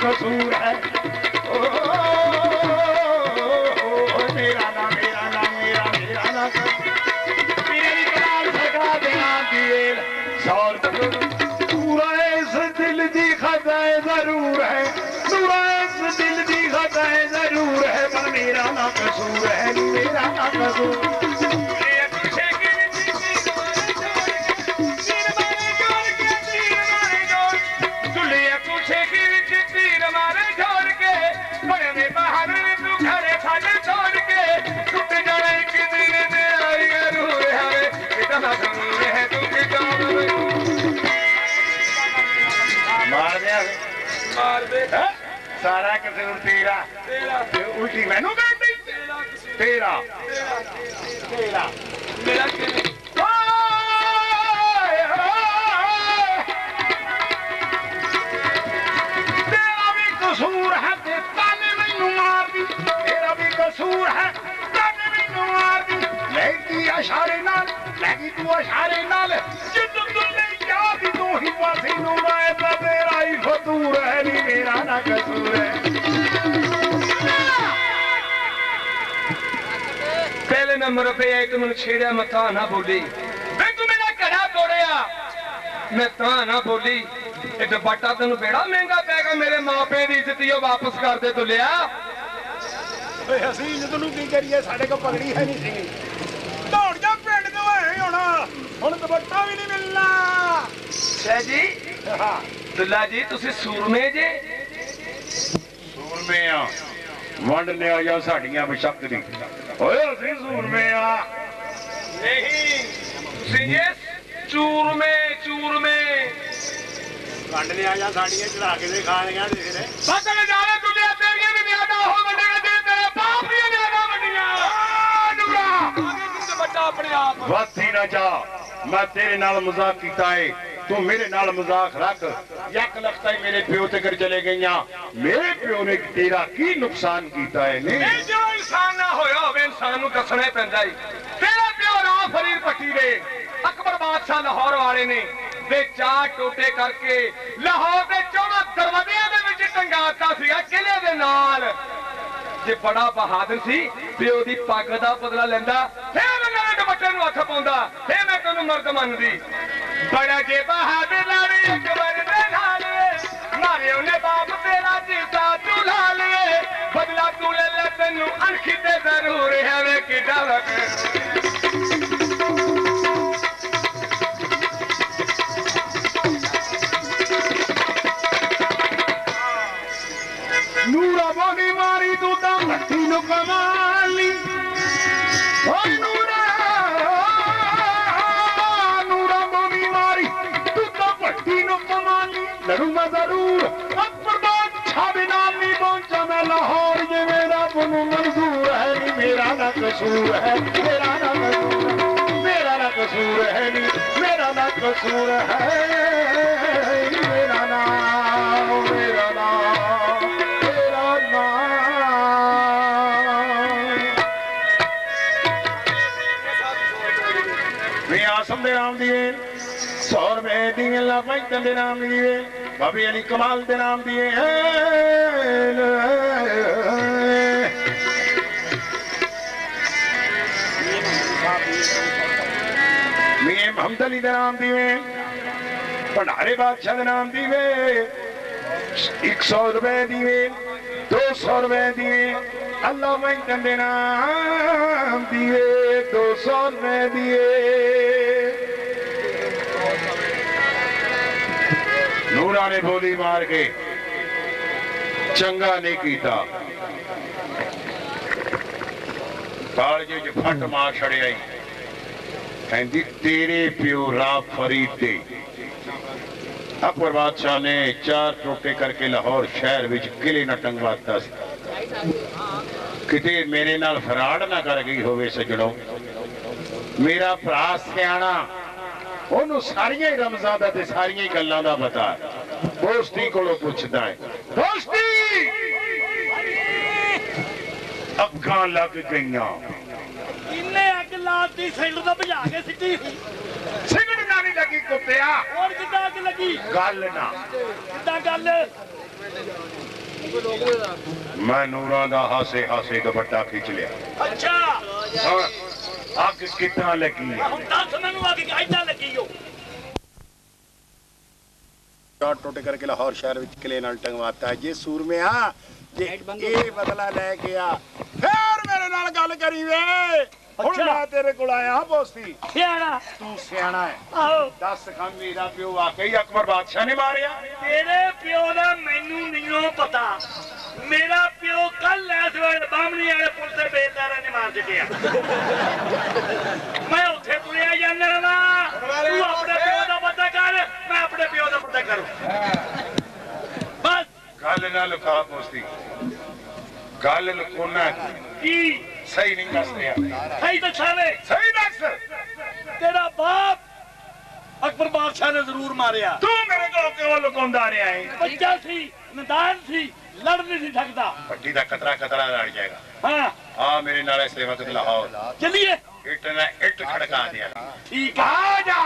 कसूर है मेरा ना मेरा ना मेरा मेरा ना मेरी सरकार देना दिए पूरा इस दिल कसूर है, मेरा क्या कसूर। सारा कसूर तेरा, उल्टी मैनू कर दी तेरा तेरा मेरा तेरा भी कसूर है ताने मैनू मार दी, तेरा भी कसूर है ताने मैनू मार दी। लैगी अशारे नाल, लैगी तू अशारे नाल, जिद तू नहीं याद तू ही पासी नू मैं ता तेरा ही फतूर है, नी मेरा ना कसूर है। पहले नंबर पे आई तुम छेड़ा मैं ता ना बोली, मैं तू मेरा घड़ा तोड़िया मैं ता ना बोली। एक बाटा तेन बेड़ा महंगा पैगा, मेरे मां पे की इज्जत यो वापस कर दे। तू लिया असी इज्जत नू की करिए, साडे को पगड़ी है नहीं सी। दौड़ जा पिंड तो है होना, हुण दुपट्टा भी नहीं मिलना। शाह जी हां दुल्ला जी तुसी सूरमे जे? सूरमे आ वंड ले आ जाओ साडियां बिशक दी। ओए असी सूरमे आ नहीं सिंगे चूरमे चूरमे वंड ले आ जा साडियां चढ़ा के दे खा लेगा देख रे पता ना जावे दुनिया तेरियां भी ज्यादा हो वंडेगा दे तेरे बाप दी ज्यादा वंडियां। ओ नुरा आगे तू दुपट्टा अपने आप वासी ना जा, मैं तेरे नाल मजाक किया है तू मेरे नाल मजाक रख। यक लगता है मेरे प्यो तक चले गई, मेरे प्यो ने तेरा की नुकसान किया है। नहीं जो इंसान ना होया होवे इंसान नूं दसना ही पैंदा है। तेरा प्यो राह फरीर पट्टी दे अकबर बादशाह लाहौर वाले ने दे चार टोटे करके लाहौर के 14 दरवाजे दे विच टंगाता सीगा किले दे नाल। जे बड़ा बहादुर सी प्यो दी पग दा बदला लैंदा, फिर नवे दुपट्टे नूं हत्थ पाउंदा, फिर मैं तैनूं मर्द मनदी। बड़ा जे बहादुर लावे अकबर दे नाले, मारे उन्हें बाप तेरा जीता तू लाले, बदला तू ले ले तेनू अणखी ते जरूर है वे किदा लगे। नूरा बोनी मारी तू ता मट्ठी नु कमाली, लड़ूंगा जरूर अकबर बादशाह बिना नहीं पहुंचा मैं लाहौर। ये मेरा बनू मंजूर है, नी मेरा ना कसूर है, मेरा ना कसूर है, मेरा ना कसूर है, नी मेरा ना कसूर है, मेरा ना मेरा ना मेरा ना। मैं आसम दे नाम दिए, सौर में दिए, लाफाइक दे नाम दिए, भाभी अली कमाल दे नाम दिए। मीम हमद अली दे नाम दिए, भंडारे बादशाह दे नाम दिए। 100 रुपए दिए, 200 रुपए दिए, अल्लाह माइक दे नाम दिए, 200 रुपए दिए। नूरा ने बोली मार के चंगा नहीं कीता, कालजे च फट मार छड़िया ही। कहंदी तेरे प्यो राह फरीद दे अकबर बादशाह ने 4 टोटे करके लाहौर शहर विच किले ना टंगवाता सी। किते मेरे नाल फराड़ ना कर गई होवे सजणो। मेरा भरा सियाणा उन्होंने सारिया ही रमजादा ते सारिया ही गल्लां दा पता है, दोस्ती कोलों पुछदा है। दोस्ती अक्खां लग गईयां, इन्ने अग लाती सिगड़ दा भजा के सिटी सिगड़ ना नहीं लगी कुत्तिया। और किदा अग लगी गल ना किदा गल। मैं नूरा दा हासे हासे दुपट्टा खींच लिया। अच्छा हां आग कितना लगी हम दस मैनू आग कितना लगी हो। 4 टोटे करके लाहौर शहर विच किले नाल टंगवाता। ये सूरमे आ ये बदला ले गया, फिर मेरे नाल गल करी वे अच्छा। मैं तेरे को आया हां बोसी सियाणा तू सियाणा है आहो दस खां मेरा प्यो वाकई अकबर बादशाह ने मारिया तेरे प्यो दा मेनू नहीं पता मेरा प्यो कल इस वेले बामणी वाले पुल ते बेदारा ने मार दिया मैं उठे पुलिया जाना ना तू अपने प्यो दा पता कर मैं अपने प्यो दा पता करूं बस गल ना लुका बोसी गल लुकोना की सही नहीं दस सही तो छावे सही दस तेरा बाप अकबर बादशाह ने जरूर मारिया तू मेरे को क्यों लुकांदा रहा है बच्चा सी नदान सी लड़ नहीं सकता पट्टी दा कतरा कतरा लड़ जाएगा हां हां मेरे नाल ऐसे वक्त लाओ चलिए इट ना इट खड़का दिया ठीक आ जा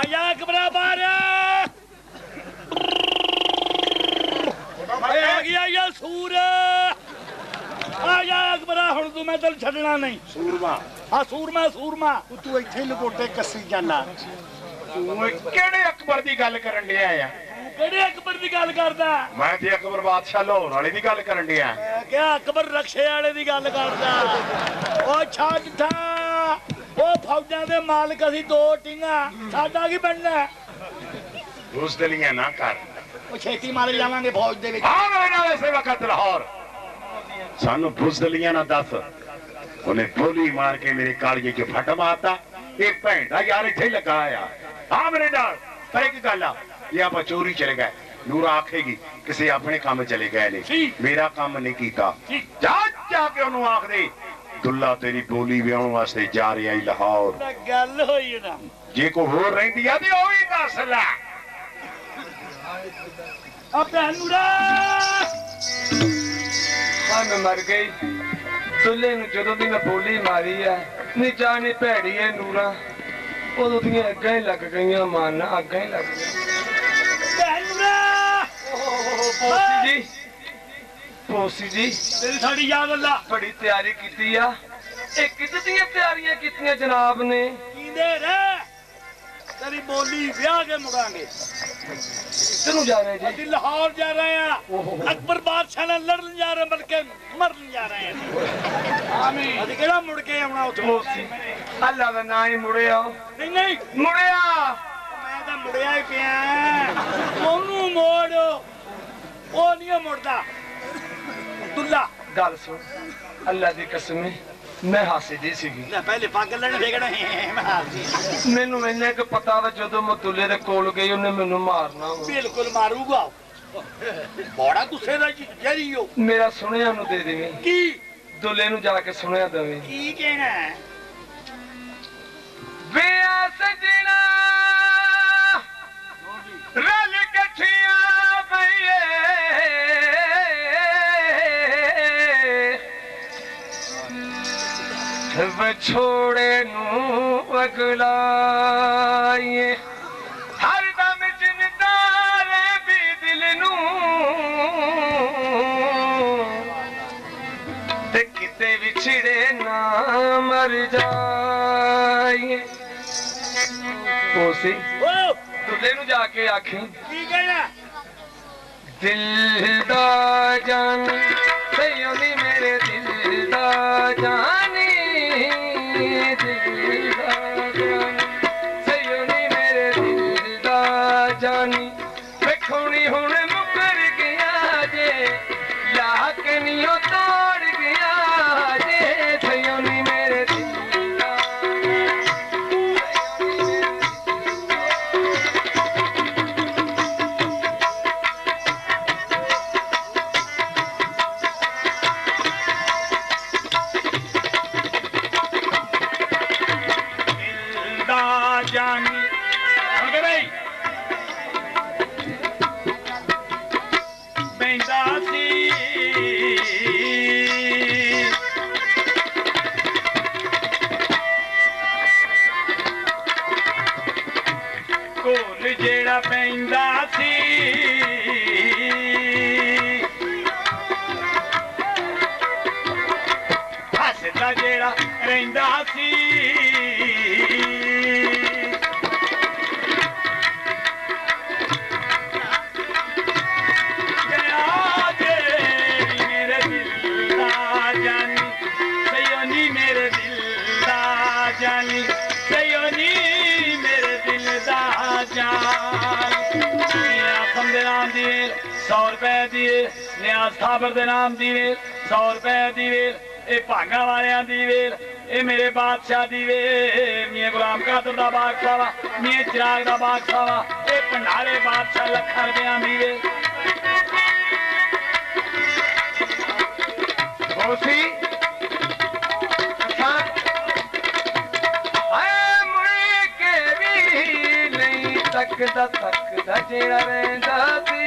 आया अकबर बारा आ गया या सूरा आया अकबरा हुण तू मैं तल छड़ना नहीं सूरमा हां सूरमा सूरमा तू इथे लकोटे कसी जाना तू केड़े अकबर दी गल करन लिया आया केड़े अकबर दी गल करदा मैं ते अकबर बादशाह लाहौर वाले दी गल करन लिया क्या अकबर रक्षे वाले दी गल करदा ओ छाड़ था ओ फौजां दे मालिक असि दो टिंगा साडा की बनना उस दलियां ना कर ओ छेती मारे जावांगे फौज दे विच हां मेरे नाल ऐसे वक्त लाहौर सानू बुजदलियां ना दस उन्हें बोली मार के मेरे कालिए जो फट मारता एक भेंडा यार इथे लगाया हां मेरे नाल पर एक गल आ ये आप चोरी चले गए नूरा आखेगी किसी अपने काम चले गए ने मेरा काम नहीं कीता जा जाके ओनू आख दे दुल्ला तेरी बोली व्याहण वास्ते जा रहा है लाहौर गल होई ना जे को होर रहंदी आ ते ओ ही दस ला अब नूरा मैं मर गई दुल्ले जो दिन बोली मारी है नी जानी भैड़ी है नूरा उदो दिन अग ही लग गई मन अग ही लग गई पोसी जी साड़ी याद अल्लाह बड़ी तैयारी की तैयारियां की जनाब ने तेरी बोली ब्याह के मुकांगे तेनू जा रहे जी लाहौर जा रहे हैं अकबर बादशाह ने लड़न जा रहे बल्कि मरन जा रहे हैं आमीन अभी केड़ा मुड़ के आना उठो अल्लाह दा नाम ही मुड़े आओ नहीं नहीं मुड़े आ मैं तो मुड़या ही पिया ओनू मोड़ो ओ नहीं मुड़दा दुल्ला गल सुन अल्लाह दी कसम मैं हासे दी सी पहले पागल ने फेगना मेनू इन्ना क पता वा जदों मैं दुल्ले दे कोल गई उन्हें मेनू मारना बिल्कुल मारूगा बड़ा गुस्से दा जहरी हो मेरा सुनिया नु दे देवे की दुल्ले नु जाके सुनिया देवे की कहना वे सजना रल कठिया भईए छोड़े नगलाइए हर दम चिंता रे भी दिल नू ते किते विछड़े ना मर जाइए कोसी दुल्ले नू जाके आखे दिल दा जान सयोनी मेरे दिल दा जान थकदा जेड़ा रहिंदा सी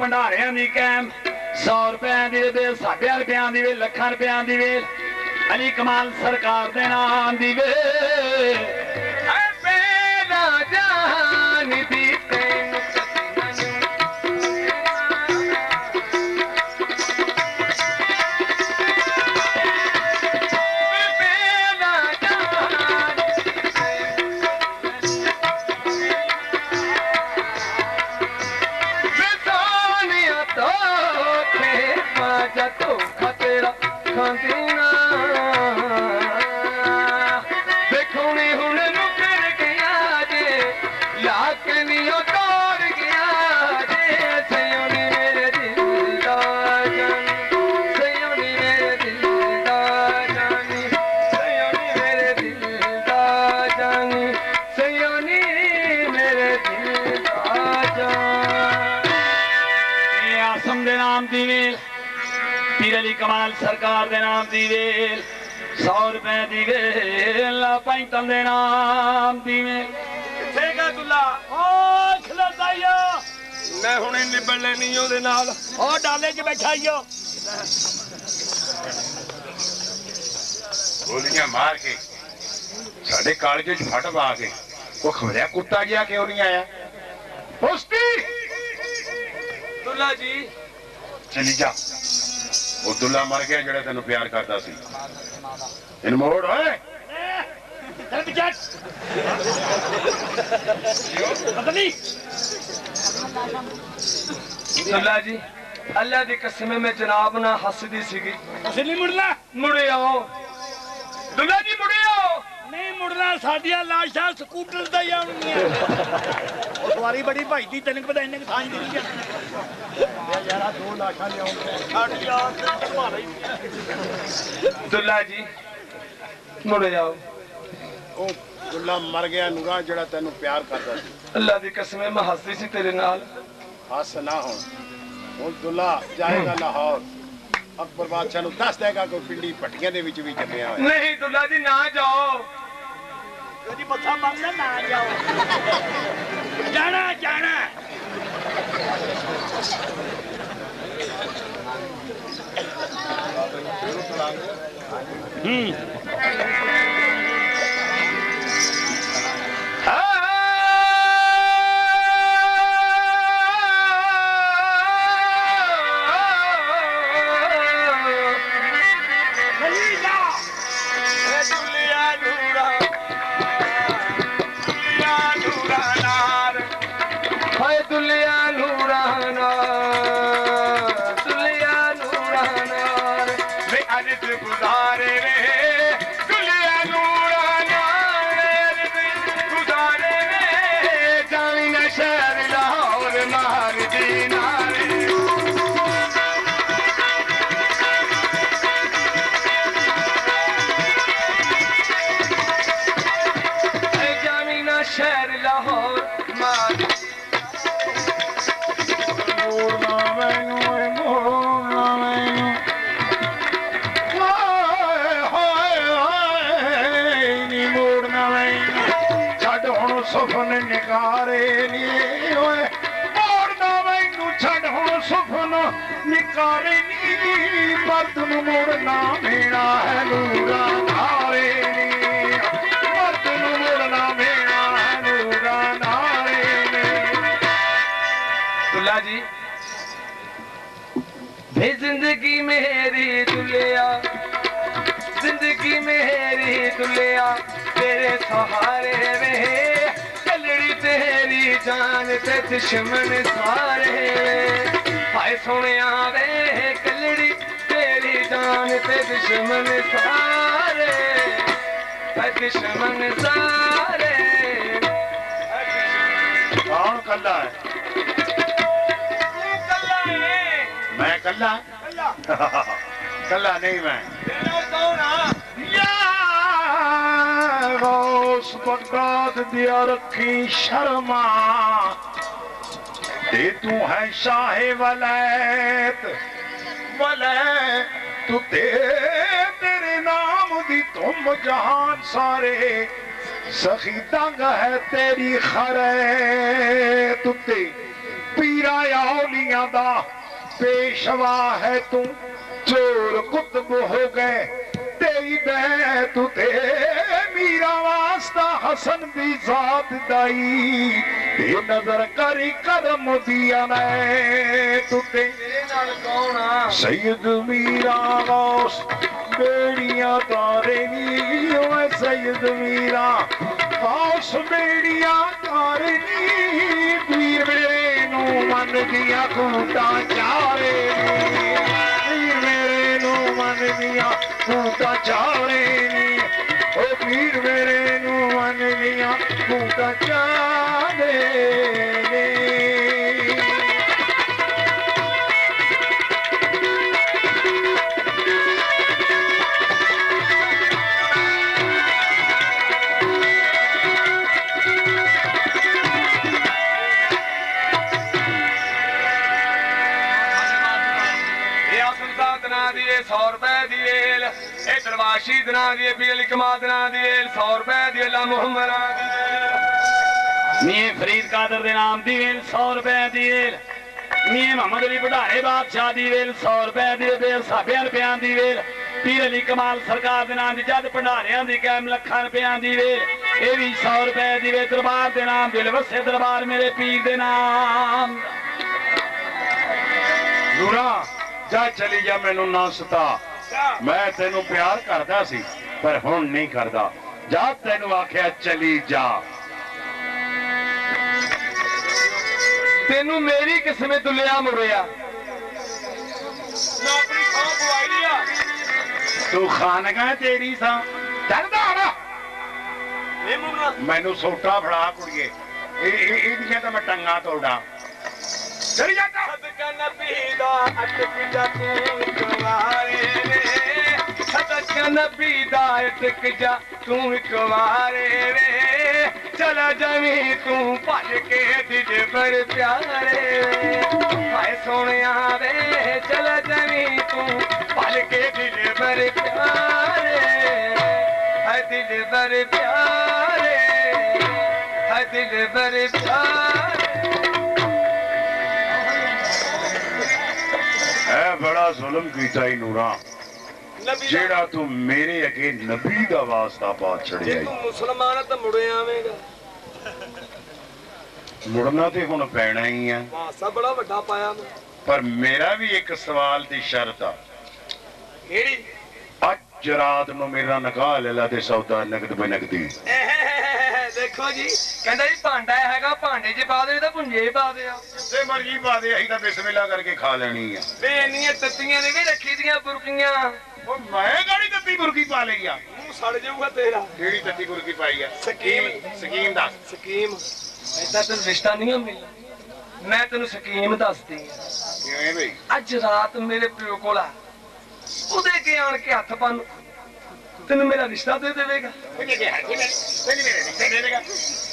भंडारिया की कैम 100 रुपया की वेल 1.5 रुपया की वेल 1,00,000 रुपया की वेल अली कमाल सरकार दे नाम दी वेल कमाल सरकार दे नाम दी वेल 100 रुपए दी वेल पैंतन दे नाम दी वेल ठीक है दुल्ला ओ खलदाइयो मैं हुणे निबड़ लेनी ओदे नाल ओ डाले च बैठाइयो गोलियां मार के साडे कालजे च फट पा के ओ खमरिया कुत्ता गया क्यों नहीं आया पुष्टि दुल्ला जी चली जा ਉਹ ਦੁੱਲਾ ਮਰ ਗਿਆ ਜਿਹੜਾ ਤੈਨੂੰ ਪਿਆਰ ਕਰਦਾ ਸੀ ਇਹਨੂੰ ਮੋੜ ਓਏ ਜਲਦੀ ਚੱਟ ਪਤਨੀ ਦੁੱਲਾ ਜੀ ਅੱਲਾ ਦੀ ਕਸਮ ਮੈਂ ਜਨਾਬ ਨਾਲ ਹੱਸਦੀ ਸੀਗੀ ਅਸੀਂ ਨਹੀਂ ਮੁੜਨਾ ਮੁੜਿਆ ਦੁੱਲਾ ਜੀ ਮੁੜਿਆ ਨਹੀਂ ਮੁੜਨਾ ਸਾਡੀਆਂ ਲਾਸ਼ਾਂ ਸਕੂਟਰ ਤੇ ਆਉਣੀਆਂ ਉਹ ਸਵਾਰੀ ਬੜੀ ਭਾਈ ਦੀ ਤੈਨੂੰ ਪਤਾ ਇੰਨੇ ਥਾਂ ਦਿੱਤੀ ਆ यारा दो लाशा ले आओ दुल्ला जी मुड़ जाओ ओ दुल्ला मर गया नुरा जड़ा तैनू प्यार करदा सी अल्लाह दी कसम मैं हंसदी सी तेरे नाल हंस ना हो ओ दुल्ला जाएगा लाहौर अकबर बादशाह नु दस देगा कोई पिंडी पट्टियां दे विच भी जम्मिया होया नहीं दुल्ला जी ना जाओ जी मत्था मारना ना जाओ जाना जाना निकारे नी पर तुम मुड़ना मेरा है नूरा नारे नी पर तुम मुड़ना मेरा है नूरा नारे नी। दुल्ला जी भी जिंदगी मेरी दुल्लिया, जिंदगी मेरी दुल्लिया तेरे सहारे में चलड़ी तेरी जान ते दुश्मन सारे। हाय सोने वे कलड़ी तेरी जान ते दुश्मन सारे, दुश्मन सारे। कौन कल्ला है? कल्ला है। मैं कल्ला? कल्ला कल्ला नहीं मैं। उस बगदाद दिया रखी शर्मा दे तू है शाहे वलैत वलैत तू तेरे नाम दी तुम जहान सारे सखी तंग है तेरी खरे तू ते पीरा औलिया दा पेशवा है तू चोर कुतब हो गए तेरी बह तू ते मेरा वास्ता हसन भी जात दाई ये नजर करी कदम दिया मैं तुते सैयद मीरा गौस बेड़िया तारे नी ओए सैयद मीरा गौस बेड़िया तारे नी पीर मेरे नू मन दिया खूटा चारे पीर मेरे नू मन दिया खूटा चारे नी ओ पीर मेरे नू मन दिया खूटा चारे। शीद ना दिए बिल कमाद ना दिए 100 रुपए दिए ला मोहम्मद ना दिए मियां फरीद कादर दे नाम दिए 100 रुपए दिए मियां मोहम्मद अली भंडारे बादशाह दिए 100 रुपए दिए बे साबिया रुपया दिए पीर अली कमाल सरकार दे नाम दी जद भंडारियां दी कायम लाखां रुपया दिए ए भी 100 रुपए दिए दरबार दे नाम दिल वसे दरबार मेरे पीर दे नाम नूरा जा चली जा मेनू ना सता मैं तेनू प्यार करता सी पर हुण नहीं करता जा तेनू आख्या चली जा तेनू मेरी किस्मत लिया मुड़िया तू खानगा तेरी सा मैनू सोटा फड़ा कुड़िए तो मैं टंगा तोड़ा चली जाता तू कुंवारे रे चला जावी तू भज के दिल पर प्यारे हाय सोने वे चला जावी तू भज के दिल पर प्यारे है दिल पर प्यारे है दिल पर प्यारे। बड़ा जुल्म किया नूरा जेड़ा तू मेरे अगे नबी दा वास्ता पा छड़िया मुसलमान तो मुड़िया आवेगा मुड़ना तो हुण पैना ही है बड़ा वड्डा पाया पर मेरा भी एक सवाल दी शर्त आ केड़ी अज रात नू मेरा निकाह ले ला ते सौदा नगद बेनगदी देखो जी कहंदा जी भांडा हैगा भांडे च पा दे ते भुंजे च पा दे जिथे मर्जी पा दे अहीं तां बिस्मिल्लाह करके खा लेनी है वे इन्नियां तत्तियां ने वे रखी दियां बुरकियां ओ मैं गाड़ी तत्ती बुरकी पा लई आ मुंह सड़ जाऊगा तेरा केड़ी तत्ती बुरकी पाई है स्कीम दा स्कीम ऐसा तन रिश्ता नहीं मिलना मैं तैनू स्कीम दसदी किवें भाई अज रात मेरे प्यो कोला उदे के आण के हथ पन तेन मेरा रिश्ता दे देगा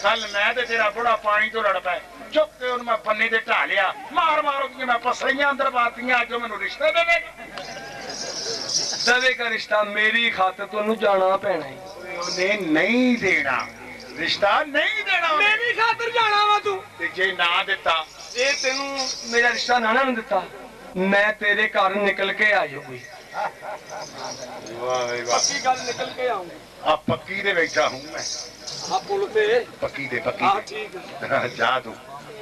कल मैं ते तेरा बुढ़ा पानी तो लड़ पाए चुप के उन मैं पन्ने ते ढा लिया मार मारो कि मैं पसलियां अंदर पातियां अज मैनू रिश्ता देगा देगा रिश्ता मेरी खातिर तैनू जाना पैना है नहीं देना रिश्ता नहीं देना मेरी खातिर जाना वा तू जे ना दिता जे तेनू मेरा रिश्ता नाना ने दिता मैं तेरे घर निकल के आई हुई पक्की गल निकल के आऊंगी आ पक्की दे बैठा हूं मैं आप बोलो ते पक्की दे हां ठीक है जा तू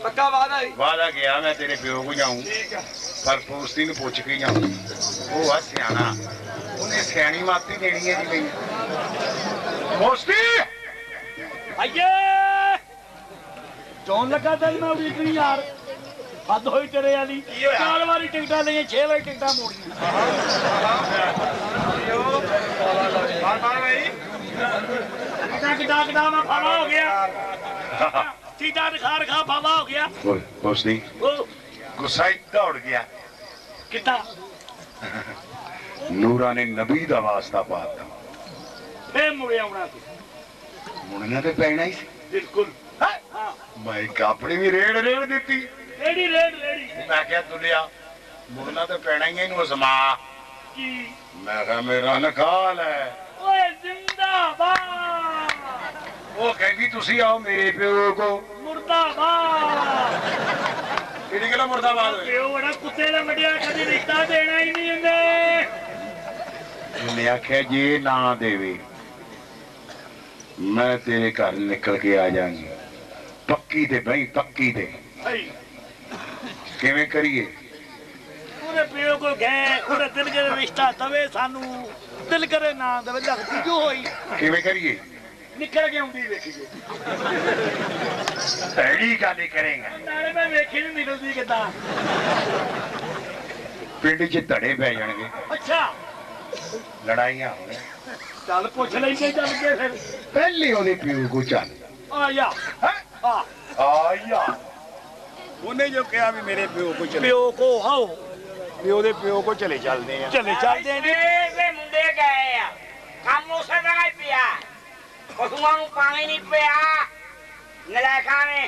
पक्का वादा है वादा गया मैं तेरे प्यो को जाऊं ठीक है पर पोस्ती ने पूछ के जाऊं वो आ सियाना उन्हें सियानी माती देनी है जी मैं पोस्ती आइए जोन लगा था मैं उड़ी यार हद होई तेरे वाली चार बारी टिकटा लिए 6 बारी टिकटा मोड़ियां बार-बार भाई डाक डाक मैं फावा हो गया सीधा रखा बाबा हो गया कुछ नहीं गुस्सा इतना उड़ गया कितना नूरा ने नबी दा वास्ता पाता फिर मुड़िया उड़ा तू मुड़ना तो पैना ही बिल्कुल हां मैं कापड़ी भी रेड़ देती रेड़ी मैं क्या दुलिया मुड़ना तो पैना ही इनको समा की मैं कहा मेरा नखाल है ओए जिंदाबाद वो कहती तुसी आओ मेरे प्यो को मुर्दाबाद इन्हें क्या मुर्दाबाद प्यो बड़ा कुत्ते ने मटिया कभी रिश्ता देना ही नहीं उन्हें मैं आखिर जी ना देवी मैं तेरे घर निकल के आ जाऊंगी पक्की दे भाई पक्की दे किवें करिए पूरे प्यो को गए पूरे दिल करे रिश्ता दवे सानू दिल करे ना दवे लगती क्यों होई किवें करिए निकल के आंदी देखिए पहली गाली करेंगे तारे में देखी नहीं निकलती किदा पिंड च धड़े पै जाएंगे अच्छा लड़ाइयां होंगी चल पूछ लेंगे चल के फिर पहली ओदे प्यो को चल आया हां आया उन्हें जो कहा भी मेरे प्यो को चल प्यो को आओ प्यो दे प्यो को चले चलदे हैं वे मुंडे गए आ काम उसे लगाई पिया पशुओं पानी नहीं पिया नलायका ने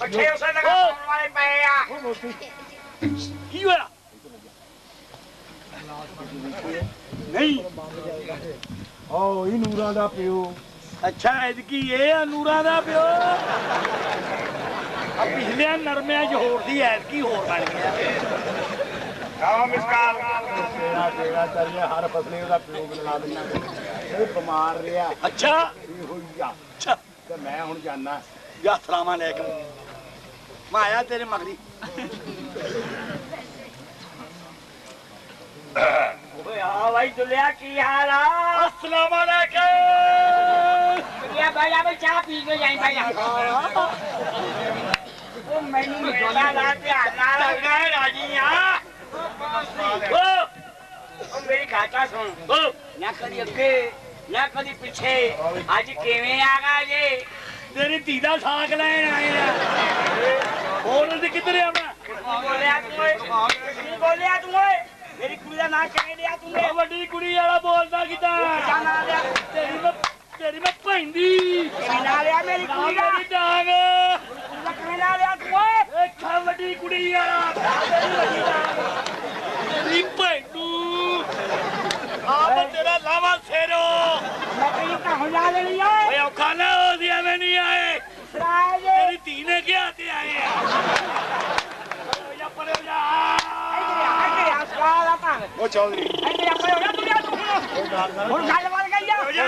पट्टे उसे लगा वाले पिया की वाला नहीं ओ ये नूरा दा पियो अच्छा इसकी ये नूरा दा पियो अब पिछले नरमे जो होर दी है इसकी होर बन गया काम इसकाल तेरा चलिए हर फसले दा पियो बना देना बीमार रहा अच्छा अच्छा तो मैं हूं जाना या अस्सलाम वालेकुम मैं आया तेरे मगरी ओए आ भाई दुलिया की हाल है अस्सलाम वालेकुम ये भाई अब चाय पी के जाएं भाई वो मैनू मेला लाते आना लगा राजी हां ओ मेरी खाता सुन ओ ना कदी अगे ना कदी पीछे आज केवें आ गया जे तेरी धी दा साग लैन आया बोल दे किधर आना बोलिया तू मेरी कुड़ी दा नाम कह दिया तूने बड़ी कुड़ी वाला बोलदा किदा जाना लिया तेरी मैं पैंदी ना लिया मेरी कुड़ी दा डांग कुड़ी ना लिया तू ए खा बड़ी कुड़ी वाला तेरी बड़ी डांग री पैंदू आप तेरा लावा सेरो मैं कहीं कहाँ जा रही है ये खाना दिया मैं नहीं आए तेरी तीने क्या आते आए या परे या आइए आस्कार आता है वो चौधरी आइए परे या तू या तू और खाल वाल का या ये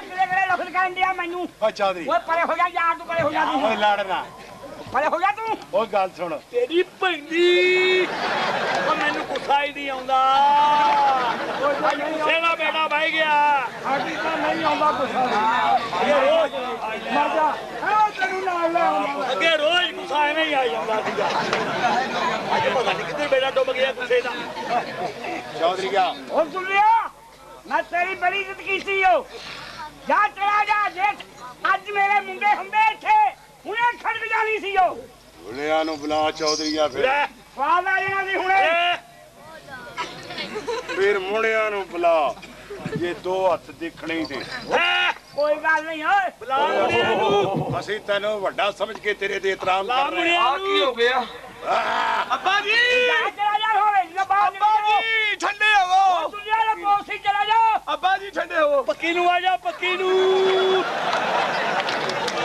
तेरे करे लखन का इंडिया मैनू वो चौधरी वो परे हो गया यार तू परे हो गया तू लड़ना परे हो गया तू वो गाल सुनो तेरी पंडी और मैंने गुस्सा ही नहीं आऊंगा सेना बेटा भाई गया आदमी का नहीं आऊंगा गुस्सा ये रोज मर जा ओ तेरू ना ले अगे रोज गुस्सा नहीं आ जाऊंगा सीधा आज पता नहीं किधर बेटा डूब गया गुस्से दा चौधरी क्या ओ सुन लिया मैं तेरी बड़ी इज्जत की सी हो जा चला जा देख आज मेरे मुंडे हंबे थे उन्हें खड़क जानी सी हो बुलिया नु बुला चौधरीया फिर फाला जाना दी हुने फिर मुंडिया नु बुला ये दो हाथ दिखने ही थे कोई गल नहीं ओए बुला मुंडिया नु असि तन्नो बड़ा समझ के तेरे दे एहतराम कर रहे आ की हो गया अब्बा जी चला जा होवे अब्बा जी ठंडे हो दुनिया दा कोसी चला जा अब्बा जी ठंडे हो पक्की नु आ जा पक्की नु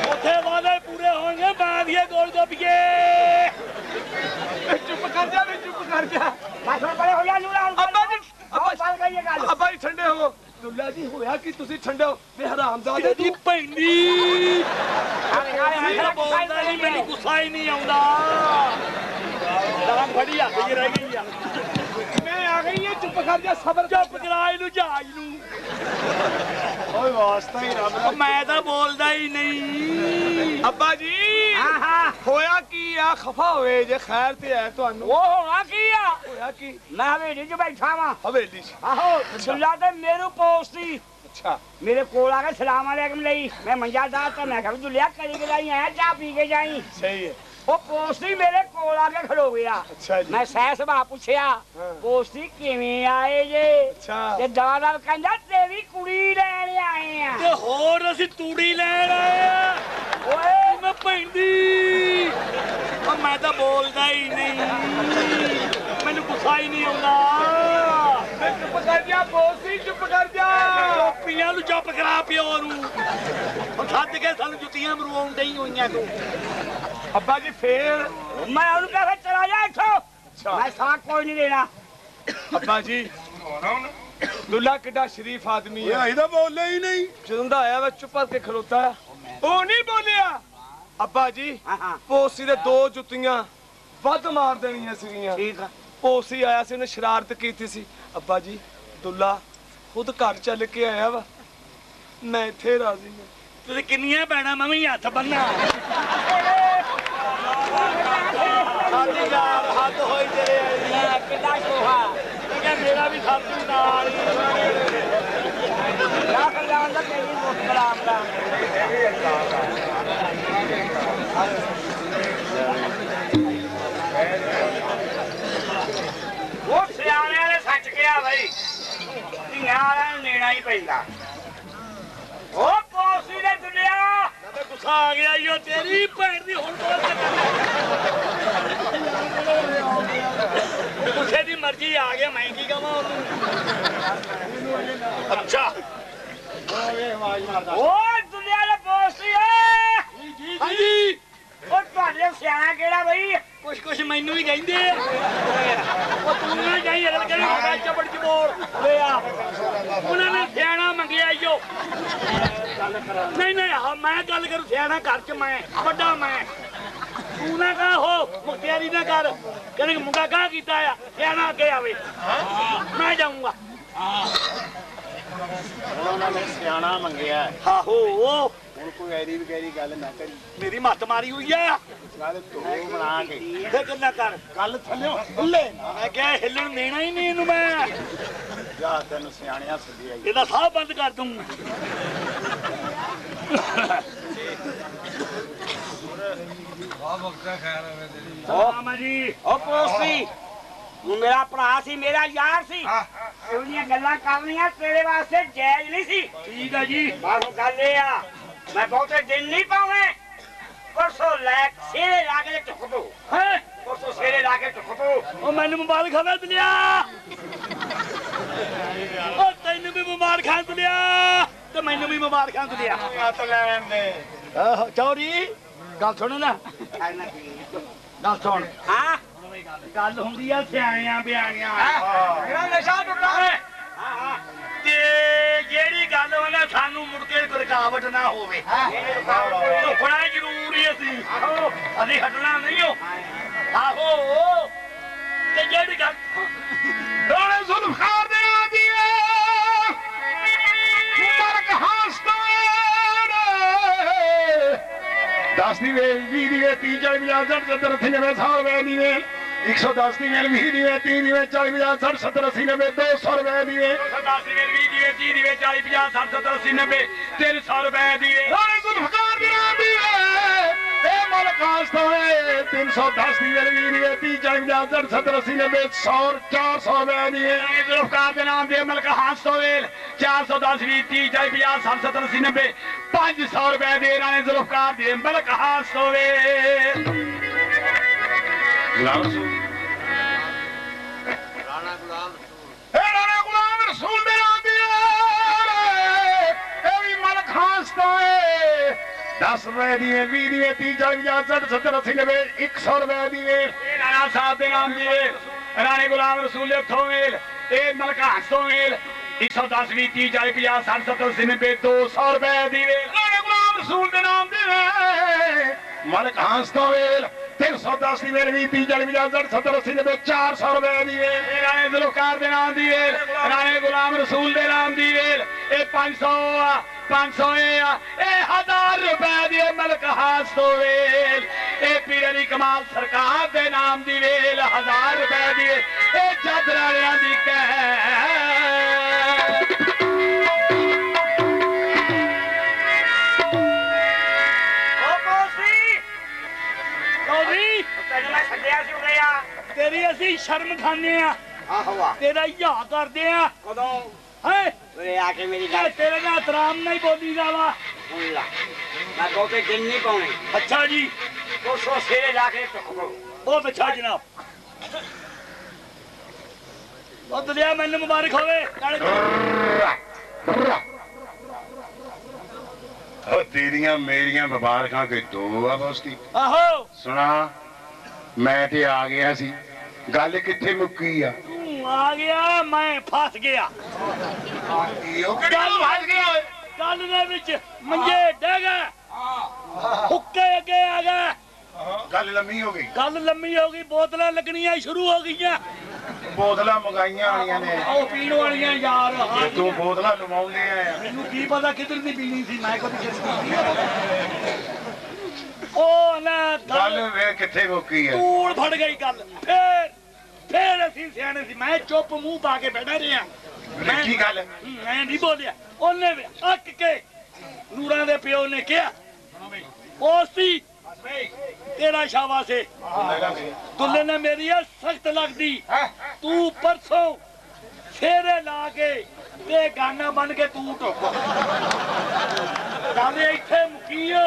उठे वाले पूरे होंगे दिए गोल गोपिए। चुप कर जा। अब्बा जी ठंडे हो। दुल्ला जी होया कि तुसी ठंडे हो। मैं हरामजादे दी पैनी बोलदा नहीं, मेरी गुस्सा ही नहीं आंदा। दम फड़ी आ गई रह गई है। मैं आ गई है चुप कर जा, सबर कर। चुप करा इनु जहाज नु। ओए वास्ता ही रब दा, मैं तो बोलदा ही नहीं। अब्बा जी होया की आ, खफा होए जे खैर ते है तुहानू। ओ होया की आ, होया की मैं हवेली च बैठा वां। हवेली च आहो दुल्ला ते मेरे पोस सी। अच्छा मेरे कोल आ के सलाम अलैकुम लई। मैं मंजा दा तो मैं कहूं दुल्ला करी के लाई है, चाय पी के जाई। सही है। ओ पोस सी मेरे कोल आ के खड़ो गया। अच्छा जी। मैं सहस बा पूछया पोस सी किवें आए जे। अच्छा ते दादा कहंदा तेरी कुड़ी लेने आए हैं। ते होर असि तूड़ी लेने आए हैं। ओए मैं पैंदी और मैं तो बोलता ही नहीं, मैंने गुस्सा ही नहीं आना। मैं चुप कर जा। टोपियां तो चुप करा पियो और सद के सानू जुतियां मरवाउण दई होईयां तू। अब्बा जी फेर मैं उन्हें कहा चला जा इत्थों। मैं साथ कोई नहीं देना। अब्बा जी दुल्ला किड्डा शरीफ आदमी है, इदा बोले ही नहीं। जदों दा आया वे चुप करके खलोता है, ओ नहीं बोलिया। अब्बा जी पोसी दे दो जुतियां वध मार देनियां सीगियां। ठीक है। पोसी आया सी, उन्हें शरारत कीती सी। अब्बा जी दुल्ला खुद घर चल के आया वा, मैं इत्थे राजी हां। तुसी किन्नियां भैणां मैं भी हाथ बन्ना। साडी यार हद होई तेरे आई किड्डा सोहा क्या मेरा भी साथी नाल ही। ला खलान दा तेरी मुस्कराम दा। वो सियाने ने सच किया भाई, सियाने ने लेना ही पैंदा। ओ पोसी ने दुनिया मैं गुस्सा आ गया यो तेरी भैन दी। हुण बोल के गुस्से दी मर्जी आ गया, मैं की कहवां ओनू। अच्छा ओ दुनिया ने पोसी है। जी जी ओ तुहाडे सियाना केड़ा भाई। कुछ मैनू ही कहंदे आ। ओ तू ना जाई अगल के बड़ा चपड़ चबोल ले आ। उन्हां ने सियाना मंगया आयो। नहीं हां मैं गल करूं सियाना घर च मैं बड़ा। मैं तू ना का हो मुख्तियारी ना कर कने मुंगा का कीता आ सियाना अगे आवे। हां मैं जाऊंगा। हां उन्हां ने सियाना मंगया है। आहो हुण कोई ऐरी वगैरी गल ना करी, मेरी मत मारी हुई है। गल तो बना के देख ना कर, गल थल्ले हुल्ले ना। मैं क्या हिलण देना ही नहीं इनु। मैं जा तैनू सियाणियां सदी आई, एदा साह बंद कर दूं। वाह वक्ता खैर होवे तेरी। मामा जी ओ पोसी तू मेरा भरा सी, मेरा यार सी। इवनियां गल्लां करनियां तेरे वास्ते जायज नहीं सी। ठीक है जी। बस गल ए आ मैं बहुते दिन नहीं पावे। परसों लैक सेरे लागे तो खतो। हैं परसों सेरे लागे तो खतो। ओ मैनू मुबारक खा दिया। ओ तैनू भी मुबारक खा दिया ते मैनू भी मुबारक खा दिया। आ तो लैन दे चौरी गल सुन ना। गल सुन। हां गल हुंदी है सियाणियां बियाणियां। मेरा नशा टुटा है। हां ते जेड़ी गल होना सानू मुड़ के रुकावट ना होवे। रुकना जरूरी है सी। अभी हटना नहीं हो। आहो ते जेड़ी गल डोले जुल्फकार दे आदी है मुबारक हास्तान दसनी वेल वी दी वे 30 40 50 70 80 90 साल वे दी वे 110 दी वेल 20 दी वे 30 दी वे 40 50 60 70 80 90 200 वे दी वे 110 दी वेल 20 दी वे 30 दी वे 40 50 60 70 80 90 300 वे दी वे डोले जुल्फकार दे आदी है ए मुबारक हास्तान 310 दी वेल 20 दी वे 40 70 80 90 100 400 वे दी वे जुल्फकार दे नाम दे मलक हास्तान 410 20 30 40 50 60 70 80 90 500 रुपए दे राणे जुल्फकार दे मलक हास्तान। राणा गुलाम रसूल दे नाम दे ए भी मलक हास्तान 10 रुपए दिए, 20 रुपए, 30, 40, 50, 60, 70, 80, 90 100 रुपए दिए। राणा साहब के नाम दिए, राणे गुलाम रसूल हथों मेल ए मलका हथों मेल 110 भी 30, 40, 50, 60, 70, 80, 90 200 रुपए दिए। राणे गुलाम रसूल के नाम दिए, मलक हंस तो मेल 310 ਦੀ ਮੇਲ ਵੀ 30, 40, 50, 60, 70, 80 400 ਰੁਪਏ ਦੀ ਵੇਲ। ਇਹਨਾਂ ਨੇ ਜ਼ੁਲਫਕਾਰ ਦੇ ਨਾਮ ਦੀ ਵੇਲ, ਰਾਣੇ ਗੁਲਾਮ ਰਸੂਲ ਦੇ ਨਾਮ ਦੀ ਵੇਲ। ਇਹ 500 ਆ, 500 ਆ, ਇਹ 1000 ਰੁਪਏ ਦੀ ਮਲਕ ਹਾਸ ਤੋਂ ਵੇਲ। ਇਹ ਪੀਰ ਅਲੀ ਕਮਾਲ ਸਰਕਾਰ ਦੇ ਨਾਮ ਦੀ ਵੇਲ 1000 ਰੁਪਏ ਦੀ। ਇਹ ਜੱਦ ਵਾਲਿਆਂ ਦੀ ਕਹਿ तेरी असी शर्म खाने तेरा या करते तेरे ना आराम नहीं बोली जावा। अच्छा जी, बहुत अच्छा जनाब, बहुत लिया मैंने मुबारक हो। तेरिया मेरिया मुबारक कोई दो आहो सुना। मैं ते आ गया सी, गल किथे मुक्की आ? आ गया मैं फस गया, गल दे विच मंजे डह गए, हुक्के अगे आ गए, गल लम्मी हो गई, गल लम्मी हो गई। बोतलां लगनियां शुरू हो गई, बोतलां मंगाइयां आईयां ने ओ पीण वालियां। यार तू बोतलां लवाउंदे आ, मैनूं की पता किधर दी पीणी सी। मैं कोई किस दुल्ले ने मेरी सख्त लगदी, तू परसों फेरे ला के गाना बन के तू टोक इथे मुकीओ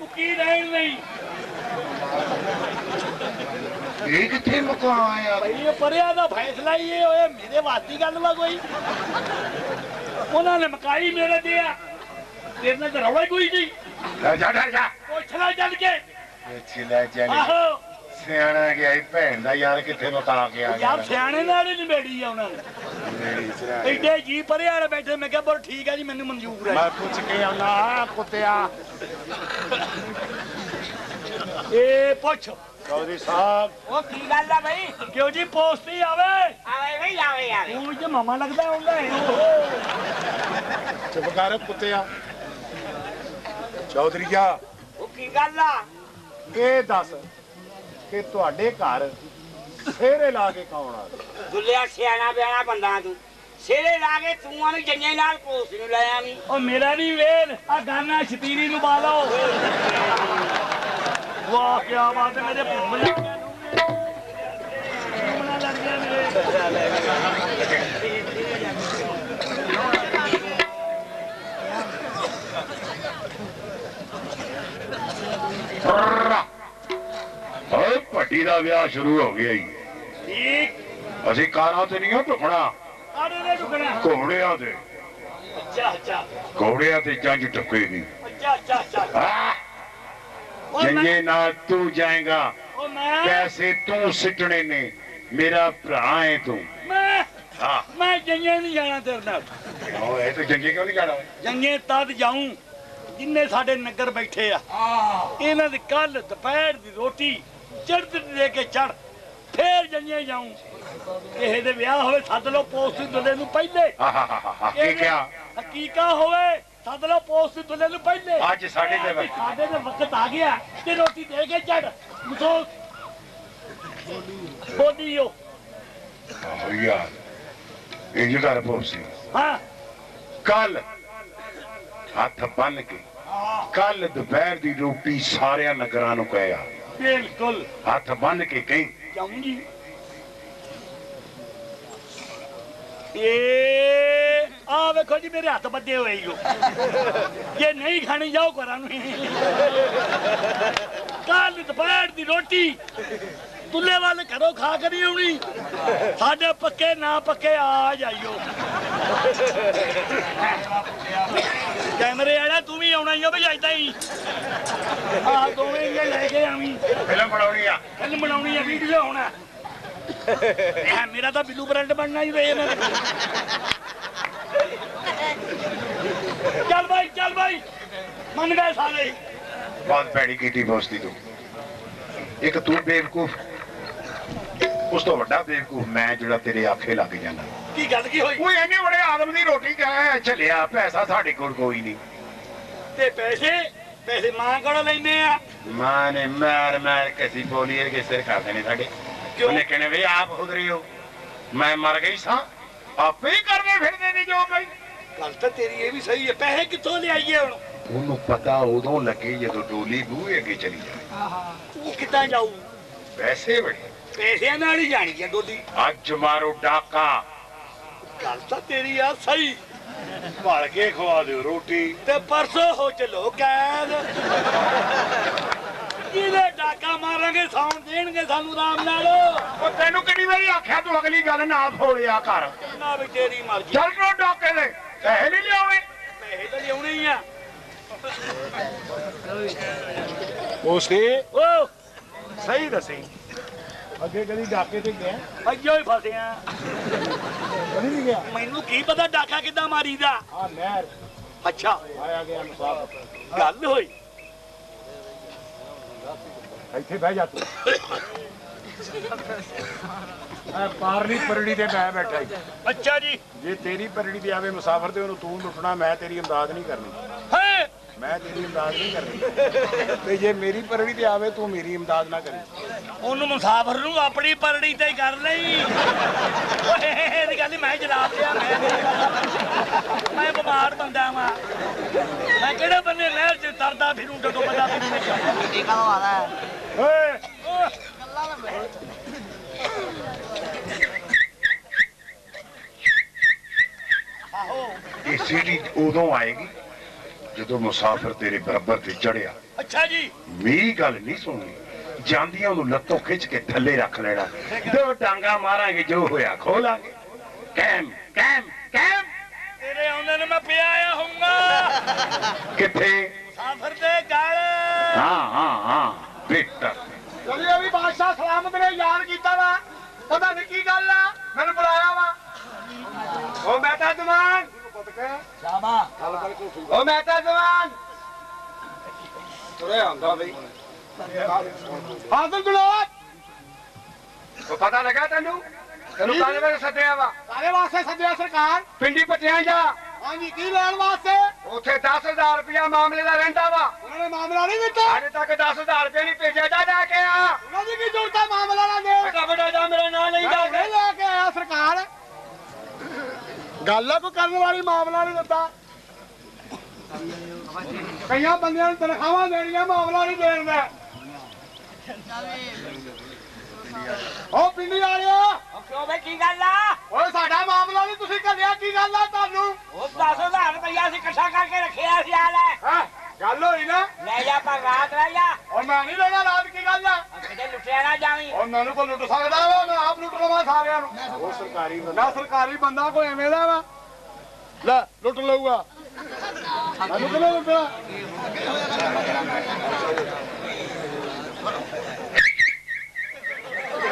मुकी नहीं। फैसला ही मेरे वास्ते गल वा कोई उन्होंने मकाई मेरे दिया तेरे तो रवा कोई जी। पुछला चल के आहो सियाना गया भैन का यार किथे मका गया यार। सियाने नाल ही बेड़ी आ उन्होंने एडे जी परे वाले बैठे। मैं क्या बोल ठीक है जी, मैनू मंजूर है। मैं पूछ के आना कुत्तिया ए पुछ चौधरी साहब ओ की गल है भाई क्यों जी पोस्ती आवे आवे भाई आवे आवे ओ जे मामा लगदा हुंदा है। ओहो चुप कर कुत्तिया। चौधरी क्या ओ की गल आ ए दस के तुहाडे घर सेरे ला के कौन आ? दुल्लिया सियाना बियाना बंदा तू, सेरे ला के तू आनु जंगे नाल कोस नु ले आवी। ओ मेरा नहीं वेल आ गाना छतीरी नु बालो। वाह क्या बात है मेरे भुमला भुमला लग गया मेरे पट्टी दा विआह शुरू हो गया ही। ठीक असि कारां ते नहीं टुकना घोड़ियां ते। अच्छा अच्छा घोड़ियां ते जंज टपके नहीं। अच्छा अच्छा जंगे ना तू जाएगा, पैसे तू सिटने ने, मेरा भरा है तू। मैं जंगे नहीं जाना तेरे नाल। ओए तू जंगे क्यों नहीं जाना? जंगे तद जाऊं जिन्ने साडे नगर बैठे आ इन्हां दी कल दोपहर दी रोटी चढ़ दे के चढ़ फिर जंगे जाऊं। किसी दे ब्याह होवे सद लो पोस्ट दुल्हे नूं पहले। क्या हकीका होवे सद लो पोस्ट दुल्हे नूं पहले। अज साडे दे वक्त आ गया ते रोटी दे के चढ़ मुसो बोलियो यार ये जो कर पोसी। हां कल हाथ बन के कल दोपहर दी रोटी सारे नगरां नूं कहया बिल्कुल हाथ बन के कहीं जाऊंगी। देखो जी मेरे हाथ बधे हुए ये नहीं खाने जाओ घर। कल दोपहर की रोटी दुल्ले वाले करो खा कर ही होनी साढ़े पक्के ना पक्के आ जाइयो कैमरे आड़ा तू भी आना ही हो भाई इतना ही हाँ तो मैं ये लेके आऊँगी फिल्म बनाऊँगी या वीडियो होना यार मेरा तो बिलू ब्रांड बनना ही रहे मेरे चल भाई मन गए सारे बहुत पैड़ी की टीम होती तू एक तू बेवकूफ उस तो बड़ा बेवकूफ मैं जड़ा तेरे आखे लग जाना की गल की होई कोई एने बड़े आदमी दी रोटी खाए चलिया पैसा साडे कोल कोई नहीं ते पैसे पैसे मां कोल लेने आ मां ने मार मार कसी बोलिए के सिर खा देने साडे क्यों ने कहने वे आप उधरी हो मैं मर गई सा आपे ही करने फिर देने जो भाई गल तो तेरी ये भी सही है पैसे कितों ले आईए हुन उनु पता उदों लगे जो डोली बूहे के चली जाए वो कितना जाऊं पैसे बड़े पैसे ना नहीं जानी है डोली आज मारो डाका गल तो तेरी यार सही मार के खवा दो रोटी ते परसों हो चलो कैद इधर डाका मारेंगे साउंड देंगे सानू राम नालो और तेनू कितनी बारी आख्या तू अगली गल ना फोड़िया कर ना भी तेरी मर्जी चल रो डाके दे पैसे ले आओवे पैसे तो लेने ही है उसके ओ सही दसी अगे गली डाके ते गए अयो ही फसे हैं कहीं नहीं गया मैनू की पता डाका किदा मारीदा हां मैं अच्छा आया गया मुसाफ गल होई इथे बैठ जा तू मैं पारली परड़ी ते मैं बैठा ही अच्छा जी जे तेरी परड़ी ते आवे मुसाफिर ते ओनु तू लुटना मैं तेरी इमदाद नहीं करनी मैं तेरी इमदाद नहीं करनी ते जे मेरी परड़ी ते आवे तू मेरी इमदाद ना करी ओनु मुसाफिर नु अपनी परड़ी ते कर लई ओए ए गल मैं जनाब यार मैं बीमार बंदा हां मैं केड़े बन्ने लहर च तरदा फिरूं डगो बंदा फिरूं देखा हो आदा ओए गल्ला ना आहो ये सीढ़ी उदों आएगी जो मुसाफिर तेरे बराबर से चढ़िया अच्छा जी मेरी गल नहीं सुननी जांदियां नूं लत्तों खिंच के थले रख लेना दो डांगा मारांगे जो होया खोलांगे कैम कैम कैम तेरे औंदे ने मैं पे आया होऊंगा किथे मुसाफिर दे गल हां हां हां बेटा चलिए अभी बादशाह सलामत ने याद कीता वा पता नहीं की गल है मैंने बुलाया वा ओ बेटा जवान शाबा ओ मेहता जवान तुरे आंदा भाई हां दुलोत को पता लगा तन्नू तन्नू काले वाले सदया वा काले वास्ते सदया सरकार पिंडी पटियां जा हां जी की लेन वास्ते ओथे 10000 रुपया मामले दा रहंदा वा उन्होंने मामला नहीं दिता आज तक 10000 रुपया नहीं भेजा जा लेके आ उन्होंने की जरूरत है मामला ना दे बेटा बेटा जा मेरा नाम नहीं जा लेके आया सरकार गल को करने वाली मामला नहीं दिता कई बंद तनखाव देनिया मामला नहीं देना पिंडी वाले की गल सा मामला नहीं तुम घलिया की गल है तू 10000 रुपया कट्ठा करके रखिया सियाल है गल होई ना ले जा पर रात रह जा और मैं नहीं लेना रात की गल है किते लुटिया ना जावी और मैनू को लुट सकदा वा मैं आप लुट लवा सारेयां नु वो सरकारी बंदा सरकारी बंदा कोई एवें दा वा ले लुट लऊगा मैनू किने लुटा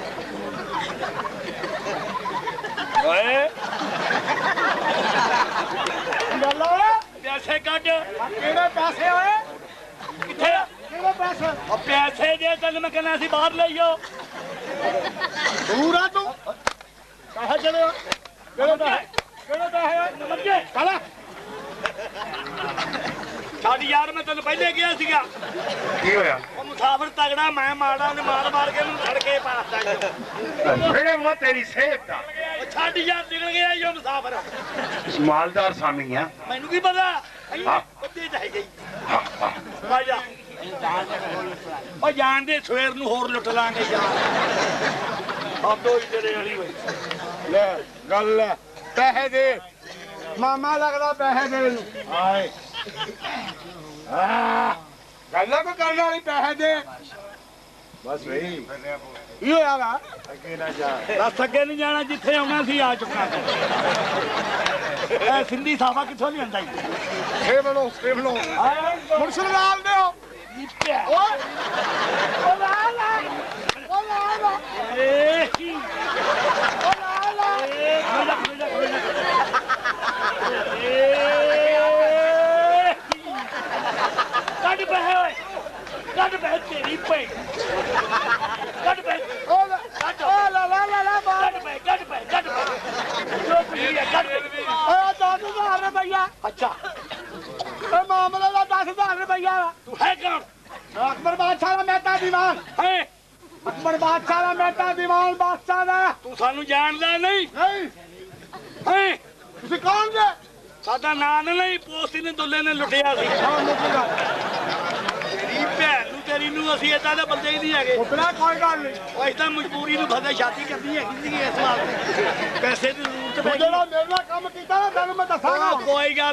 पैसे कट पैसे होए पैसे पैसे दे तेन मैं कहना बाहर ले जाओ दूर आ तू कहा चले साड़ी यार मैं तेन पहले गया सीगा की होया ओ मुसाफिर तगड़ा मैं माड़ा ने मार मार के नु छड़ के पास तक मेरे मुंह तेरी सेहत दा मालदार सामी है मैनू की पता जान दे सवेर नूं होर लुट लांगे गल पैसे दे मामा लगदा पैसे दे गल कोई करने वाली पैसे दे बस वही बस अगे नहीं जाना जिथे आना सी आ चुका सिंधी साफा कितों नहीं आता कट बैठ तेरी पे कट बैठ 10,000 रुपया अच्छा मामला दा 10,000 रुपया तू है कौन अकबर बादशाह दा मेहता दीवान बादशाह दा तू सानू जानदा नहीं तुसी कौन जे सादा नाम नहीं पोसी ने दुल्ले ने लुटिया सी पैसे